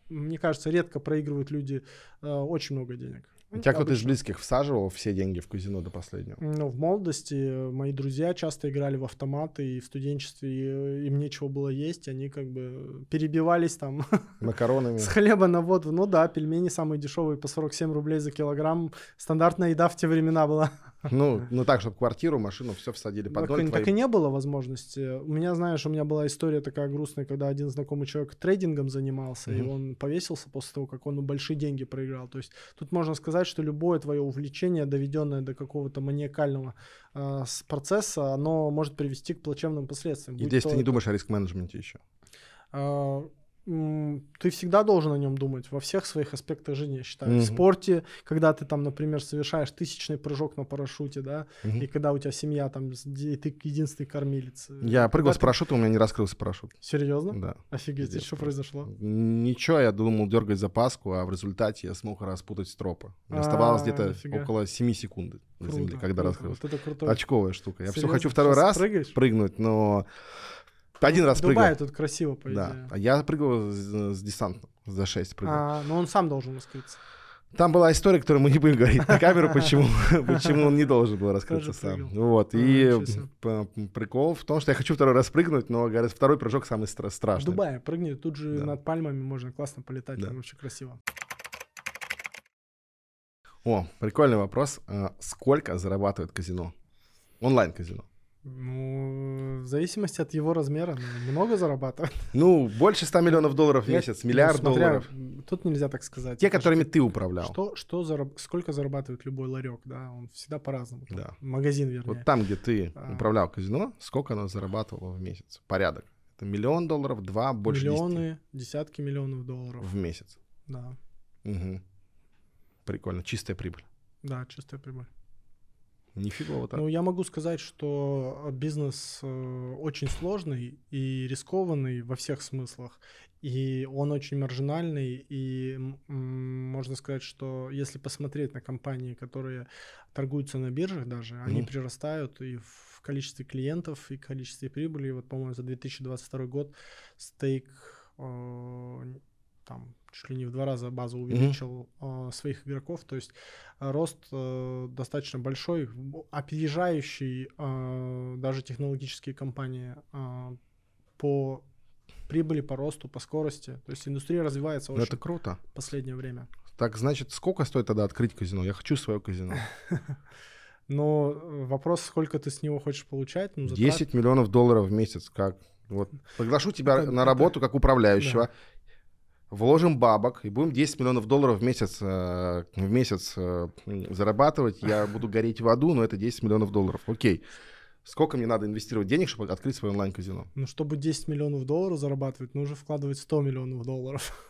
мне кажется, редко проигрывают люди очень много денег. Тебя кто-то из близких всаживал все деньги в казино до последнего? Ну, в молодости мои друзья часто играли в автоматы, и в студенчестве им нечего было есть, они как бы перебивались там макаронами с хлеба на воду. Ну да, пельмени самые дешевые по 47 рублей за килограмм. Стандартная еда в те времена была. Ну так, чтобы квартиру, машину, все всадили под ноль. Так и не было возможности. У меня, знаешь, у меня была история такая грустная, когда один знакомый человек трейдингом занимался, и он повесился после того, как он большие деньги проиграл. То есть тут можно сказать, что любое твое увлечение, доведенное до какого-то маниакального процесса, оно может привести к плачевным последствиям. И здесь ты не думаешь о риск-менеджменте еще? Ты всегда должен о нем думать во всех своих аспектах жизни, я считаю. В спорте, когда ты там, например, совершаешь тысячный прыжок на парашюте, да, и когда у тебя семья там, и ты единственный кормилец. Я прыгал с парашюта, у меня не раскрылся парашют. Серьезно? Да. Офигеть, что произошло? Ничего, я думал дергать за паску, а в результате я смог распутать стропы. Оставалось где-то около 7 секунд на земле, когда раскрылся. Очковая штука. Я все хочу второй раз прыгнуть, но... Один раз прыгал. Дубай тут красиво, по идее. Да, я прыгал с десантом, за 6 прыгал. Но он сам должен раскрыться. Там была история, которую мы не будем говорить на камеру, почему он не должен был раскрыться сам. Вот, и прикол в том, что я хочу второй раз прыгнуть, но, говорят, второй прыжок самый страшный. В Дубае прыгни, тут же над пальмами можно классно полетать, там вообще красиво. О, прикольный вопрос. Сколько зарабатывает казино? Онлайн-казино. Ну, в зависимости от его размера, много зарабатывает. Ну, больше 100 миллионов долларов в месяц, миллиард долларов. Тут нельзя так сказать. Те, которыми ты управлял. Сколько зарабатывает любой ларек, да, он всегда по-разному. Да. Магазин, вернее. Вот там, где ты управлял казино, сколько оно зарабатывало в месяц? Порядок. Это миллион долларов, два, больше 10. Миллионы, десятки миллионов долларов. В месяц. Да. Угу. Прикольно. Чистая прибыль. Да, чистая прибыль. Нифигово так. Ну, я могу сказать, что бизнес очень сложный и рискованный во всех смыслах. И он очень маржинальный. И можно сказать, что если посмотреть на компании, которые торгуются на биржах даже, они прирастают и в количестве клиентов, и в количестве прибыли. Вот, по-моему, за 2022 год стейк... там чуть ли не в 2 раза базу увеличил своих игроков, то есть рост достаточно большой, опережающий даже технологические компании по прибыли, по росту, по скорости. То есть индустрия развивается очень. Это круто. В последнее время. Так, значит, сколько стоит тогда открыть казино? Я хочу свое казино. Но вопрос, сколько ты с него хочешь получать? 10 миллионов долларов в месяц. Как? Вот. Приглашу тебя на работу как управляющего. вложим бабок и будем $10 миллионов в месяц зарабатывать, я буду гореть в аду, но это $10 миллионов. Окей. Сколько мне надо инвестировать денег, чтобы открыть свое онлайн-казино? Ну, чтобы $10 миллионов зарабатывать, нужно вкладывать $100 миллионов.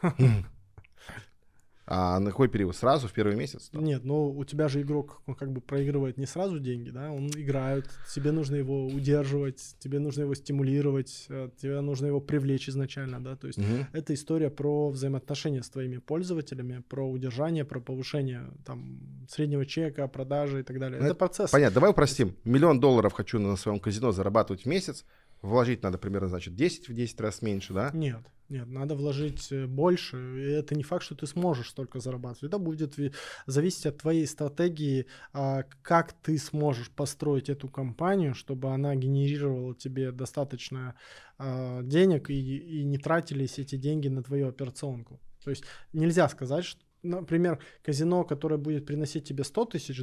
А на какой период? Сразу, в первый месяц? Да? Нет, ну у тебя же игрок, он как бы проигрывает не сразу деньги, да, он играет, тебе нужно его удерживать, тебе нужно его стимулировать, тебе нужно его привлечь изначально, да, то есть это история про взаимоотношения с твоими пользователями, про удержание, про повышение там среднего чека, продажи и так далее. Это процесс. Понятно, давай упростим. $1 миллион хочу на своем казино зарабатывать в месяц, вложить надо примерно, значит, 10 раз меньше, да? Нет. Нет, надо вложить больше. И это не факт, что ты сможешь столько зарабатывать. Это будет зависеть от твоей стратегии, как ты сможешь построить эту компанию, чтобы она генерировала тебе достаточно денег и не тратились эти деньги на твою операционку. То есть нельзя сказать, что, например, казино, которое будет приносить тебе $100 тысяч,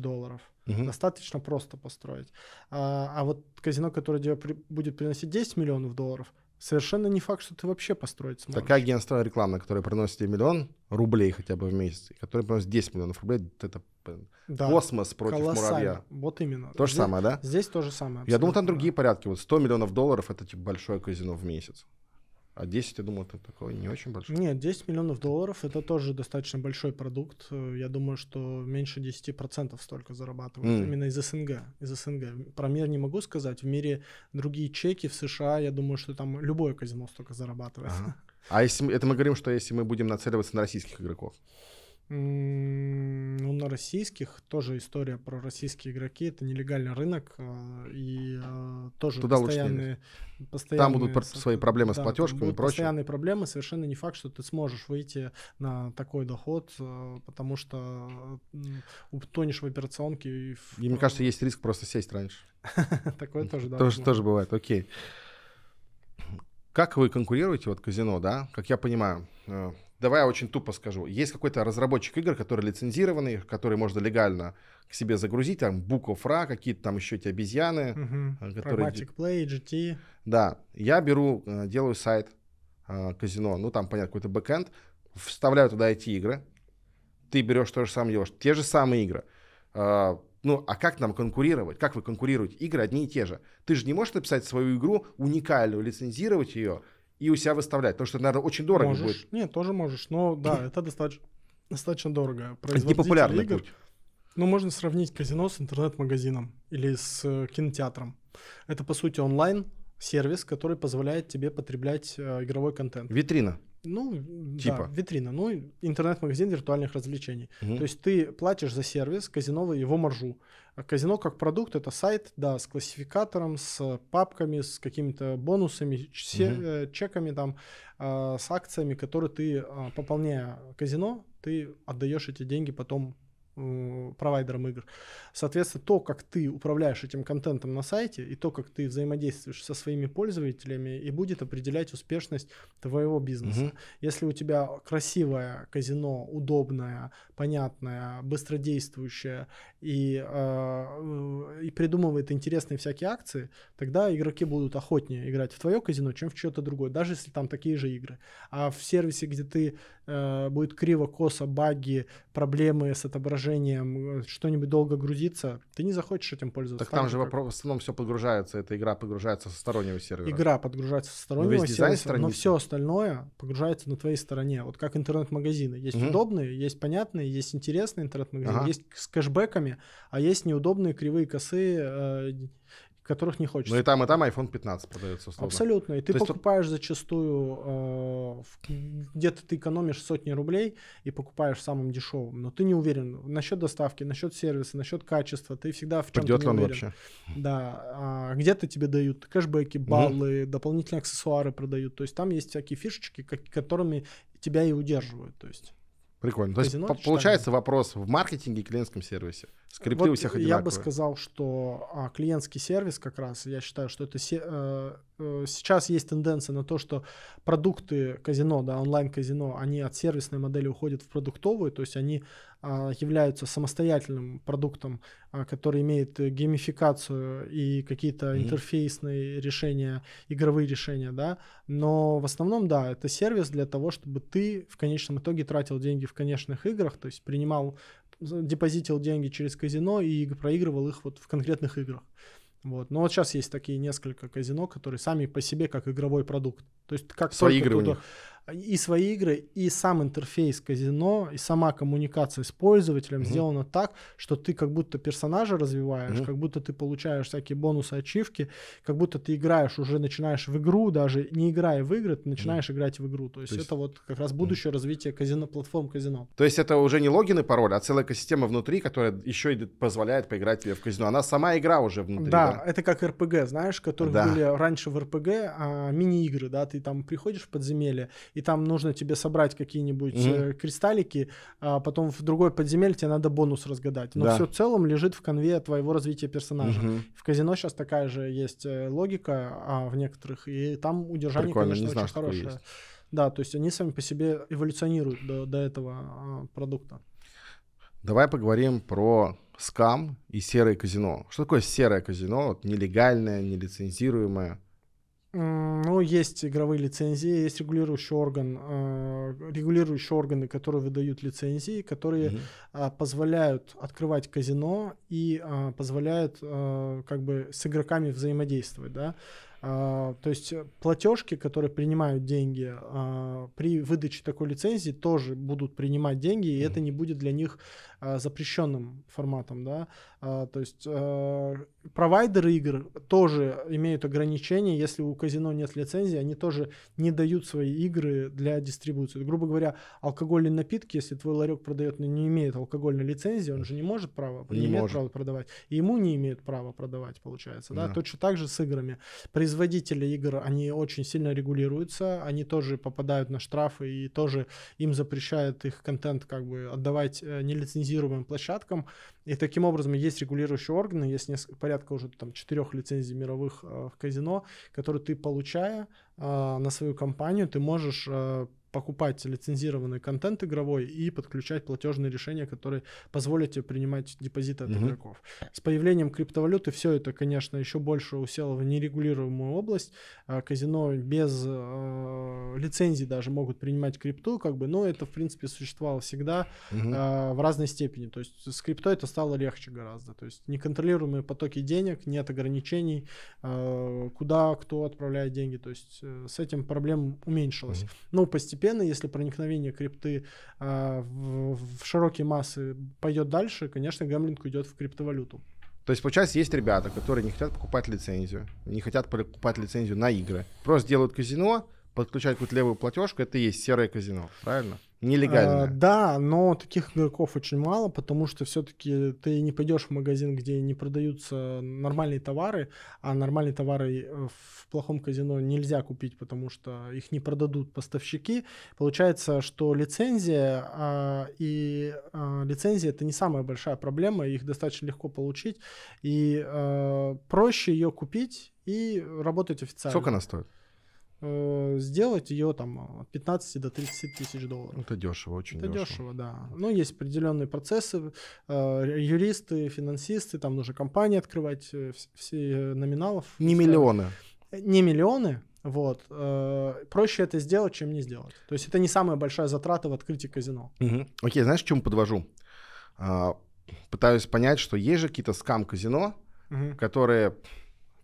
достаточно просто построить. А вот казино, которое тебе будет приносить $10 миллионов, совершенно не факт, что ты вообще построить сможешь. Такая агентство рекламное, которое приносит тебе $1 миллион хотя бы в месяц, которое приносит $10 миллионов, это да, космос против муравья. Вот именно. То же самое, да? Здесь то же самое. Я думал, там другие порядки. Вот $100 миллионов — это типа большое казино в месяц. А 10, я думаю, это такое не очень большое. Нет, $10 миллионов — это тоже достаточно большой продукт. Я думаю, что меньше 10% столько зарабатывают именно из СНГ. Про мир не могу сказать. В мире другие чеки, в США, я думаю, что там любое казино столько зарабатывает. Ага. А если это мы говорим, что если мы будем нацеливаться на российских игроков? Ну, на российских тоже история про российские игроки. Это нелегальный рынок и тоже туда постоянные... Там будут свои проблемы с платежками и прочее. Постоянные проблемы. Совершенно не факт, что ты сможешь выйти на такой доход, потому что утонешь в операционке. И мне кажется, есть риск просто сесть раньше. Такое тоже, да. Тоже бывает, окей. Как вы конкурируете, вот казино, да? Как я понимаю... Давай я очень тупо скажу. Есть какой-то разработчик игр, который лицензированный, который можно легально к себе загрузить, там Букофра, какие-то там еще эти обезьяны. Pragmatic Play, GT. Да. Я беру, делаю сайт казино, ну там, понятно, какой-то бэкэнд, вставляю туда эти игры, ты берешь то же самое, делаешь те же самые игры. Ну, а как нам конкурировать? Как вы конкурируете? Игры одни и те же. Ты же не можешь написать свою игру уникальную, лицензировать ее, и у себя выставлять, потому что, наверное, очень дорого будет. Нет, тоже можешь, но да, это достаточно дорого. Это непопулярный путь. Ну, можно сравнить казино с интернет-магазином или с кинотеатром. Это, по сути, онлайн-сервис, который позволяет тебе потреблять игровой контент. Витрина. Ну, типа. Да, витрина. Ну, интернет-магазин виртуальных развлечений. То есть ты платишь за сервис, казино, его маржу. А казино как продукт — это сайт, да, с классификатором, с папками, с какими-то бонусами, чеками, там, с акциями, которые ты, пополняя казино, ты отдаешь эти деньги потом провайдером игр. Соответственно, то, как ты управляешь этим контентом на сайте, и то, как ты взаимодействуешь со своими пользователями, и будет определять успешность твоего бизнеса. Если у тебя красивое казино, удобное, понятное, быстродействующее, и придумывает интересные всякие акции, тогда игроки будут охотнее играть в твое казино, чем в чье-то другое, даже если там такие же игры. А в сервисе, где ты будет криво, косо, баги, проблемы с отображением, что-нибудь долго грузится, ты не захочешь этим пользоваться. Так там же в основном все подгружается, эта игра подгружается со стороннего сервера. Игра подгружается со стороннего сервера, но все остальное погружается на твоей стороне. Вот как интернет-магазины. Есть удобные, есть понятные, есть интересные интернет-магазины, есть с кэшбэками, а есть неудобные кривые косы, которых не хочется. Ну и там iPhone 15 продается. Условно. Абсолютно. И ты покупаешь зачастую, где-то ты экономишь сотни рублей и покупаешь самым дешевым, но ты не уверен насчет доставки, насчет сервиса, насчет качества. Ты всегда в чем-то не уверен. Вообще? Да. Где-то тебе дают кэшбэки, баллы, дополнительные аксессуары продают. То есть там есть всякие фишечки, которыми тебя и удерживают. То есть. Прикольно. То есть, получается, вопрос в маркетинге и клиентском сервисе. Скрипты вот у всех одинаковые. Я бы сказал, что клиентский сервис как раз, я считаю, что это сейчас есть тенденция на то, что продукты казино, да, онлайн-казино, они от сервисной модели уходят в продуктовую, то есть они являются самостоятельным продуктом, который имеет геймификацию и какие-то интерфейсные решения, игровые решения, да, но в основном, да, это сервис для того, чтобы ты в конечном итоге тратил деньги в конечных играх, то есть принимал, депозитил деньги через казино и проигрывал их вот в конкретных играх. Вот. Но вот сейчас есть такие несколько казино, которые сами по себе как игровой продукт. То есть как свои игры туда, и свои игры, и сам интерфейс казино, и сама коммуникация с пользователем сделана так, что ты как будто персонажа развиваешь, как будто ты получаешь всякие бонусы, ачивки, как будто ты играешь, уже начинаешь в игру, даже не играя в игры, ты начинаешь играть в игру. То есть это вот как раз будущее развитие казино, платформ казино. То есть это уже не логин и пароль, а целая экосистема внутри, которая еще и позволяет поиграть тебе в казино. Она сама игра уже внутри. Да, да? Это как РПГ, знаешь, которые были раньше в РПГ, мини-игры, да, ты там приходишь в подземелье, и там нужно тебе собрать какие-нибудь кристаллики, а потом в другой подземелье тебе надо бонус разгадать. Но все в целом лежит в конве твоего развития персонажа. В казино сейчас такая же есть логика, в некоторых, и там удержание, конечно, очень хорошее. Да, то есть они сами по себе эволюционируют до этого продукта. Давай поговорим про скам и серое казино. Что такое серое казино? Вот, нелегальное, нелицензируемое. Ну, есть игровые лицензии, есть регулирующий орган, регулирующие органы, которые выдают лицензии, которые позволяют открывать казино и позволяют как бы с игроками взаимодействовать, да. То есть платежки, которые принимают деньги при выдаче такой лицензии, тоже будут принимать деньги, и это не будет для них запрещенным форматом, да. То есть провайдеры игр тоже имеют ограничения, если у казино нет лицензии, они тоже не дают свои игры для дистрибуции. Грубо говоря, алкогольные напитки, если твой ларек продает, но не имеет алкогольной лицензии, он же не может права, не имеет права продавать, и ему не имеет права продавать, получается, да. Точно так же с играми. Производители игр, они очень сильно регулируются, они тоже попадают на штрафы и тоже им запрещают их контент как бы отдавать нелицензируемым площадкам. И таким образом есть регулирующие органы, есть порядка уже там 4 лицензий мировых в казино, которые ты, получая на свою компанию, ты можешь покупать лицензированный контент игровой и подключать платежные решения, которые позволят тебе принимать депозиты от игроков. С появлением криптовалюты все это, конечно, еще больше усело в нерегулируемую область. Казино без лицензий даже могут принимать крипту, как бы, но это, в принципе, существовало всегда в разной степени. То есть с криптой это стало легче гораздо. То есть неконтролируемые потоки денег, нет ограничений, куда кто отправляет деньги. То есть с этим проблем уменьшилось. Но постепенно, если проникновение крипты в широкие массы пойдет дальше, конечно, гэмблинг уйдет в криптовалюту. То есть, получается, есть ребята, которые не хотят покупать лицензию, не хотят покупать лицензию на игры. Просто делают казино, подключают какую-то левую платежку, это и есть серое казино, правильно? Нелегально. Да, но таких игроков очень мало, потому что все-таки ты не пойдешь в магазин, где не продаются нормальные товары, а нормальные товары в плохом казино нельзя купить, потому что их не продадут поставщики. Получается, что лицензия лицензия — это не самая большая проблема, их достаточно легко получить, и проще ее купить и работать официально. Сколько она стоит? Сделать ее там от 15 до 30 тысяч долларов. Это дешево, очень дешево. Это дешево, да. Но есть определенные процессы, юристы, финансисты, там нужно компании открывать, все номиналов. Не миллионы. Не миллионы. Вот. Проще это сделать, чем не сделать. То есть это не самая большая затрата в открытии казино. Окей, знаешь, к чему подвожу? Пытаюсь понять, что есть же какие-то скам-казино, которые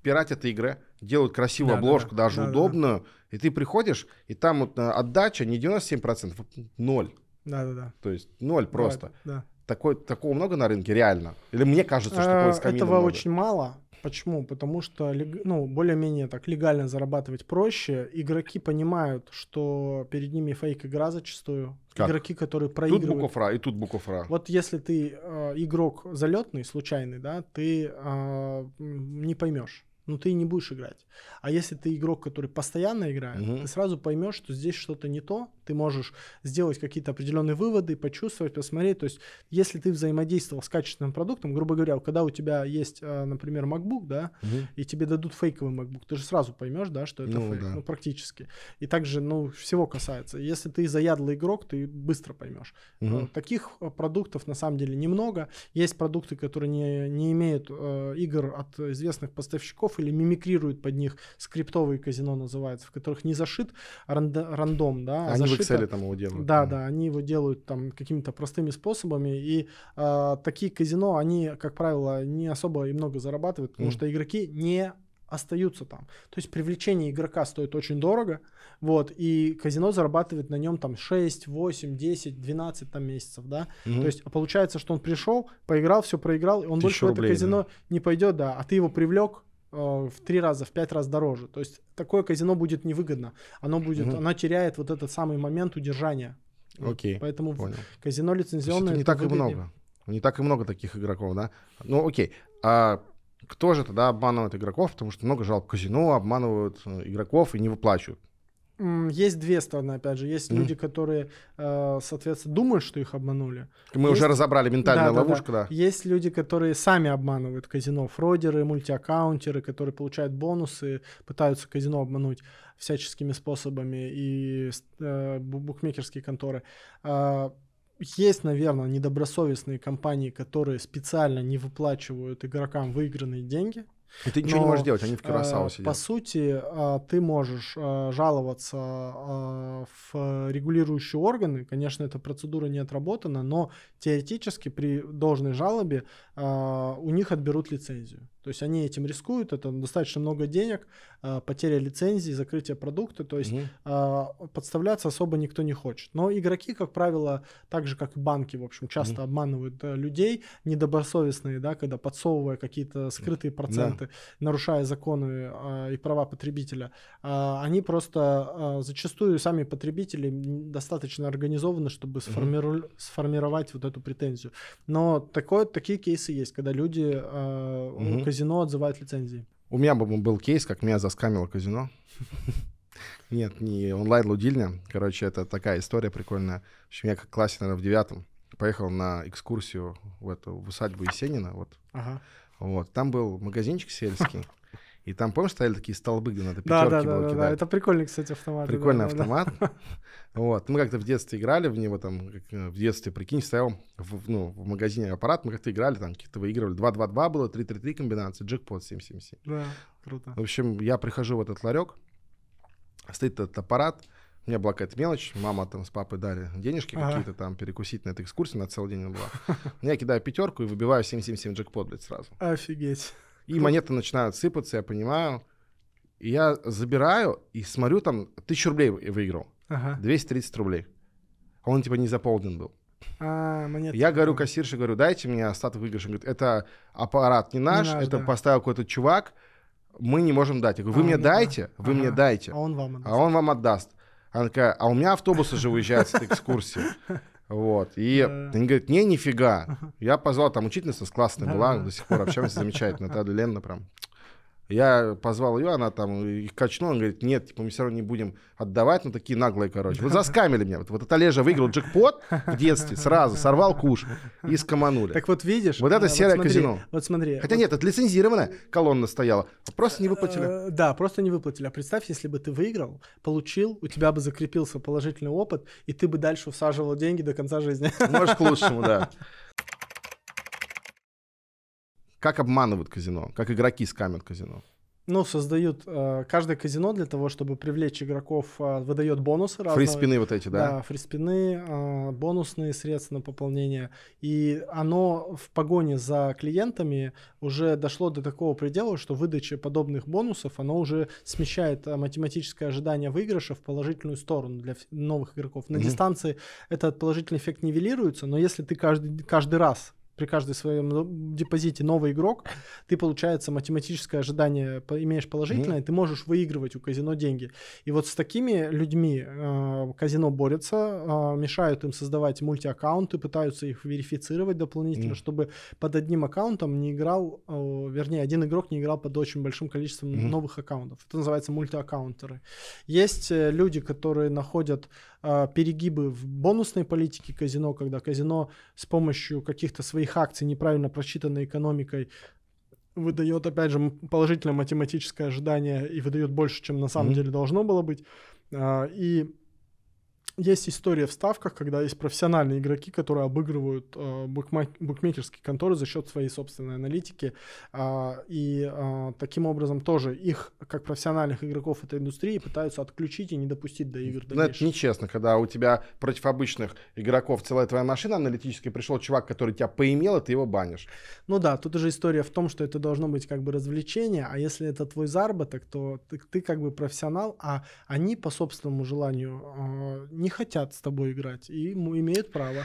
пиратят игры, делают красивую обложку, даже удобную, и ты приходишь, и там вот отдача не 97%, ноль. То есть ноль просто. Такого много на рынке реально? Или мне кажется, что такое скамина много? Этого очень мало. Почему? Потому что более-менее так легально зарабатывать проще. Игроки понимают, что перед ними фейк-игра зачастую. Как? Игроки, которые проигрывают. Тут буква ФРА и тут буква ФРА. Вот если ты игрок залетный, случайный, да, ты не поймешь. ну ты и не будешь играть. А если ты игрок, который постоянно играет, ты сразу поймешь, что здесь что-то не то, ты можешь сделать какие-то определенные выводы, почувствовать, посмотреть. То есть если ты взаимодействовал с качественным продуктом, грубо говоря, когда у тебя есть, например, MacBook, да, и тебе дадут фейковый MacBook, ты же сразу поймешь, да, что это фейк, ну практически. И также, ну, всего касается. Если ты заядлый игрок, ты быстро поймешь. Таких продуктов на самом деле немного. Есть продукты, которые не имеют игр от известных поставщиков, или мимикрируют под них, скриптовые казино называется, в которых не зашит рандом, да, они зашито, в Excel там его делают. Да, да, они его делают там какими-то простыми способами, и такие казино, они, как правило, не особо и много зарабатывают, потому что игроки не остаются там. То есть привлечение игрока стоит очень дорого, вот, и казино зарабатывает на нем там 6, 8, 10, 12 там месяцев, да. То есть получается, что он пришел, поиграл, все проиграл, и он больше в это казино не пойдет, да, а ты его привлек в 3 раза, в 5 раз дороже. То есть такое казино будет невыгодно. Оно будет, она теряет вот этот самый момент удержания. Окей. Поэтому казино лицензионное не так и много. Не так и много таких игроков, да? Ну, окей. А кто же тогда обманывает игроков? Потому что много жалоб казино, обманывают игроков и не выплачивают. Есть две стороны, опять же. Есть люди, которые, соответственно, думают, что их обманули. Мы уже разобрали ментальную ловушку, да. Есть люди, которые сами обманывают казино. Фродеры, мультиаккаунтеры, которые получают бонусы, пытаются казино обмануть всяческими способами, и букмекерские конторы. Есть, наверное, недобросовестные компании, которые специально не выплачивают игрокам выигранные деньги. И ты ничего не можешь делать, они в Кюрасао сидят. По сути, ты можешь жаловаться в регулирующие органы. Конечно, эта процедура не отработана, но теоретически при должной жалобе у них отберут лицензию. То есть они этим рискуют, это достаточно много денег, потеря лицензии, закрытие продукта, то есть подставляться особо никто не хочет. Но игроки, как правило, так же, как и банки, в общем, часто обманывают людей, недобросовестные, да, когда подсовывая какие-то скрытые проценты, нарушая законы и права потребителя, они просто зачастую, сами потребители, достаточно организованы, чтобы сформировать вот эту претензию. Но такие кейсы есть, когда люди... Казино отзывает лицензии. У меня бы был кейс, как меня заскамило казино. Нет, не онлайн-лудильня. Короче, это такая история прикольная. В общем, я как классе, наверное, в 9-м поехал на экскурсию в усадьбу Есенина. Там был магазинчик сельский. И там, помнишь, стояли такие столбы, где надо пятерки было кидать? Да, это прикольный, кстати, автомат. Прикольный автомат. Вот. Мы как-то в детстве играли в него, там, в детстве, прикинь, стоял в магазине аппарат, мы как-то играли, там, какие-то выигрывали. 2-2-2 было, 3-3-3 комбинация, джекпот 7-7-7. Да, круто. В общем, я прихожу в этот ларек, стоит этот аппарат, у меня была какая-то мелочь, мама там с папой дали денежки какие-то там перекусить на этой экскурсии, на целый день она была. Я кидаю пятерку и выбиваю 7-7-7 джекпот, блядь, сразу. Офигеть. И монеты начинают сыпаться, я понимаю. И я забираю и смотрю, там 1000 рублей выиграл. 230 рублей. А он типа не заполнен был. Я говорю кассирше, говорю, дайте мне остаток выигрыша. Говорит, это аппарат не наш, это поставил какой-то чувак, мы не можем дать. Я говорю, вы мне дайте, вы мне дайте. А он вам отдаст. Она такая, а у меня автобусы же выезжают с этой экскурсии. Вот. И они говорят, не, нифига. Я позвал, там учительница классная была, до сих пор общаемся, замечательно, Наталья Ленна прям. Я позвал ее, она там их качнула, она говорит, нет, типа, мы все равно не будем отдавать, ну такие наглые, короче. Вы заскамили меня. Вот это Олежа выиграл джекпот в детстве, сразу сорвал куш и скоманули. Так вот видишь. Вот это серое казино. Вот смотри. Хотя нет, это лицензированная колонна стояла, просто не выплатили. Да, просто не выплатили. А представь, если бы ты выиграл, получил, у тебя бы закрепился положительный опыт, и ты бы дальше всаживал деньги до конца жизни. Может, к лучшему, да. Как обманывают казино? Как игроки скамят казино? Ну, создают... Каждое казино для того, чтобы привлечь игроков, выдает бонусы разные. Фриспины вот эти, да? Да, фриспины, бонусные средства на пополнение. И оно в погоне за клиентами уже дошло до такого предела, что выдача подобных бонусов, оно уже смещает математическое ожидание выигрыша в положительную сторону для новых игроков. На дистанции этот положительный эффект нивелируется, но если ты каждый раз при каждом своем депозите новый игрок, ты, получается, математическое ожидание имеешь положительное, ты можешь выигрывать у казино деньги. И вот с такими людьми казино борется, мешают им создавать мультиаккаунты, пытаются их верифицировать дополнительно, чтобы под одним аккаунтом не играл, вернее, один игрок не играл под очень большим количеством новых аккаунтов. Это называется мультиаккаунтеры. Есть люди, которые находят перегибы в бонусной политике казино, когда казино с помощью каких-то своих акций, неправильно просчитанной экономикой, выдает, опять же, положительное математическое ожидание и выдает больше, чем на самом деле должно было быть. И есть история в ставках, когда есть профессиональные игроки, которые обыгрывают букмекерские конторы за счет своей собственной аналитики. И таким образом тоже их, как профессиональных игроков этой индустрии, пытаются отключить и не допустить до игр. Но это нечестно, когда у тебя против обычных игроков целая твоя машина аналитическая, пришел чувак, который тебя поимел, и ты его банишь. Ну да, тут же история в том, что это должно быть как бы развлечение, а если это твой заработок, то ты как бы профессионал, а они по собственному желанию не хотят с тобой играть, и имеют право.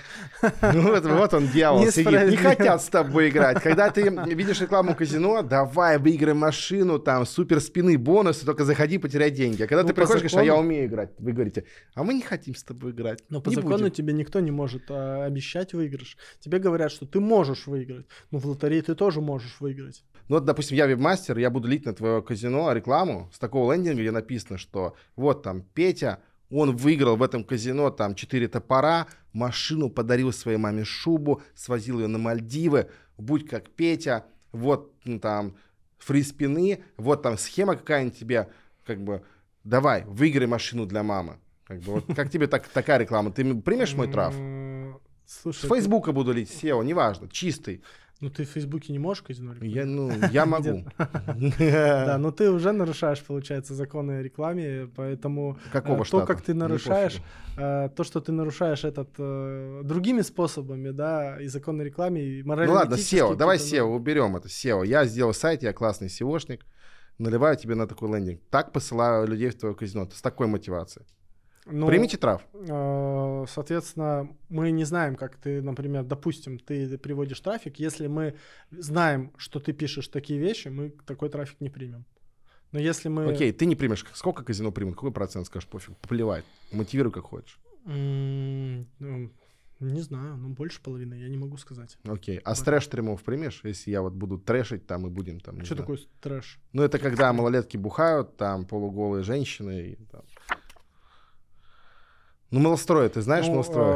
Вот он, дьявол, сидит. Не хотят с тобой играть. Когда ты видишь рекламу казино, давай, выиграй машину, там, супер спины, бонусы, только заходи, потеряй деньги. А когда ты приходишь, говоришь, а я умею играть, вы говорите, а мы не хотим с тобой играть. Но по закону тебе никто не может обещать выигрыш. Тебе говорят, что ты можешь выиграть. Ну, в лотерее ты тоже можешь выиграть. Ну, вот, допустим, я вебмастер, я буду лить на твое казино рекламу с такого лендинга, где написано, что вот там Петя, он выиграл в этом казино там 4 топора, машину подарил своей маме шубу, свозил ее на Мальдивы, будь как Петя, вот ну, там фри спины, вот там схема какая-нибудь тебе, как бы, давай, выиграй машину для мамы. Как бы, вот, как тебе такая реклама? Ты примешь мой траф? Слушай, с Фейсбука буду лить, SEO, неважно, чистый. Ну, ты в Фейсбуке не можешь казино рекламировать? Я могу. Да, но ты уже нарушаешь, получается, законы о рекламе, поэтому то, как ты нарушаешь, то, что ты нарушаешь другими способами, да, и законы о рекламе, и морально. Ну ладно, SEO, давай SEO, уберем это, SEO. Я сделал сайт, я классный SEOшник, наливаю тебе на такой лендинг. Так посылаю людей в твое казино, с такой мотивацией. Ну, примите траф. Соответственно, мы не знаем, как ты, например, допустим, ты приводишь трафик. Если мы знаем, что ты пишешь такие вещи, мы такой трафик не примем. Но если мы... Окей, ты не примешь. Сколько казино примут? Какой процент? Скажешь, пофиг. Поплевать. Мотивируй как хочешь. Не знаю, ну больше половины, я не могу сказать. Окей, а с трэш-стримов примешь, если я вот буду трэшить там и будем там... Что такое трэш? Ну это когда малолетки бухают, там полуголые женщины и там... Ну, Мелстрой, ты знаешь Мелстрой?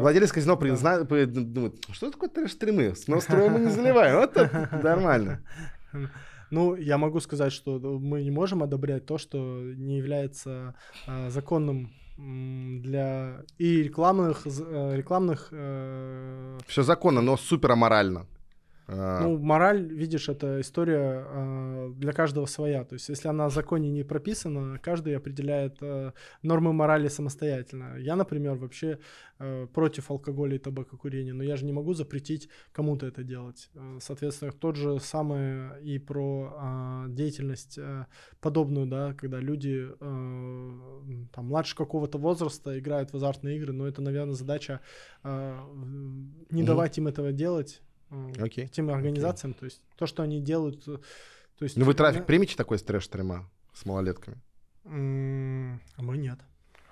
Владелец казино думает, что такое трэш-стримы? С Мелстроем мы не заливаем, вот это нормально. Ну, я могу сказать, что мы не можем одобрять то, что не является законным для и рекламных... Все законно, но супер аморально. Ну, мораль, видишь, это история для каждого своя. То есть, если она в законе не прописана, каждый определяет нормы морали самостоятельно. Я, например, вообще против алкоголя и табакокурения, но я же не могу запретить кому-то это делать. Соответственно, тот же самое и про деятельность подобную, да, когда люди там, младше какого-то возраста играют в азартные игры, но это, наверное, задача не давать им этого делать. Тем организациям, то есть то, что они делают... То есть, ну вы трафик примите такой с трэш-стрима с малолетками? А мы нет.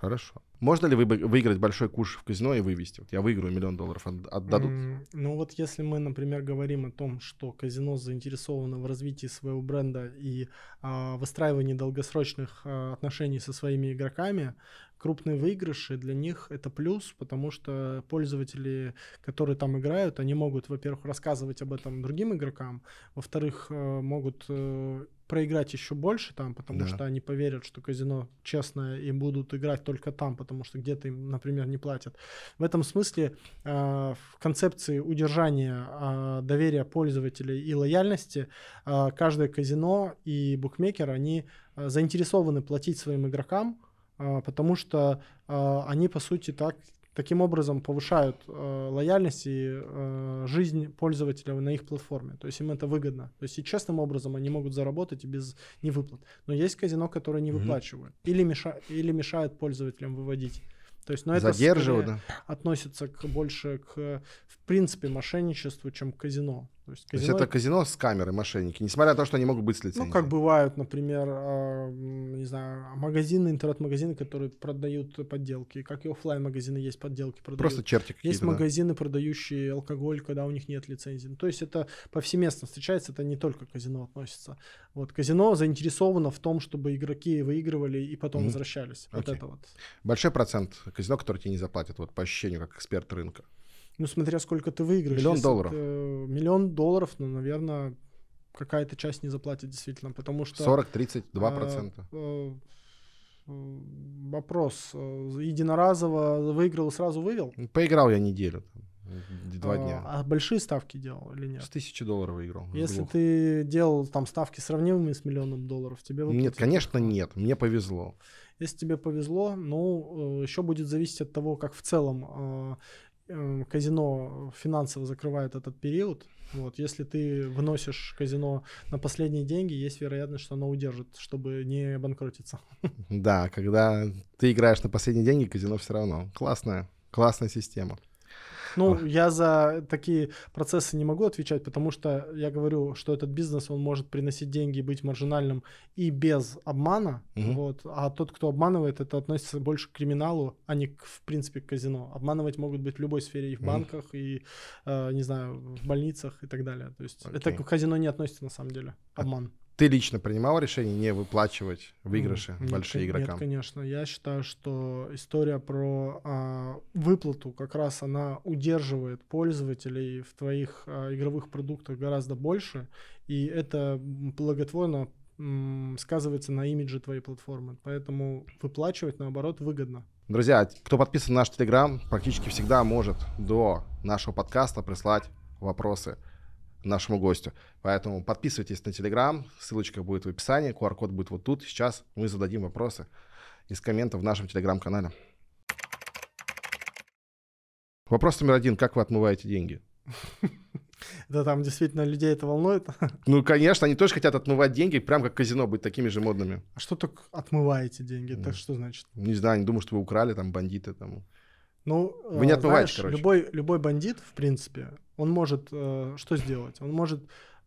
Хорошо. Можно ли выиграть большой куш в казино и вывести? Вот я выиграю $1 миллион, отдадут? Ну вот если мы, например, говорим о том, что казино заинтересовано в развитии своего бренда и выстраивании долгосрочных отношений со своими игроками, крупные выигрыши для них это плюс, потому что пользователи, которые там играют, они могут, во-первых, рассказывать об этом другим игрокам, во-вторых, могут проиграть еще больше там, потому что они поверят, что казино честное и будут играть только там, потому что где-то им, например, не платят. В этом смысле в концепции удержания доверия пользователей и лояльности каждое казино и букмекер, они заинтересованы платить своим игрокам, потому что они, по сути, таким образом повышают лояльность и жизнь пользователя на их платформе. То есть им это выгодно. То есть и честным образом они могут заработать и без невыплат. Но есть казино, которые не выплачивают или мешают пользователям выводить. То есть, но это скорее относится больше к, в принципе, мошенничеству, чем к казино. То есть, казино... это казино с камерой, мошенники, несмотря на то, что они могут быть с лицензией. Ну, как бывают, например, не знаю, магазины, интернет-магазины, которые продают подделки. Как и офлайн-магазины есть подделки, продают. Просто чертики. Есть магазины, продающие алкоголь, когда у них нет лицензии. Ну, то есть это повсеместно встречается, это не только к казино относится. Вот, казино заинтересовано в том, чтобы игроки выигрывали и потом возвращались. Вот это вот. Большой процент казино, который тебе не заплатят, вот по ощущению, как эксперт рынка. Ну, смотря сколько ты выиграешь. $1 миллион. $1 миллион, ну, наверное, какая-то часть не заплатит действительно, потому что... 40-32%. Вопрос. Единоразово выиграл и сразу вывел? Поиграл я неделю. 2 дня. А большие ставки делал или нет? С $1000 выиграл. Если ты делал там ставки сравнимые с $1 миллион, тебе выплатили? Нет, конечно нет. Мне повезло. Если тебе повезло, ну, еще будет зависеть от того, как в целом... казино финансово закрывает этот период. Вот. Если ты вносишь казино на последние деньги, есть вероятность, что оно удержит, чтобы не банкротиться. Да, когда ты играешь на последние деньги, казино все равно. Классная система. Ну, я за такие процессы не могу отвечать, потому что я говорю, что этот бизнес, он может приносить деньги, быть маржинальным и без обмана, вот, а тот, кто обманывает, это относится больше к криминалу, а не, в принципе, к казино. Обманывать могут быть в любой сфере, и в банках, и, не знаю, в больницах и так далее. То есть это к казино не относится на самом деле, обман. Ты лично принимал решение не выплачивать выигрыши большие игрокам? Нет, конечно. Я считаю, что история про выплату как раз она удерживает пользователей в твоих игровых продуктах гораздо больше, и это благотворно сказывается на имидже твоей платформы. Поэтому выплачивать, наоборот, выгодно. Друзья, кто подписан на наш Телеграм, практически всегда может до нашего подкаста прислать вопросы нашему гостю. Поэтому подписывайтесь на Телеграм, ссылочка будет в описании, QR-код будет вот тут. Сейчас мы зададим вопросы из комментов в нашем Телеграм-канале. Вопрос номер 1. Как вы отмываете деньги? Да там действительно людей это волнует. Ну, конечно, они тоже хотят отмывать деньги, прям как казино, быть такими же модными. А что так отмываете деньги? Так что значит? Не знаю, они думают, что вы украли, там, бандиты, там... Ну, вы не отмываете, короче. Любой бандит, в принципе, он может что сделать? Он может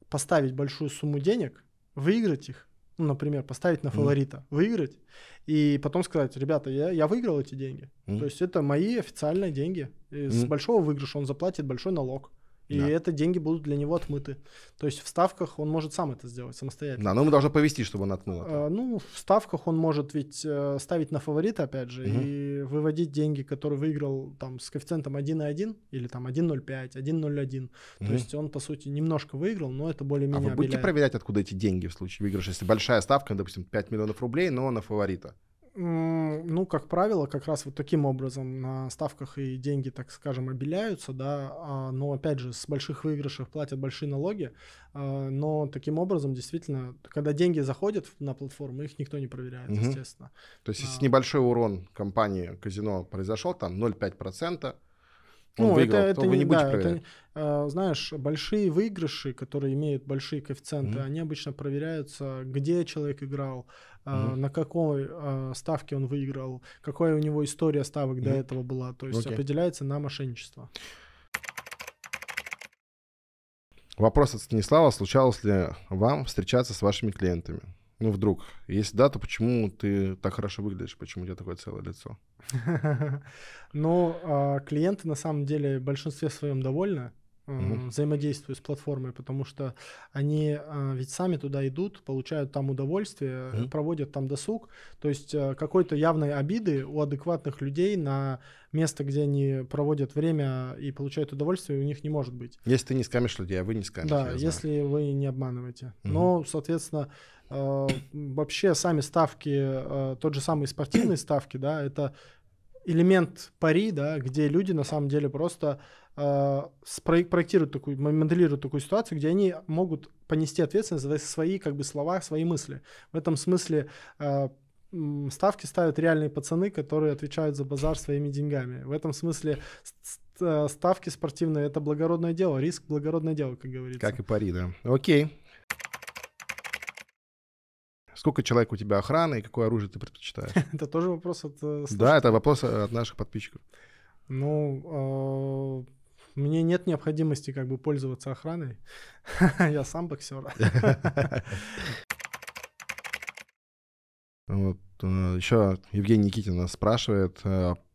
поставить большую сумму денег, выиграть их, ну, например, поставить на фаворита, выиграть, и потом сказать: ребята, я выиграл эти деньги. То есть это мои официальные деньги. С большого выигрыша он заплатит большой налог. И это деньги будут для него отмыты. То есть в ставках он может сам это сделать самостоятельно. Да, но ему должно повести, чтобы он отмыл это. Ну, в ставках он может ведь ставить на фаворита, опять же, и выводить деньги, которые выиграл там с коэффициентом 1,1 или там 1,05, 1,01. То есть он, по сути, немножко выиграл, но это более-менее обеляет. А вы будете проверять, откуда эти деньги в случае выигрыша? Если большая ставка, допустим, 5 миллионов рублей, но на фаворита. Ну, как правило, как раз вот таким образом на ставках и деньги, так скажем, обеляются, да, но, опять же, с больших выигрышей платят большие налоги, но таким образом, действительно, когда деньги заходят на платформу, их никто не проверяет, естественно. То есть, если небольшой урон компании казино произошел, там 0,5%, он выиграл, это, то вы не будете проверять. Знаешь, большие выигрыши, которые имеют большие коэффициенты, они обычно проверяются, где человек играл, на какой ставке он выиграл, какая у него история ставок до этого была. То есть определяется на мошенничество. Вопрос от Станислава. Случалось ли вам встречаться с вашими клиентами? Ну, вдруг. Если да, то почему ты так хорошо выглядишь? Почему у тебя такое целое лицо? Ну, клиенты на самом деле в большинстве своем довольны взаимодействию с платформой, потому что они ведь сами туда идут, получают там удовольствие, проводят там досуг. То есть какой-то явной обиды у адекватных людей на место, где они проводят время и получают удовольствие, у них не может быть. Если ты не скамишь людей, а вы не скамите. Да, если вы не обманываете. Но, соответственно, вообще сами ставки, тот же самый спортивные ставки, да, это элемент пари, да, где люди на самом деле просто проектируют такую, моделируют такую ситуацию, где они могут понести ответственность за свои, как бы, слова, свои мысли. В этом смысле ставки ставят реальные пацаны, которые отвечают за базар своими деньгами. В этом смысле ставки спортивные — это благородное дело, риск — благородное дело, как говорится. Как и пари, да. Окей. Сколько человек у тебя охраны и какое оружие ты предпочитаешь? Это тоже вопрос от... Да, это вопрос от наших подписчиков. Ну, мне нет необходимости как бы пользоваться охраной. Я сам боксер. Еще Евгений Никитин нас спрашивает,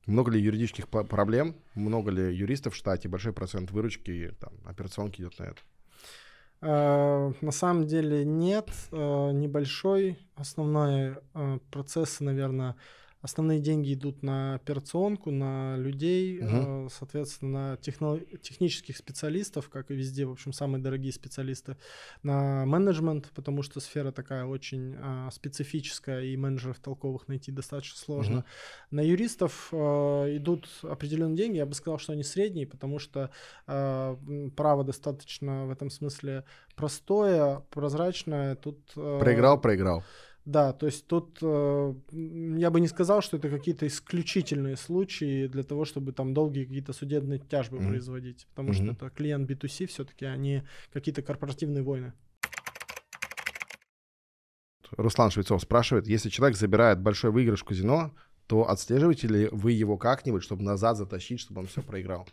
много ли юридических проблем, много ли юристов в штате, большой процент выручки, там, операционки идет на это? На самом деле нет, небольшой. Основные процессы, наверное, основные деньги идут на операционку, на людей, соответственно, на технических специалистов, как и везде, в общем, самые дорогие специалисты, на менеджмент, потому что сфера такая очень специфическая, и менеджеров толковых найти достаточно сложно. На юристов идут определенные деньги, я бы сказал, что они средние, потому что право достаточно в этом смысле простое, прозрачное. Тут, проиграл. Да, то есть тут я бы не сказал, что это какие-то исключительные случаи для того, чтобы там долгие какие-то судебные тяжбы производить, потому что это клиент B2C все-таки, а не какие-то корпоративные войны. Руслан Швецов спрашивает, если человек забирает большой выигрыш в казино, то отслеживаете ли вы его как-нибудь, чтобы назад затащить, чтобы он все проиграл?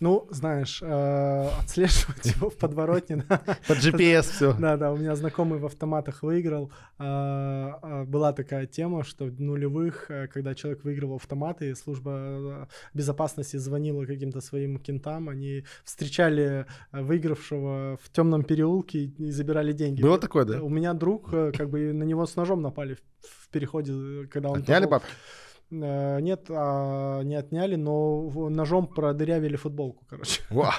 Ну, знаешь, отслеживать его в подворотне. Под GPS все. Да, у меня знакомый в автоматах выиграл. Была такая тема, что в нулевых, когда человек выигрывал автоматы, служба безопасности звонила каким-то своим кентам, они встречали выигравшего в темном переулке и забирали деньги. Было такое, да? У меня друг, как бы на него с ножом напали в переходе, когда он... Отняли бабки? Нет, не отняли, но ножом продырявили футболку, короче. Wow.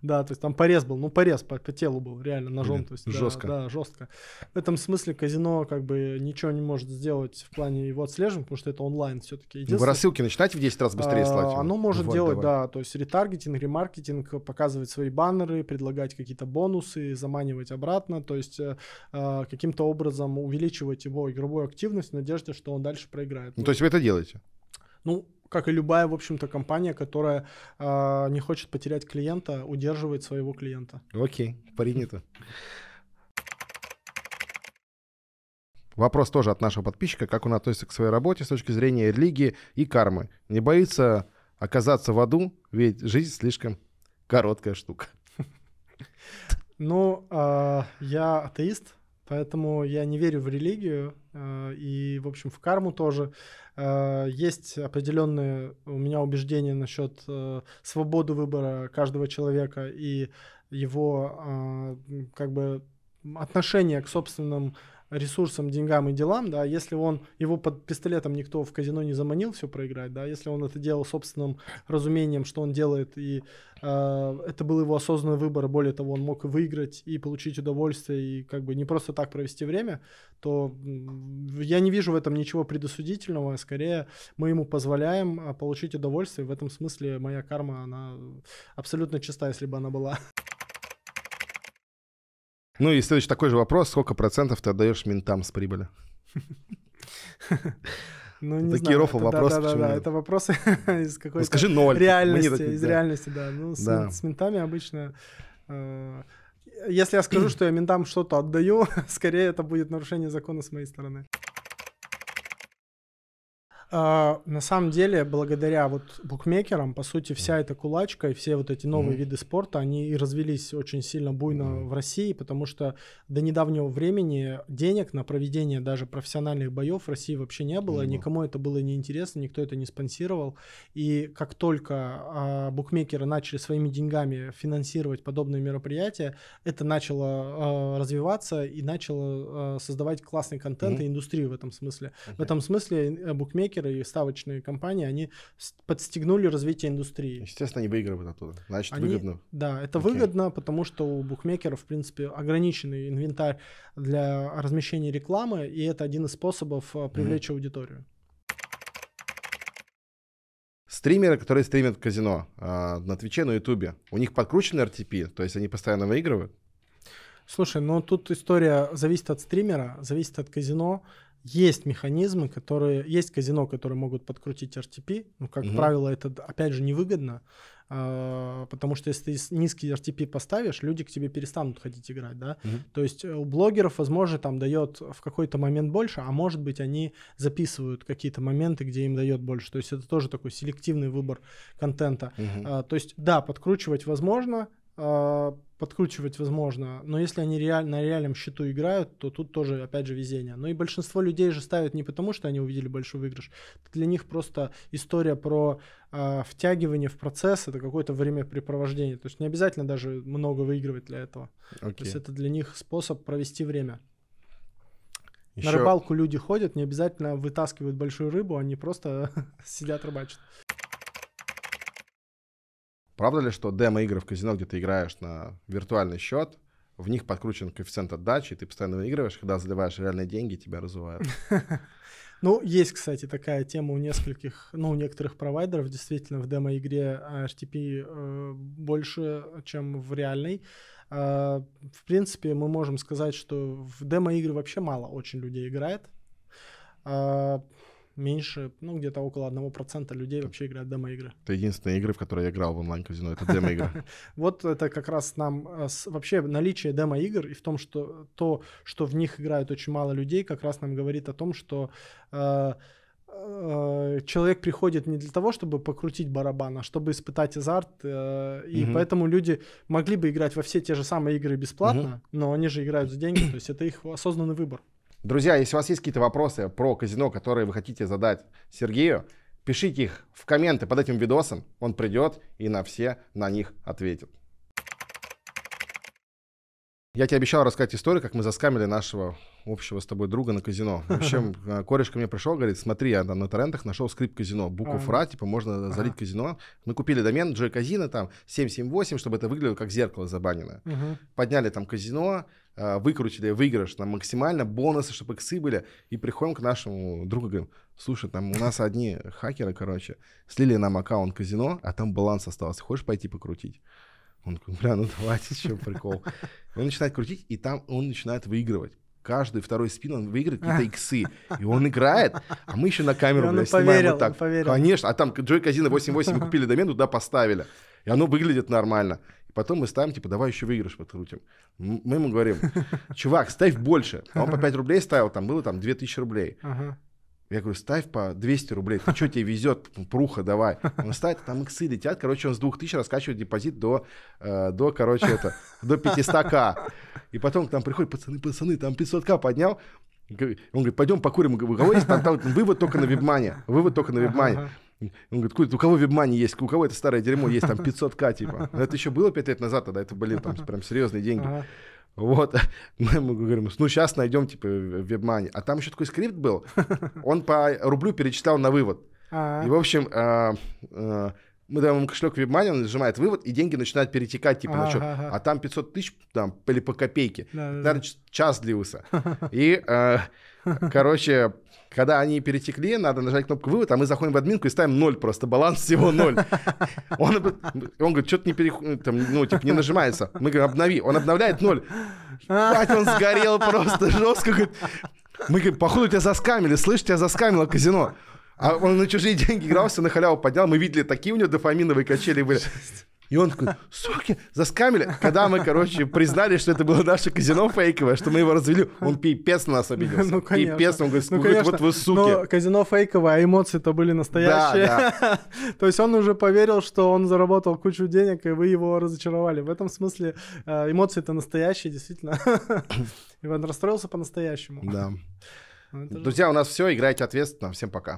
Да, то есть там порез был, порез по телу был, реально ножом. То есть, жестко. Да, жестко. В этом смысле казино как бы ничего не может сделать в плане его отслеживания, потому что это онлайн все-таки. Вы рассылки начинаете в 10 раз быстрее слать? Оно может делать, да, то есть ретаргетинг, ремаркетинг, показывать свои баннеры, предлагать какие-то бонусы, заманивать обратно, то есть каким-то образом увеличивать его игровую активность в надежде, что он дальше проиграет. То есть вы это делаете? Как и любая, в общем-то, компания, которая не хочет потерять клиента, удерживает своего клиента. Окей, принято. Вопрос тоже от нашего подписчика. Как он относится к своей работе с точки зрения религии и кармы? Не боится оказаться в аду, ведь жизнь слишком короткая штука. Я атеист, поэтому я не верю в религию и, в общем, в карму тоже. Есть определенные у меня убеждения насчет свободы выбора каждого человека и его как бы отношения к собственным ресурсам, деньгам и делам, да, если он, его под пистолетом никто в казино не заманил все проиграть, да, если он это делал собственным разумением, что он делает, и это был его осознанный выбор, более того, он мог выиграть и получить удовольствие, и как бы не просто так провести время, то я не вижу в этом ничего предосудительного, скорее мы ему позволяем получить удовольствие, в этом смысле моя карма, она абсолютно чиста, если бы она была. И следующий такой же вопрос. Сколько процентов ты отдаешь ментам с прибыли? Такие рофл вопросы. Да, это вопросы из какой-то реальности. Из реальности, да. С ментами обычно... Если я скажу, что я ментам что-то отдаю, скорее это будет нарушение закона с моей стороны. На самом деле, благодаря букмекерам, по сути, вся эта кулачка и все вот эти новые виды спорта, они и развелись очень сильно буйно в России, потому что до недавнего времени денег на проведение даже профессиональных боев в России вообще не было, никому это было не интересно, никто это не спонсировал, и как только букмекеры начали своими деньгами финансировать подобные мероприятия, это начало развиваться и начало создавать классный контент и индустрию в этом смысле. В этом смысле букмекеры и ставочные компании, они подстегнули развитие индустрии. Естественно, они выигрывают оттуда. Значит, выгодно. Да, это выгодно, потому что у букмекеров, в принципе, ограниченный инвентарь для размещения рекламы, и это один из способов привлечь аудиторию. Стримеры, которые стримят в казино на Твиче, на Ютубе, у них подкручен RTP, то есть они постоянно выигрывают? Слушай, ну тут история зависит от стримера, зависит от казино. Есть механизмы, которые... Есть казино, которые могут подкрутить RTP. Ну, как правило, это, опять же, невыгодно. Потому что если ты низкий RTP поставишь, люди к тебе перестанут ходить играть, да. То есть у блогеров, возможно, там дает в какой-то момент больше, а может быть, они записывают какие-то моменты, где им дает больше. То есть это тоже такой селективный выбор контента. То есть, да, подкручивать возможно, но если они на реальном счету играют, то тут тоже, опять же, везение. Но и большинство людей же ставят не потому, что они увидели большой выигрыш. Для них просто история про втягивание в процесс, это какое-то времяпрепровождение. То есть не обязательно даже много выигрывать для этого. То есть это для них способ провести время. Еще... На рыбалку люди ходят, не обязательно вытаскивают большую рыбу, они просто сидят рыбачат. Правда ли, что демо-игры в казино, где ты играешь на виртуальный счет, в них подкручен коэффициент отдачи, и ты постоянно выигрываешь, когда заливаешь реальные деньги, тебя разувают? Ну, есть, кстати, такая тема у нескольких, ну, у некоторых провайдеров. Действительно, в демо-игре HTP больше, чем в реальной. В принципе, мы можем сказать, что в демо-игры вообще мало очень людей играет. Меньше, ну, где-то около 1% людей вообще играют в демо-игры. Это единственные игры, в которые я играл в онлайн-казино, это демо-игры. Вот это как раз нам... Вообще наличие демо-игр и в том, что то, что в них играют очень мало людей, как раз нам говорит о том, что человек приходит не для того, чтобы покрутить барабан, а чтобы испытать азарт. И поэтому люди могли бы играть во все те же самые игры бесплатно, но они же играют за деньги, то есть это их осознанный выбор. Друзья, если у вас есть какие-то вопросы про казино, которые вы хотите задать Сергею, пишите их в комменты под этим видосом. Он придет и на все на них ответит. Я тебе обещал рассказать историю, как мы заскамили нашего общего с тобой друга на казино. В общем, кореш ко мне пришел, говорит, смотри, я на торрентах нашел скрипт казино, букву ФРА, типа можно залить казино. Мы купили домен Joy Casino, там 778, чтобы это выглядело как зеркало забаненное. Подняли там казино, выкрутили выигрыш там максимально, бонусы, чтобы иксы были. И приходим к нашему другу, говорим, слушай, там у нас одни хакеры, короче, слили нам аккаунт казино, а там баланс остался, хочешь пойти покрутить? Он такой, бля, ну давайте, еще прикол. Он начинает крутить, и там он начинает выигрывать. Каждый второй спин он выигрывает какие-то иксы. И он играет, а мы еще на камеру, бля, снимаем поверил, вот так. Конечно, а там Joy Casino 88 мы купили домен, туда поставили. И оно выглядит нормально. И потом мы ставим, типа, давай еще выигрыш подкрутим. Мы ему говорим, чувак, ставь больше. А он по 5 рублей ставил, там было там 2000 рублей. Я говорю, ставь по 200 рублей, ты что, тебе везет, пруха, давай. Он ставит, там иксы летят, короче, он с 2000 раскачивает депозит до 500к. И потом к нам приходит, пацаны, там 500к поднял. Он говорит, пойдем покурим. У кого есть, там вывод только на вебмане, Он говорит, у кого вебмани есть, у кого это старое дерьмо есть, там 500к, типа. Но это еще было 5 лет назад, тогда это были там прям серьезные деньги. Вот, мы ему говорим, ну сейчас найдем типа вебмани. А там еще такой скрипт был, он по рублю перечитал на вывод. И в общем, мы даем ему кошелек вебмани, он нажимает вывод, и деньги начинают перетекать типа на счет. А там 500 тысяч там, или по копейке. Наверное, час длился. И, короче, когда они перетекли, надо нажать кнопку «Вывод», а мы заходим в админку и ставим 0 просто, баланс всего 0. Он говорит, что-то не нажимается. Мы говорим, обнови. Он обновляет 0. Блядь, он сгорел просто жестко. Мы говорим, походу тебя заскамили, слышь, тебя заскамило казино. А он на чужие деньги играл, все на халяву поднял. Мы видели, такие у него дофаминовые качели были. И он такой, суки, заскамили. Когда мы, короче, признали, что это было наше казино фейковое, что мы его развели, он пипец на нас обиделся. Ну, конечно. Пипец, он говорит, вот вы суки. Но казино фейковое, а эмоции-то были настоящие. Да. То есть он уже поверил, что он заработал кучу денег, и вы его разочаровали. В этом смысле эмоции-то настоящие, действительно. И он расстроился по-настоящему. Да. Друзья, у нас все. Играйте ответственно. Всем пока.